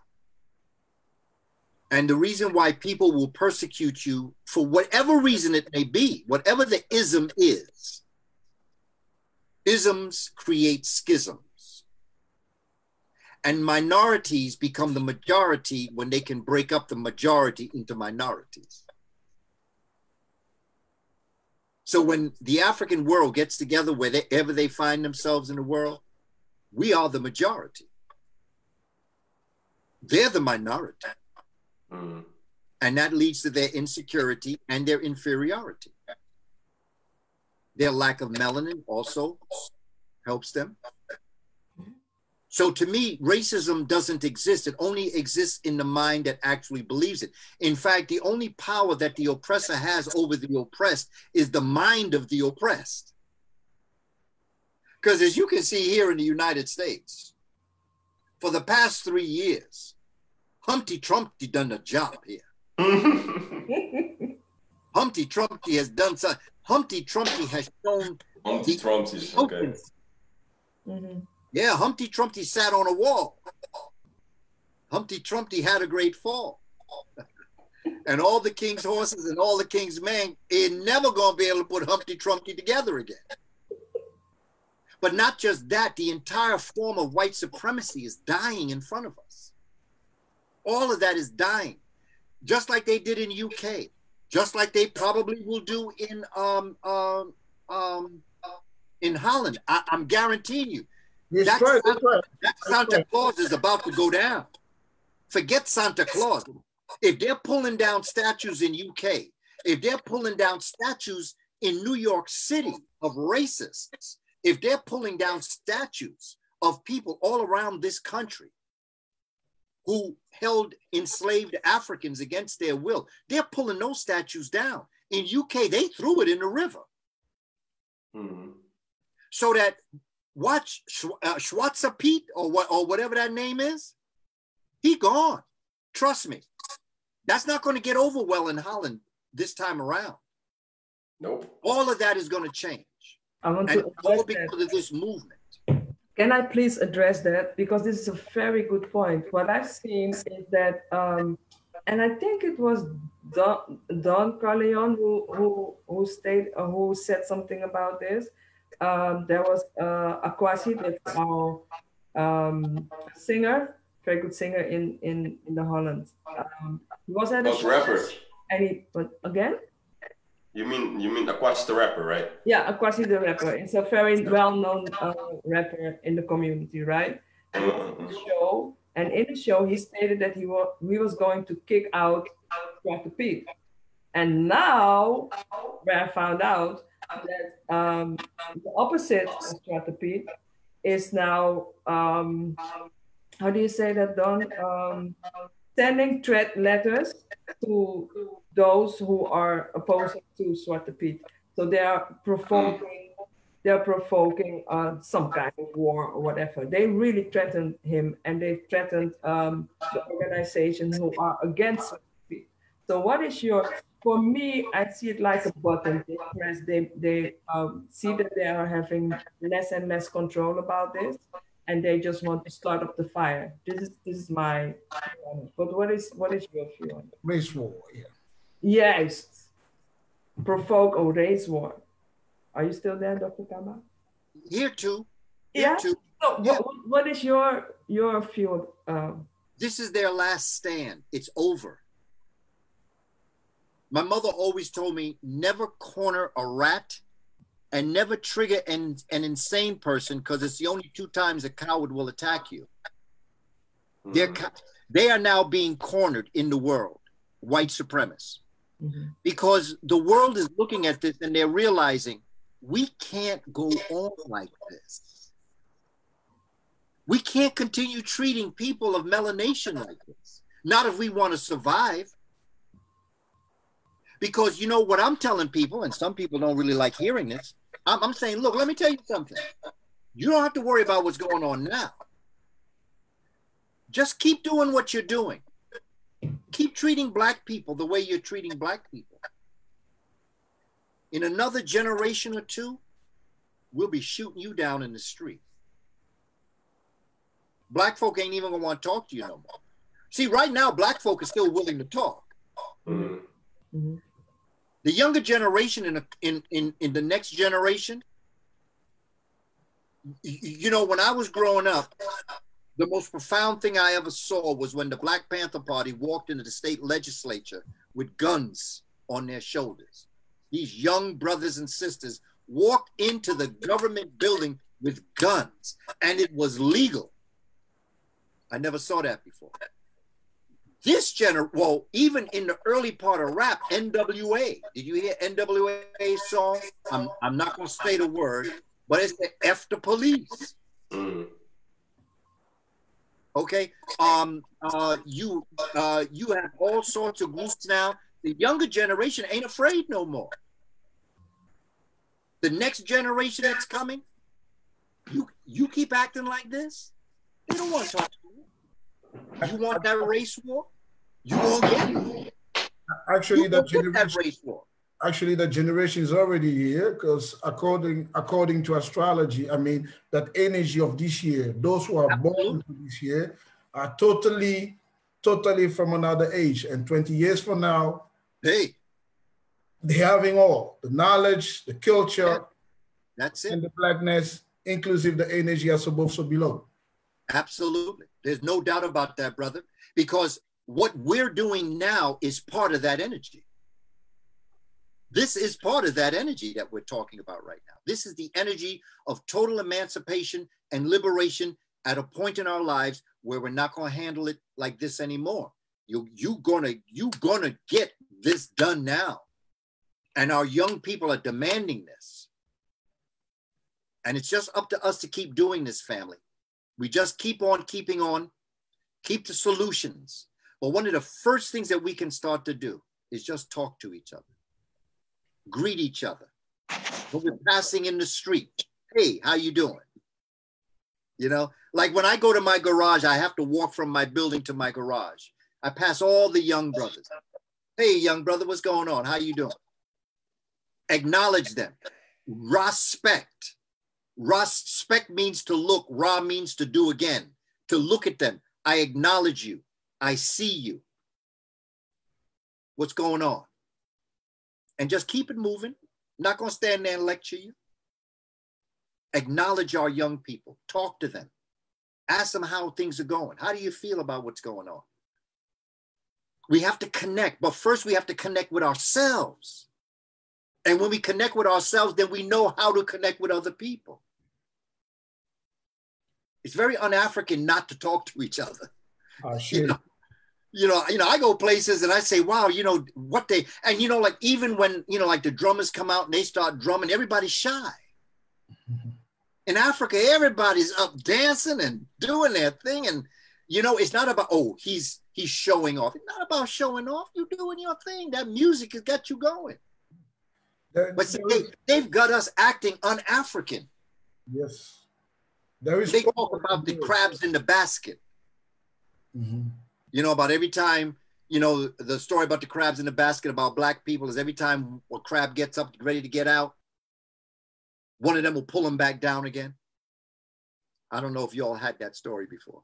And the reason why people will persecute you, for whatever reason it may be, whatever the ism is, isms create schisms. And minorities become the majority when they can break up the majority into minorities. So when the African world gets together, wherever they find themselves in the world, we are the majority. They're the minority. Mm-hmm. And that leads to their insecurity and their inferiority. Their lack of melanin also helps them. So to me, racism doesn't exist. It only exists in the mind that actually believes it. In fact, the only power that the oppressor has over the oppressed is the mind of the oppressed. Because as you can see here in the United States, for the past 3 years, Humpty Trumpty done a job here. Humpty Trumpty has done something. Humpty Trumpty has shown. Humpty Trumpty is okay. Mm-hmm. Yeah, Humpty Trumpty sat on a wall. Humpty Trumpty had a great fall. And all the king's horses and all the king's men are never going to be able to put Humpty Trumpty together again. But not just that, the entire form of white supremacy is dying in front of us. All of that is dying. Just like they did in the UK. Just like they probably will do in Holland. I'm guaranteeing you. That Santa Claus is about to go down. Forget Santa Claus. If they're pulling down statues in UK, if they're pulling down statues in New York City of racists, if they're pulling down statues of people all around this country who held enslaved Africans against their will, they're pulling those statues down. In UK, they threw it in the river. Mm-hmm. So that watch Zwarte Piet or whatever that name is, he gone. Trust me, that's not going to get over well in Holland this time around. Nope. All of that is going to change. I want to all because that. Of this movement. Can I please address that? Because this is a very good point. What I've seen is that, and I think it was Don Carleon who said something about this. There was Akwasi, that's our singer, very good singer in the Holland. He was at a rapper. And he, but again? You mean Akwasi the rapper, right? Yeah, Akwasi the rapper. It's a very well-known rapper in the community, right? And in the show, he stated that he was going to kick out Zwarte Piet. And now, where I found out, that the opposite of Zwarte Piet is now, how do you say that, Don? Sending threat letters to those who are opposing to Zwarte Piet. So they are provoking some kind of war or whatever. They really threatened him, and they threatened the organizations who are against Zwarte Piet. So what is your... For me, I see it like a button. They press. They see that they are having less and less control about this, and they just want to start up the fire. This is my. But what is your view on it? Race war? Yeah. Yes. Provoke a race war. Are you still there, Dr. Kaba? Here too. Yeah. Too. So yeah. What is your view? This is their last stand. It's over. My mother always told me, never corner a rat and never trigger an insane person, because it's the only two times a coward will attack you. Mm-hmm. They are now being cornered in the world, white supremacists, mm-hmm. because the world is looking at this and they're realizing we can't go on like this. We can't continue treating people of melanation like this. Not if we want to survive. Because you know what I'm telling people, and some people don't really like hearing this, I'm saying, look, let me tell you something. You don't have to worry about what's going on now. Just keep doing what you're doing. Keep treating black people the way you're treating black people. In another generation or two, we'll be shooting you down in the street. Black folk ain't even gonna want to talk to you no more. See, right now, black folk are still willing to talk. Mm-hmm. Mm-hmm. The younger generation in the next generation, you know, when I was growing up, The most profound thing I ever saw was when the Black Panther Party walked into the state legislature with guns on their shoulders. These young brothers and sisters walked into the government building with guns, and it was legal. I never saw that before. This general, well, even in the early part of rap, NWA, did you hear NWA song? I'm not gonna say the word, but it's the F the police. Okay, you have all sorts of groups now. The younger generation ain't afraid no more. The next generation that's coming, you keep acting like this, they don't want to talk to you. You want that race war? You won't get it. Actually, that generation. Actually, the generation is already here because according to astrology, I mean, that energy of this year, those who are born this year are totally from another age. And 20 years from now, they're having all the knowledge, the culture, that's it, and the blackness, inclusive the energy as above, so below. Absolutely. There's no doubt about that, brother, because what we're doing now is part of that energy. This is part of that energy that we're talking about right now. This is the energy of total emancipation and liberation at a point in our lives where we're not gonna handle it like this anymore. You're gonna get this done now. And our young people are demanding this. And it's just up to us to keep doing this, family. We just keep on keeping on, keep the solutions. But one of the first things that we can start to do is just talk to each other. Greet each other. When we're passing in the street, hey, how you doing? You know, like when I go to my garage, I have to walk from my building to my garage. I pass all the young brothers. Hey, young brother, what's going on? How you doing? Acknowledge them. Respect. Respect means to look. Ra means to do again. To look at them. I acknowledge you. I see you. What's going on? And just keep it moving. I'm not gonna stand there and lecture you. Acknowledge our young people, talk to them. Ask them how things are going. How do you feel about what's going on? We have to connect, but first we have to connect with ourselves. And when we connect with ourselves, then we know how to connect with other people. It's very un-African not to talk to each other. Oh, shit. You know, I go places and I say, wow, you know, what they, and you know, like even when, you know, like the drummers come out and they start drumming, everybody's shy. In Africa, everybody's up dancing and doing their thing. And, you know, it's not about, oh, he's showing off. It's not about showing off. You're doing your thing. That music has got you going. But see, they've got us acting un-African. Yes. There is, they talk about the crabs in the basket. Mm-hmm. You know, about every time, you know, the story about the crabs in the basket about Black people is every time a crab gets up ready to get out, one of them will pull him back down again. I don't know if you all had that story before.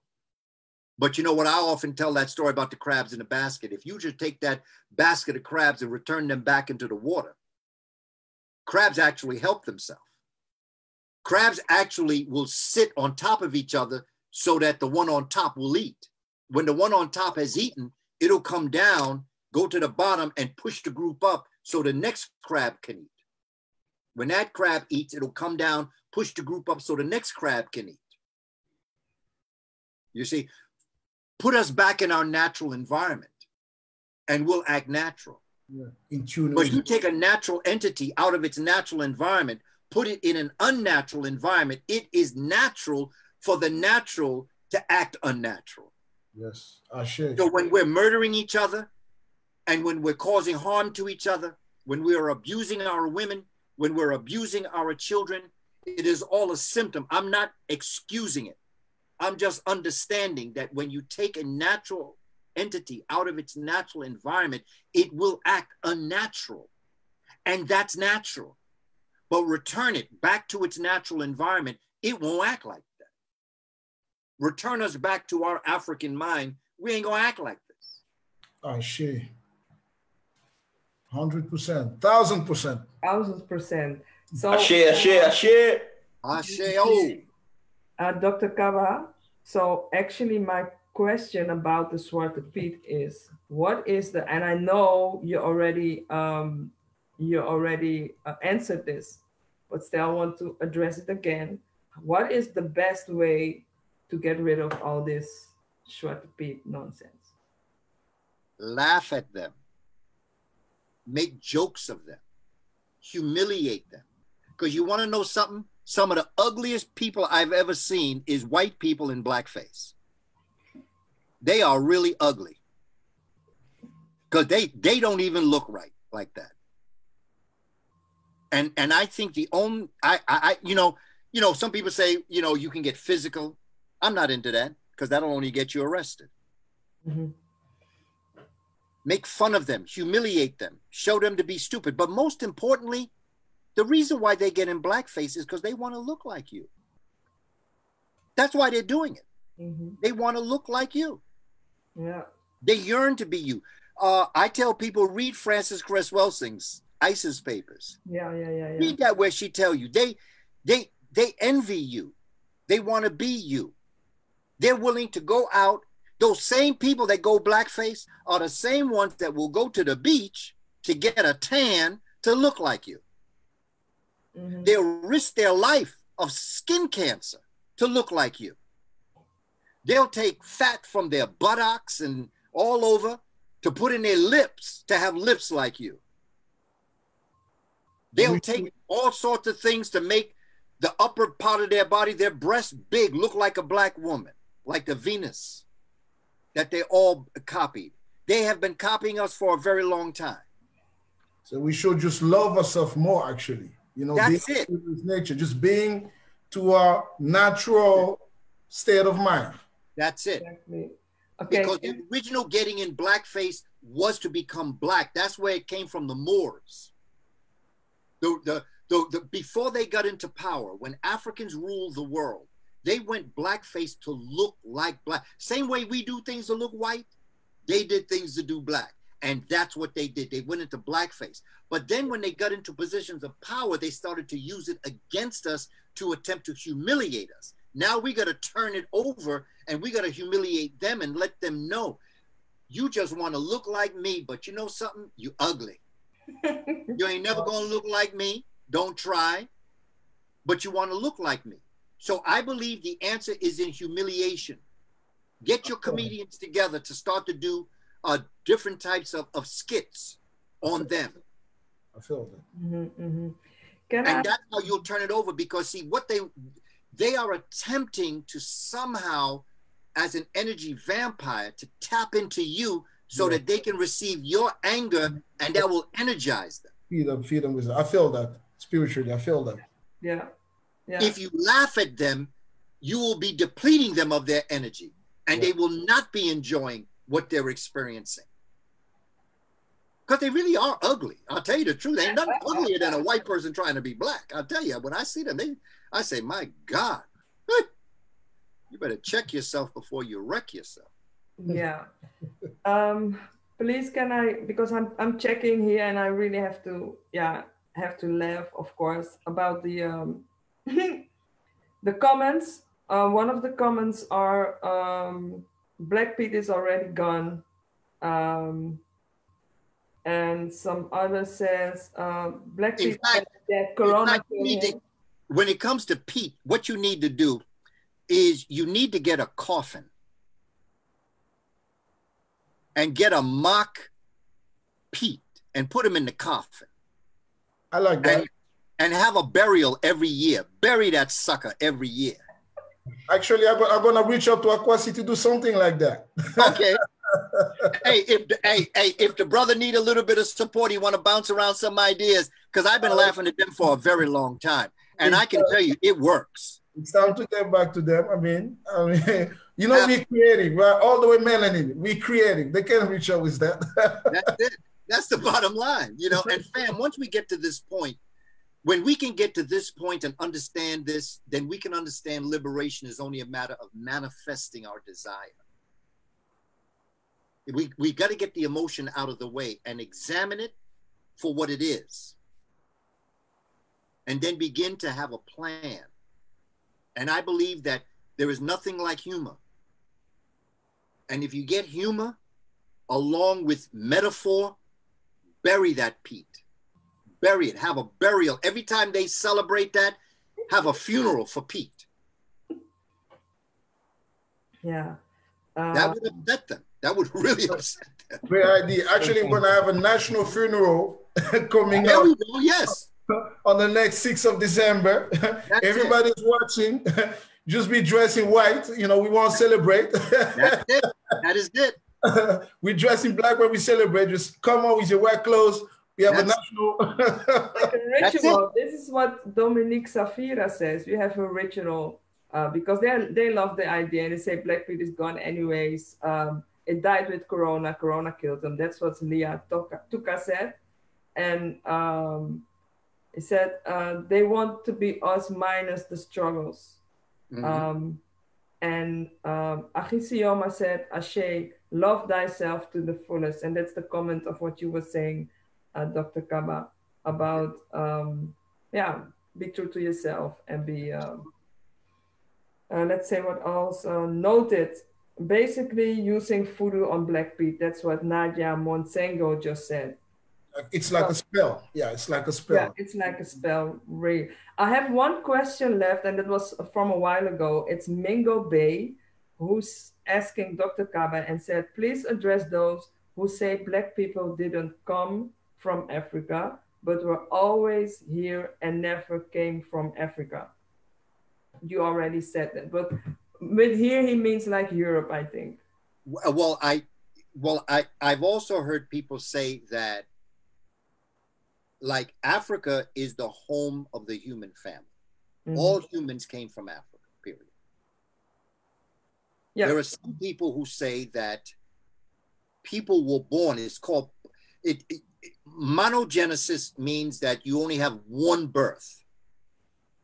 But you know what? I often tell that story about the crabs in the basket. If you just take that basket of crabs and return them back into the water, crabs actually help themselves. Crabs actually will sit on top of each other so that the one on top will eat. When the one on top has eaten, it'll come down, go to the bottom and push the group up so the next crab can eat. When that crab eats, it'll come down, push the group up so the next crab can eat. You see, put us back in our natural environment and we'll act natural. Yeah, intuitively. But you take a natural entity out of its natural environment, put it in an unnatural environment, it is natural for the natural to act unnatural. Yes, I should. So when we're murdering each other and when we're causing harm to each other, when we're abusing our women, when we're abusing our children, it is all a symptom. I'm not excusing it. I'm just understanding that when you take a natural entity out of its natural environment, it will act unnatural. And that's natural. But return it back to its natural environment, it won't act like that. Return us back to our African mind, we ain't gonna act like this. I see. 100%, 1000%. 1000%. So, Ashe. Dr. Kaba, So actually my question about the Zwarte Piet is, what is the, and I know you already answered this, but still I want to address it again. What is the best way to get rid of all this Zwarte Piet nonsense? Laugh at them, make jokes of them, humiliate them. Because you want to know something? Some of the ugliest people I've ever seen is white people in blackface. They are really ugly. Because they don't even look right like that. And I think the only, you know, some people say, you know, you can get physical. I'm not into that, because that'll only get you arrested. Mm-hmm. Make fun of them, humiliate them, show them to be stupid. But most importantly, the reason why they get in blackface is because they want to look like you. That's why they're doing it. Mm-hmm. They want to look like you. Yeah. They yearn to be you. I tell people, read Frances Cress Welsing's ISIS papers. Yeah. Read that, where she tell you they envy you. They want to be you. They're willing to go out. Those same people that go blackface are the same ones that will go to the beach to get a tan to look like you. Mm-hmm. They'll risk their life of skin cancer to look like you. They'll take fat from their buttocks and all over to put in their lips to have lips like you. They'll take all sorts of things to make the upper part of their body, their breasts big, look like a black woman, like the Venus that they all copied. They have been copying us for a very long time. So we should just love ourselves more, actually. You know, that's it. Nature, just being to our natural state of mind. That's it. Exactly. Okay. Because the original getting in blackface was to become black. That's where it came from, the Moors. Before they got into power, when Africans ruled the world, they went blackface to look like black. Same way we do things to look white, they did things to do black. And that's what they did. They went into blackface. But then when they got into positions of power, they started to use it against us to attempt to humiliate us. Now we got to turn it over and we got to humiliate them and let them know, you just want to look like me, but you know something? You ugly. You ain't never going to look like me. Don't try. But you want to look like me. So I believe the answer is in humiliation. Get your comedians together to start to do different types of skits on them. I feel that. Mm-hmm, mm-hmm. That's how you'll turn it over, because see what they are attempting to somehow, as an energy vampire, to tap into you so that they can receive your anger and that will energize them. Feed them with, I feel that spiritually, I feel that. Yeah. Yeah. If you laugh at them, you will be depleting them of their energy and they will not be enjoying what they're experiencing. Because they really are ugly. I'll tell you the truth. They ain't nothing uglier than a white person trying to be black. I'll tell you, when I see them, I say, my God, you better check yourself before you wreck yourself. Yeah. Please, can I, because I'm checking here and I really have to laugh, of course, about the the comments. One of the comments are, Black Pete is already gone. And some other says, Black Pete, that Corona. When it comes to Pete, what you need to do is you need to get a coffin and get a mock Pete and put him in the coffin. I like that. And have a burial every year. Bury that sucker every year. Actually, I'm gonna reach out to Akwasi to do something like that. Okay. Hey, if the brother need a little bit of support, he want to bounce around some ideas, because I've been laughing at them for a very long time, and I can tell you it works. It's time to get back to them. I mean, you know, we're creating. We're all the way melanin. We're creating. They can't reach out with that. That's it. That's the bottom line, you know. And fam, once we get to this point. When we can get to this point and understand this, then we can understand liberation is only a matter of manifesting our desire. We got to get the emotion out of the way and examine it for what it is. And then begin to have a plan. And I believe that There is nothing like humor. And if you get humor along with metaphor, bury that Piet. Bury it. Have a burial. Every time they celebrate that, have a funeral for Piet. Yeah. That would upset them. That would really upset them. Great idea. Actually, we're going to have a national funeral coming up. There we go, yes. On the next 6th of December. That's Everybody's it. Watching. Just be dressed in white. You know, we won't celebrate. That's it. That is it. We dress in black when we celebrate. Just come on with your white clothes. We have a national... like a ritual. This is what Dominique Safira says. We have a ritual because they love the idea and they say Black Piet is gone anyways. It died with Corona. Corona killed them. That's what Leah Tuka said. And he said, they want to be us minus the struggles. Mm-hmm. And Achisioma said, Ashe, love thyself to the fullest. And that's the comment of what you were saying, Dr. Kaba, about, be true to yourself and be, let's say what else, noted, basically using voodoo on Black Piet. That's what Nadia Monsengo just said. It's like a spell. Yeah, it's like a spell. Yeah, it's like a spell. Really. I have one question left, and it was from a while ago. It's Mingo Bay, who's asking Dr. Kaba and said, please address those who say Black people didn't come from Africa, but were always here and never came from Africa. You already said that, but with here he means like Europe, I think. Well, I've also heard people say that like Africa is the home of the human family. Mm-hmm. All humans came from Africa, period. Yeah. There are some people who say that people were born, it's called, monogenesis means that you only have one birth,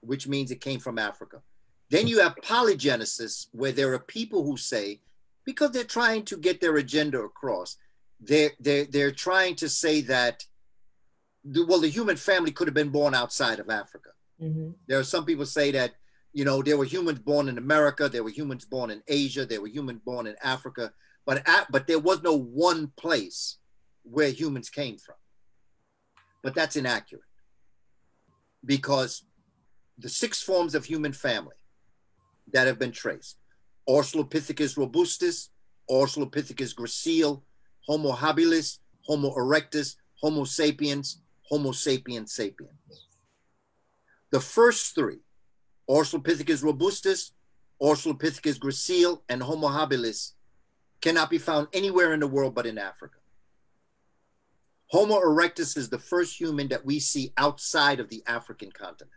which means it came from Africa. Then you have polygenesis, where there are people who say, because they're trying to get their agenda across, they're trying to say that, well, the human family could have been born outside of Africa. Mm-hmm. There are some people say that, you know, there were humans born in America, there were humans born in Asia, there were humans born in Africa, but there was no one place where humans came from. But that's inaccurate because the 6 forms of human family that have been traced, Australopithecus robustus, Australopithecus gracile, Homo habilis, Homo erectus, Homo sapiens, Homo sapiens sapiens. The first 3, Australopithecus robustus, Australopithecus gracile, and Homo habilis, cannot be found anywhere in the world but in Africa. Homo erectus is the first human that we see outside of the African continent.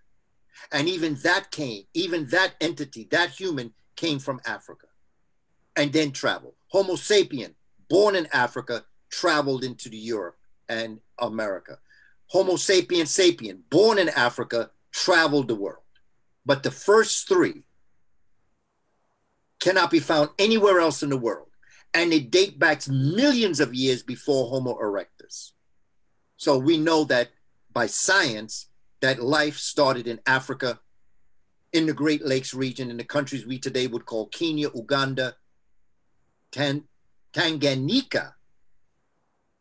And that human came from Africa and then traveled. Homo sapien, born in Africa, traveled into Europe and America. Homo sapiens sapien, born in Africa, traveled the world. But the first 3 cannot be found anywhere else in the world. And it dates back millions of years before Homo erectus. So we know that by science, that life started in Africa, in the Great Lakes region, in the countries we today would call Kenya, Uganda, Tanganyika,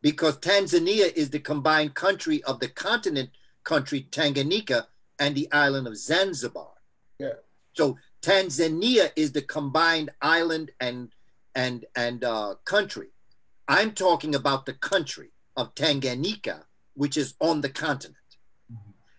because Tanzania is the combined country of the continent country Tanganyika and the island of Zanzibar. Yeah. So Tanzania is the combined island and country. I'm talking about the country of Tanganyika, which is on the continent.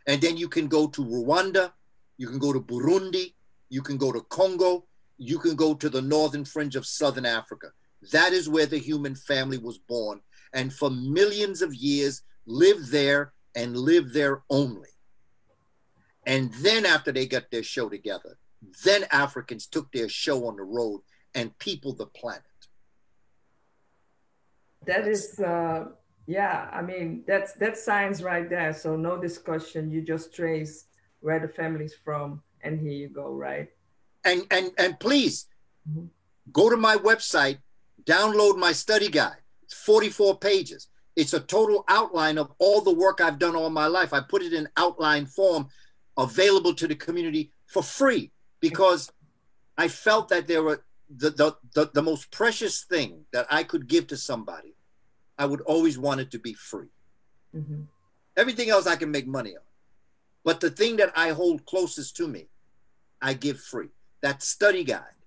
And then you can go to Rwanda, you can go to Burundi, you can go to Congo, you can go to the northern fringe of Southern Africa. That is where the human family was born. And for millions of years, lived there and lived there only. And then after they got their show together, then Africans took their show on the road and peopled the planet. That is... yeah, I mean, that's science right there. So no discussion, you just trace where the family's from and here you go, right? And please, mm-hmm. Go to my website, download my study guide. It's 44 pages. It's a total outline of all the work I've done all my life. I put it in outline form available to the community for free because I felt that there were the most precious thing that I could give to somebody, I would always want it to be free. Mm-hmm. Everything else I can make money on. But the thing that I hold closest to me, I give free. That study guide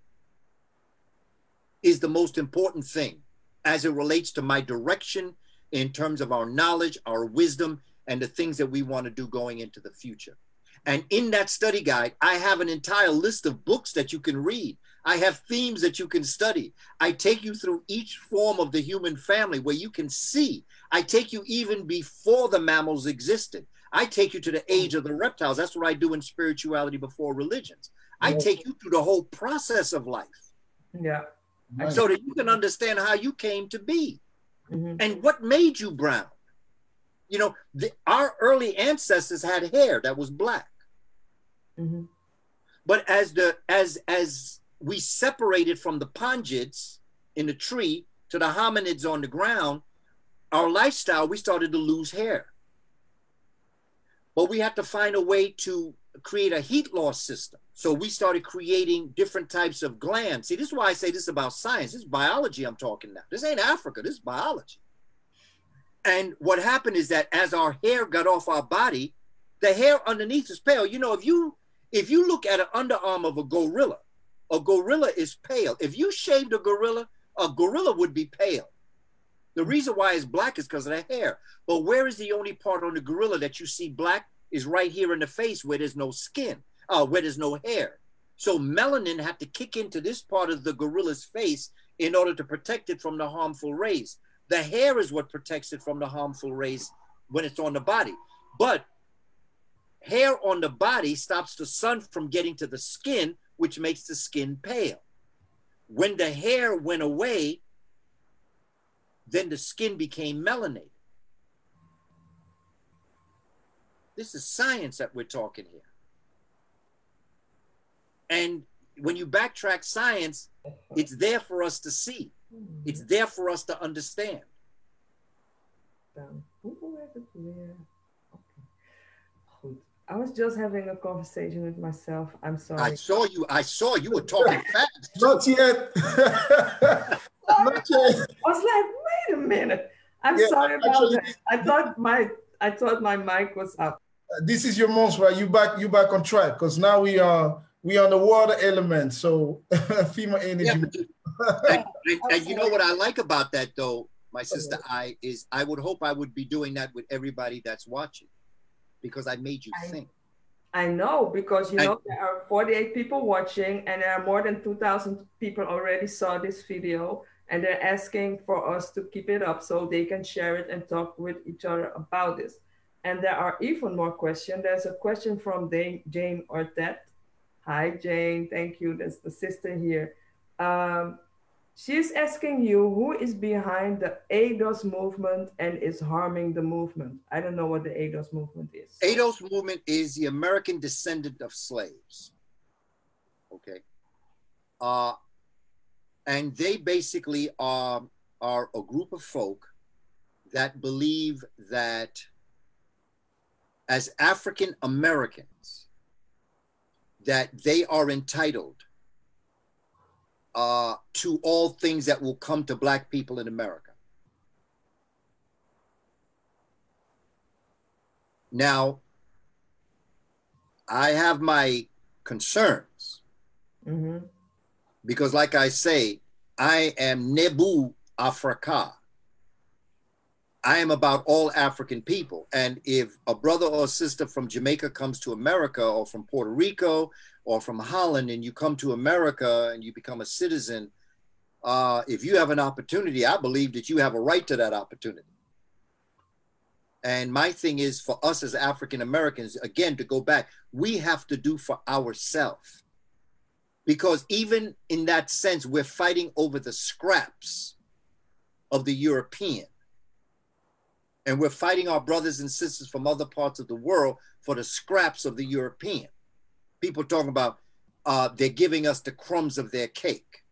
is the most important thing as it relates to my direction in terms of our knowledge, our wisdom, and the things that we want to do going into the future. And in that study guide, I have an entire list of books that you can read. I have themes that you can study. I take you through each form of the human family where you can see. I take you even before the mammals existed. I take you to the age of the reptiles. That's what I do in spirituality before religions. I take you through the whole process of life. Yeah. Right. So that you can understand how you came to be and what made you brown. You know, our early ancestors had hair that was black. But as we separated from the pongids in the tree to the hominids on the ground, our lifestyle, we started to lose hair. But we had to find a way to create a heat loss system. So we started creating different types of glands. See, this is why I say this is about science. This is biology I'm talking now. This ain't Africa, this is biology. And what happened is that as our hair got off our body, the hair underneath is pale. You know, if you look at an underarm of a gorilla is pale. If you shaved a gorilla would be pale. The reason why it's black is because of the hair. But where is the only part on the gorilla that you see black is right here in the face where there's no skin, where there's no hair. So melanin had to kick into this part of the gorilla's face in order to protect it from the harmful rays. The hair is what protects it from the harmful rays when it's on the body. But hair on the body stops the sun from getting to the skin, which makes the skin pale. When the hair went away, then the skin became melanated. This is science that we're talking here. And when you backtrack science, it's there for us to see. It's there for us to understand. Okay. I was just having a conversation with myself. I'm sorry. I saw you were talking fast. Not yet. Not yet. I was like, wait a minute. I'm sorry about that. I thought my mic was up. This is your month, right? You back on track, because now we are on the water element, so female energy. Yeah, and you know what I like about that, though, my sister, I would hope I would be doing that with everybody that's watching, because I made you think. I know, because you know there are 48 people watching, and there are more than 2,000 people already saw this video, and they're asking for us to keep it up so they can share it and talk with each other about this. And there are even more questions. There's a question from Jane Ortet. Hi, Jane. Thank you. That's the sister here. She's asking you, who is behind the ADOS movement and is harming the movement? I don't know what the ADOS movement is. ADOS movement is the American descendant of slaves. Okay. And they basically are a group of folk that believe that as African Americans, that they are entitled to all things that will come to Black people in America. Now, I have my concerns because, like I say, I am Nebu Afrika. I am about all African people. And if a brother or sister from Jamaica comes to America, or from Puerto Rico, or from Holland, and you come to America and you become a citizen, if you have an opportunity, I believe that you have a right to that opportunity. And my thing is, for us as African Americans, again, to go back, we have to do for ourselves. Because even in that sense, we're fighting over the scraps of the European. And we're fighting our brothers and sisters from other parts of the world for the scraps of the European. People talking about they're giving us the crumbs of their cake.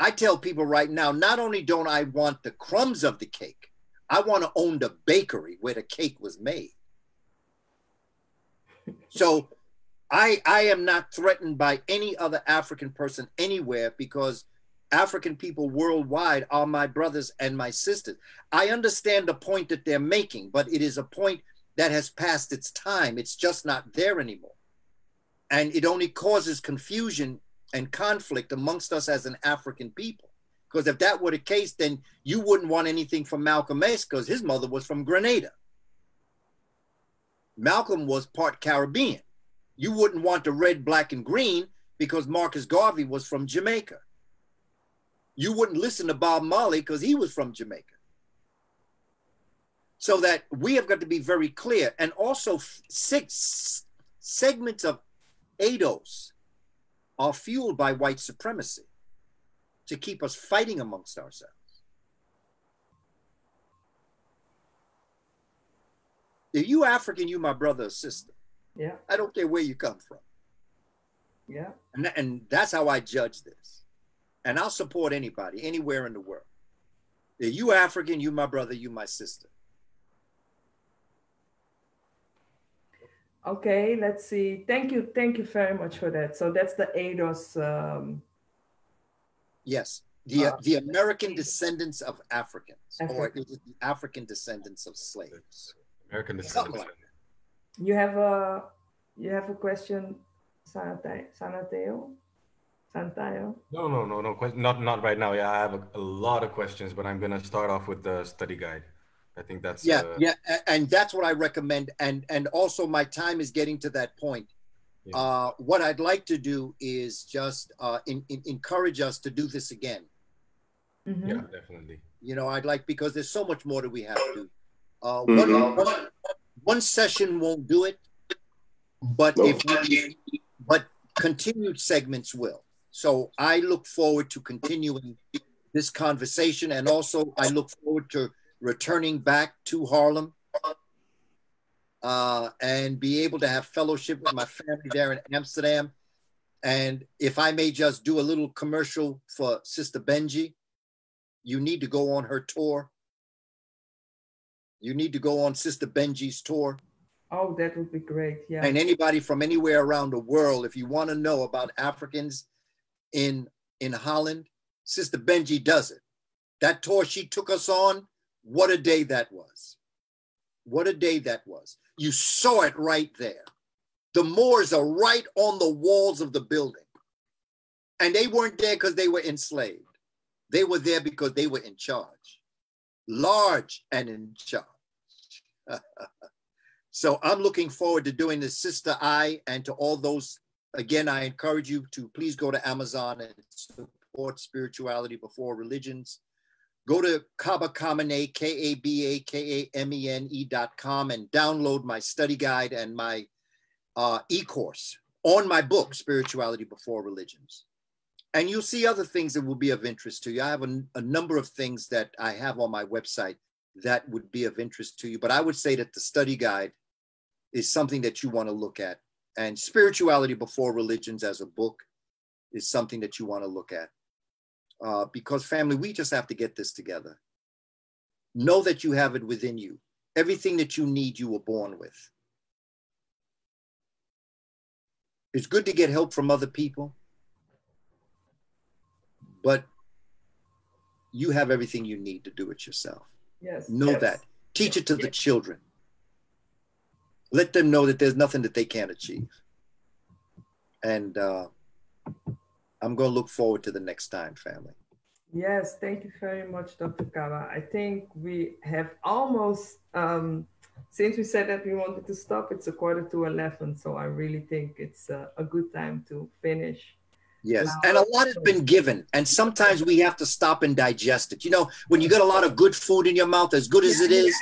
I tell people right now, not only don't I want the crumbs of the cake, I want to own the bakery where the cake was made. So I am not threatened by any other African person anywhere, because African people worldwide are my brothers and my sisters. I understand the point that they're making, but it is a point that has passed its time. It's just not there anymore. And it only causes confusion and conflict amongst us as an African people. Because if that were the case, then you wouldn't want anything from Malcolm X, because his mother was from Grenada. Malcolm was part Caribbean. You wouldn't want the red, black, and green, because Marcus Garvey was from Jamaica. You wouldn't listen to Bob Marley, because he was from Jamaica. So that we have got to be very clear. And also, six segments of ADOS are fueled by white supremacy to keep us fighting amongst ourselves. If you African, you my brother or sister. Yeah. I don't care where you come from. Yeah. And that's how I judge this. And I'll support anybody, anywhere in the world. If you African, you my brother, you my sister. Okay, let's see. Thank you very much for that. So that's the ADOS. Yes, the American descendants of Africans, or is it the African descendants of slaves? American descendants. Like you have a question, Sanateo? Santayo? No, not right now. Yeah, I have a lot of questions, but I'm gonna start off with the study guide. I think that's yeah, and that's what I recommend. And also, my time is getting to that point. Yeah. What I'd like to do is just encourage us to do this again. Mm-hmm. Yeah, definitely. You know, I'd like, because there's so much more that we have to do. One session won't do it, but but continued segments will. So I look forward to continuing this conversation, and also I look forward to returning back to Harlem and be able to have fellowship with my family there in Amsterdam. And if I may just do a little commercial for Sister Benji, you need to go on her tour. You need to go on Sister Benji's tour. Oh, that would be great, yeah. And anybody from anywhere around the world, if you want to know about Africans in Holland, Sister Benji does it. That tour she took us on, what a day that was. What a day that was. You saw it right there. The Moors are right on the walls of the building. And they weren't there because they were enslaved. They were there because they were in charge. Large and in charge. So I'm looking forward to doing this, Sister I, and to all those. Again, I encourage you to please go to Amazon and support Spirituality Before Religions. Go to Kaba Kamene, KABAKAMENE.com, and download my study guide and my e-course on my book, Spirituality Before Religions. And you'll see other things that will be of interest to you. I have a number of things that I have on my website that would be of interest to you. But I would say that the study guide is something that you want to look at. And Spirituality Before Religions as a book is something that you want to look at. Because family, we just have to get this together. Know that you have it within you. Everything that you need, you were born with. It's good to get help from other people, but you have everything you need to do it yourself. Yes. Know that. Teach it to the children. Let them know that there's nothing that they can't achieve. And I'm going to look forward to the next time, family. Yes, thank you very much, Dr. Kaba. I think we have almost, since we said that we wanted to stop, it's 11:15. So I really think it's a good time to finish. Yes, now, and a lot has been given. And sometimes we have to stop and digest it. You know, when you got a lot of good food in your mouth, as good as it is,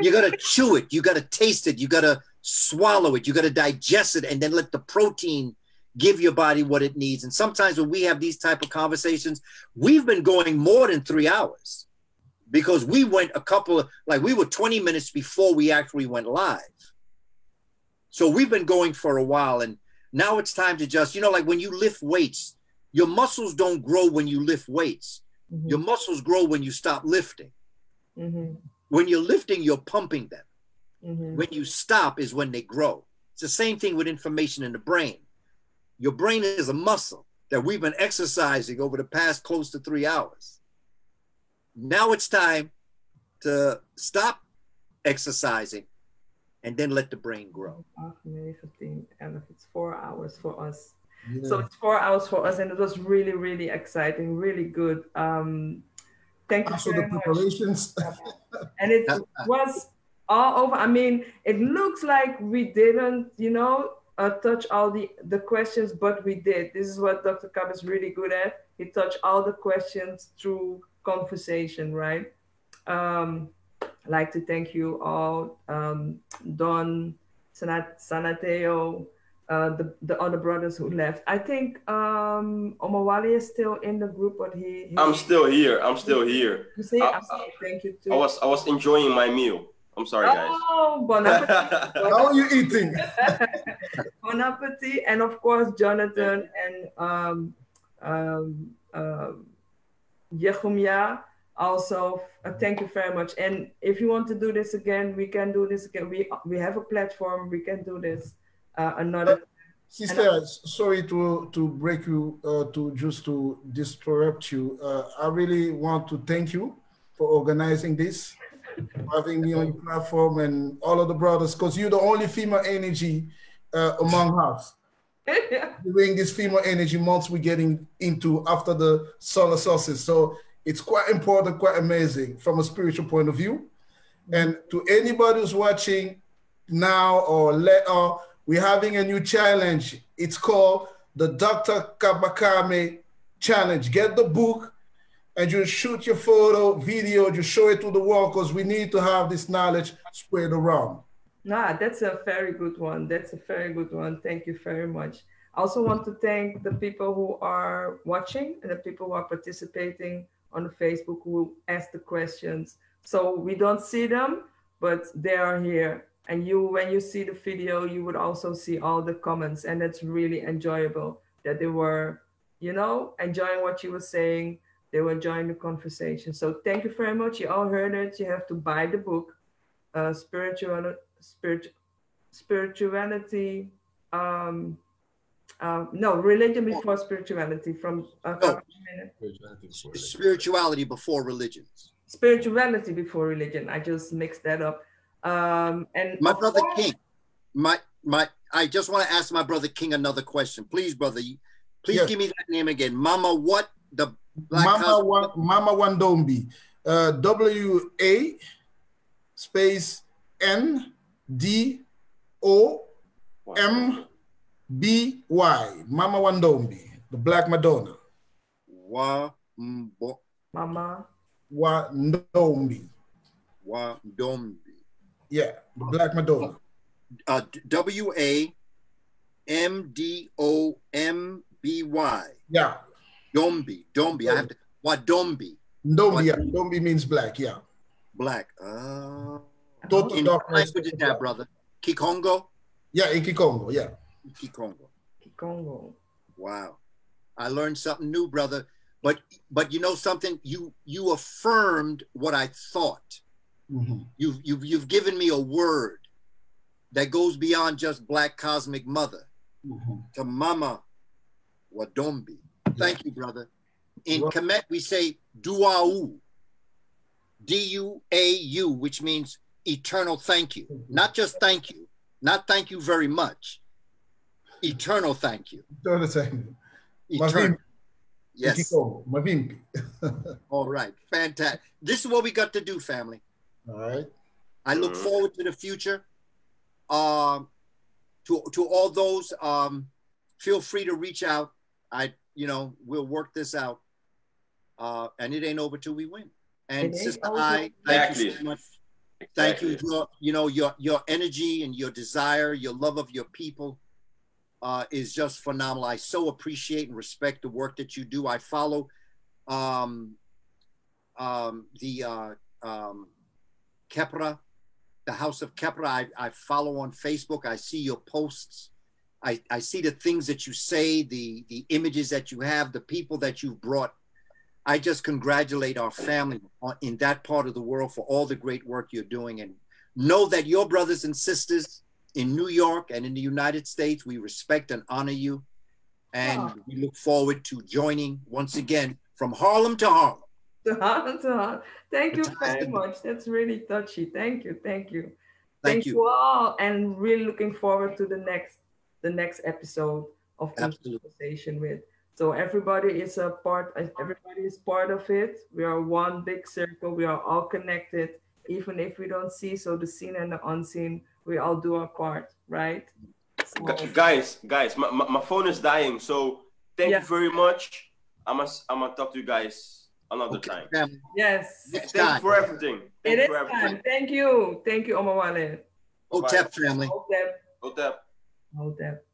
you got to chew it, you got to taste it, you got to swallow it, you got to digest it, and then let the protein give your body what it needs. And sometimes when we have these type of conversations, we've been going more than 3 hours, because we went a couple of, like, we were 20 minutes before we actually went live. So we've been going for a while, and now it's time to just, you know, like when you lift weights, your muscles don't grow when you lift weights. Mm-hmm. Your muscles grow when you stop lifting. Mm-hmm. When you're lifting, you're pumping them. Mm-hmm. When you stop is when they grow. It's the same thing with information in the brain. Your brain is a muscle that we've been exercising over the past close to 3 hours. Now it's time to stop exercising and then let the brain grow. Maybe 15, I don't know if it's 4 hours for us. Yeah. So it's 4 hours for us, and it was really, really exciting, really good. Thank you also very much. Also the preparations. And it was all over. I mean, it looks like we didn't, you know, touch all the questions, but we did. This is what Dr. Kaba is really good at. He touched all the questions through conversation, right? I'd like to thank you all, Don, Sanateo, the other brothers who left. I think Omawale is still in the group, but he I'm still here. I'm still here. You see, thank you too. I was enjoying my meal. I'm sorry, guys. Oh, bon appetit. How are you eating? Bon appetit. And of course, Jonathan and Yehumia also. Thank you very much. And if you want to do this again, we can do this again. We have a platform. We can do this another. Sister, sorry to break you, to disrupt you. I really want to thank you for organizing this. Having me on your platform and all of the brothers, because you're the only female energy among us. Yeah. During this female energy months we're getting into after the solar solstice. So it's quite important, quite amazing from a spiritual point of view. And to anybody who's watching now or later, we're having a new challenge. It's called the Dr. Kaba Kamene Challenge. Get the book. And you shoot your photo, video, you show it to the world, because we need to have this knowledge spread around. Nah, that's a very good one. That's a very good one. Thank you very much. I also want to thank the people who are watching and the people who are participating on Facebook who ask the questions. So we don't see them, but they are here. And you, when you see the video, you would also see all the comments. And that's really enjoyable that they were, you know, enjoying what you were saying. They will join the conversation. So thank you very much. You all heard it. You have to buy the book, Religion Before Spirituality from Spirituality Before Religion. Spirituality Before Religion. I just mixed that up. And my brother King, I just want to ask my brother King another question, please, brother. Please give me that name again, Mama. What the Black Mama Ndombi, WA NDOMBY, Mama Ndombi, the Black Madonna. Wa Ndombi. Yeah, the Black Madonna. WA MDOMBY. Yeah. Ndombi. I have to. What Ndombi? Ndombi. Yeah. Ndombi means black. Yeah. Black. In what language is that, brother? Kikongo. Yeah, in Kikongo. Yeah. Kikongo. Wow. I learned something new, brother. But you know something? You affirmed what I thought. Mm-hmm. You've given me a word that goes beyond just Black cosmic mother to Mama Ndombi. Thank you, brother. In Kemet, we say Duau, D-U-A-U, which means eternal thank you. Not just thank you, not thank you very much. Eternal thank you. Eternal thank you. Eternal. Yes. Mavimbi. All right, fantastic. This is what we got to do, family. All right. I look forward to the future. To all those, feel free to reach out. You know, we'll work this out, and it ain't over till we win. And sister, I thank you so much. Thank you. You know, your energy and your desire, your love of your people is just phenomenal. I so appreciate and respect the work that you do. I follow Khepera, the House of Khepera. I follow on Facebook. I see your posts. I see the things that you say, the images that you have, the people that you've brought. I just congratulate our family in that part of the world for all the great work you're doing. And know that your brothers and sisters in New York and in the United States, we respect and honor you. And we look forward to joining once again from Harlem to Harlem. Thank you very much. That's really touchy. Thank you. Thank you. Thank you all. And really looking forward to the next episode of this conversation with. So everybody is part of it. We are one big circle. We are all connected, even if we don't see. So the seen and the unseen, we all do our part, right? So, guys, my phone is dying. So thank you very much. I'm gonna talk to you guys another time. Yes. Thanks for everything. Thank you. Thank you, Omawale. Otep family. Otep.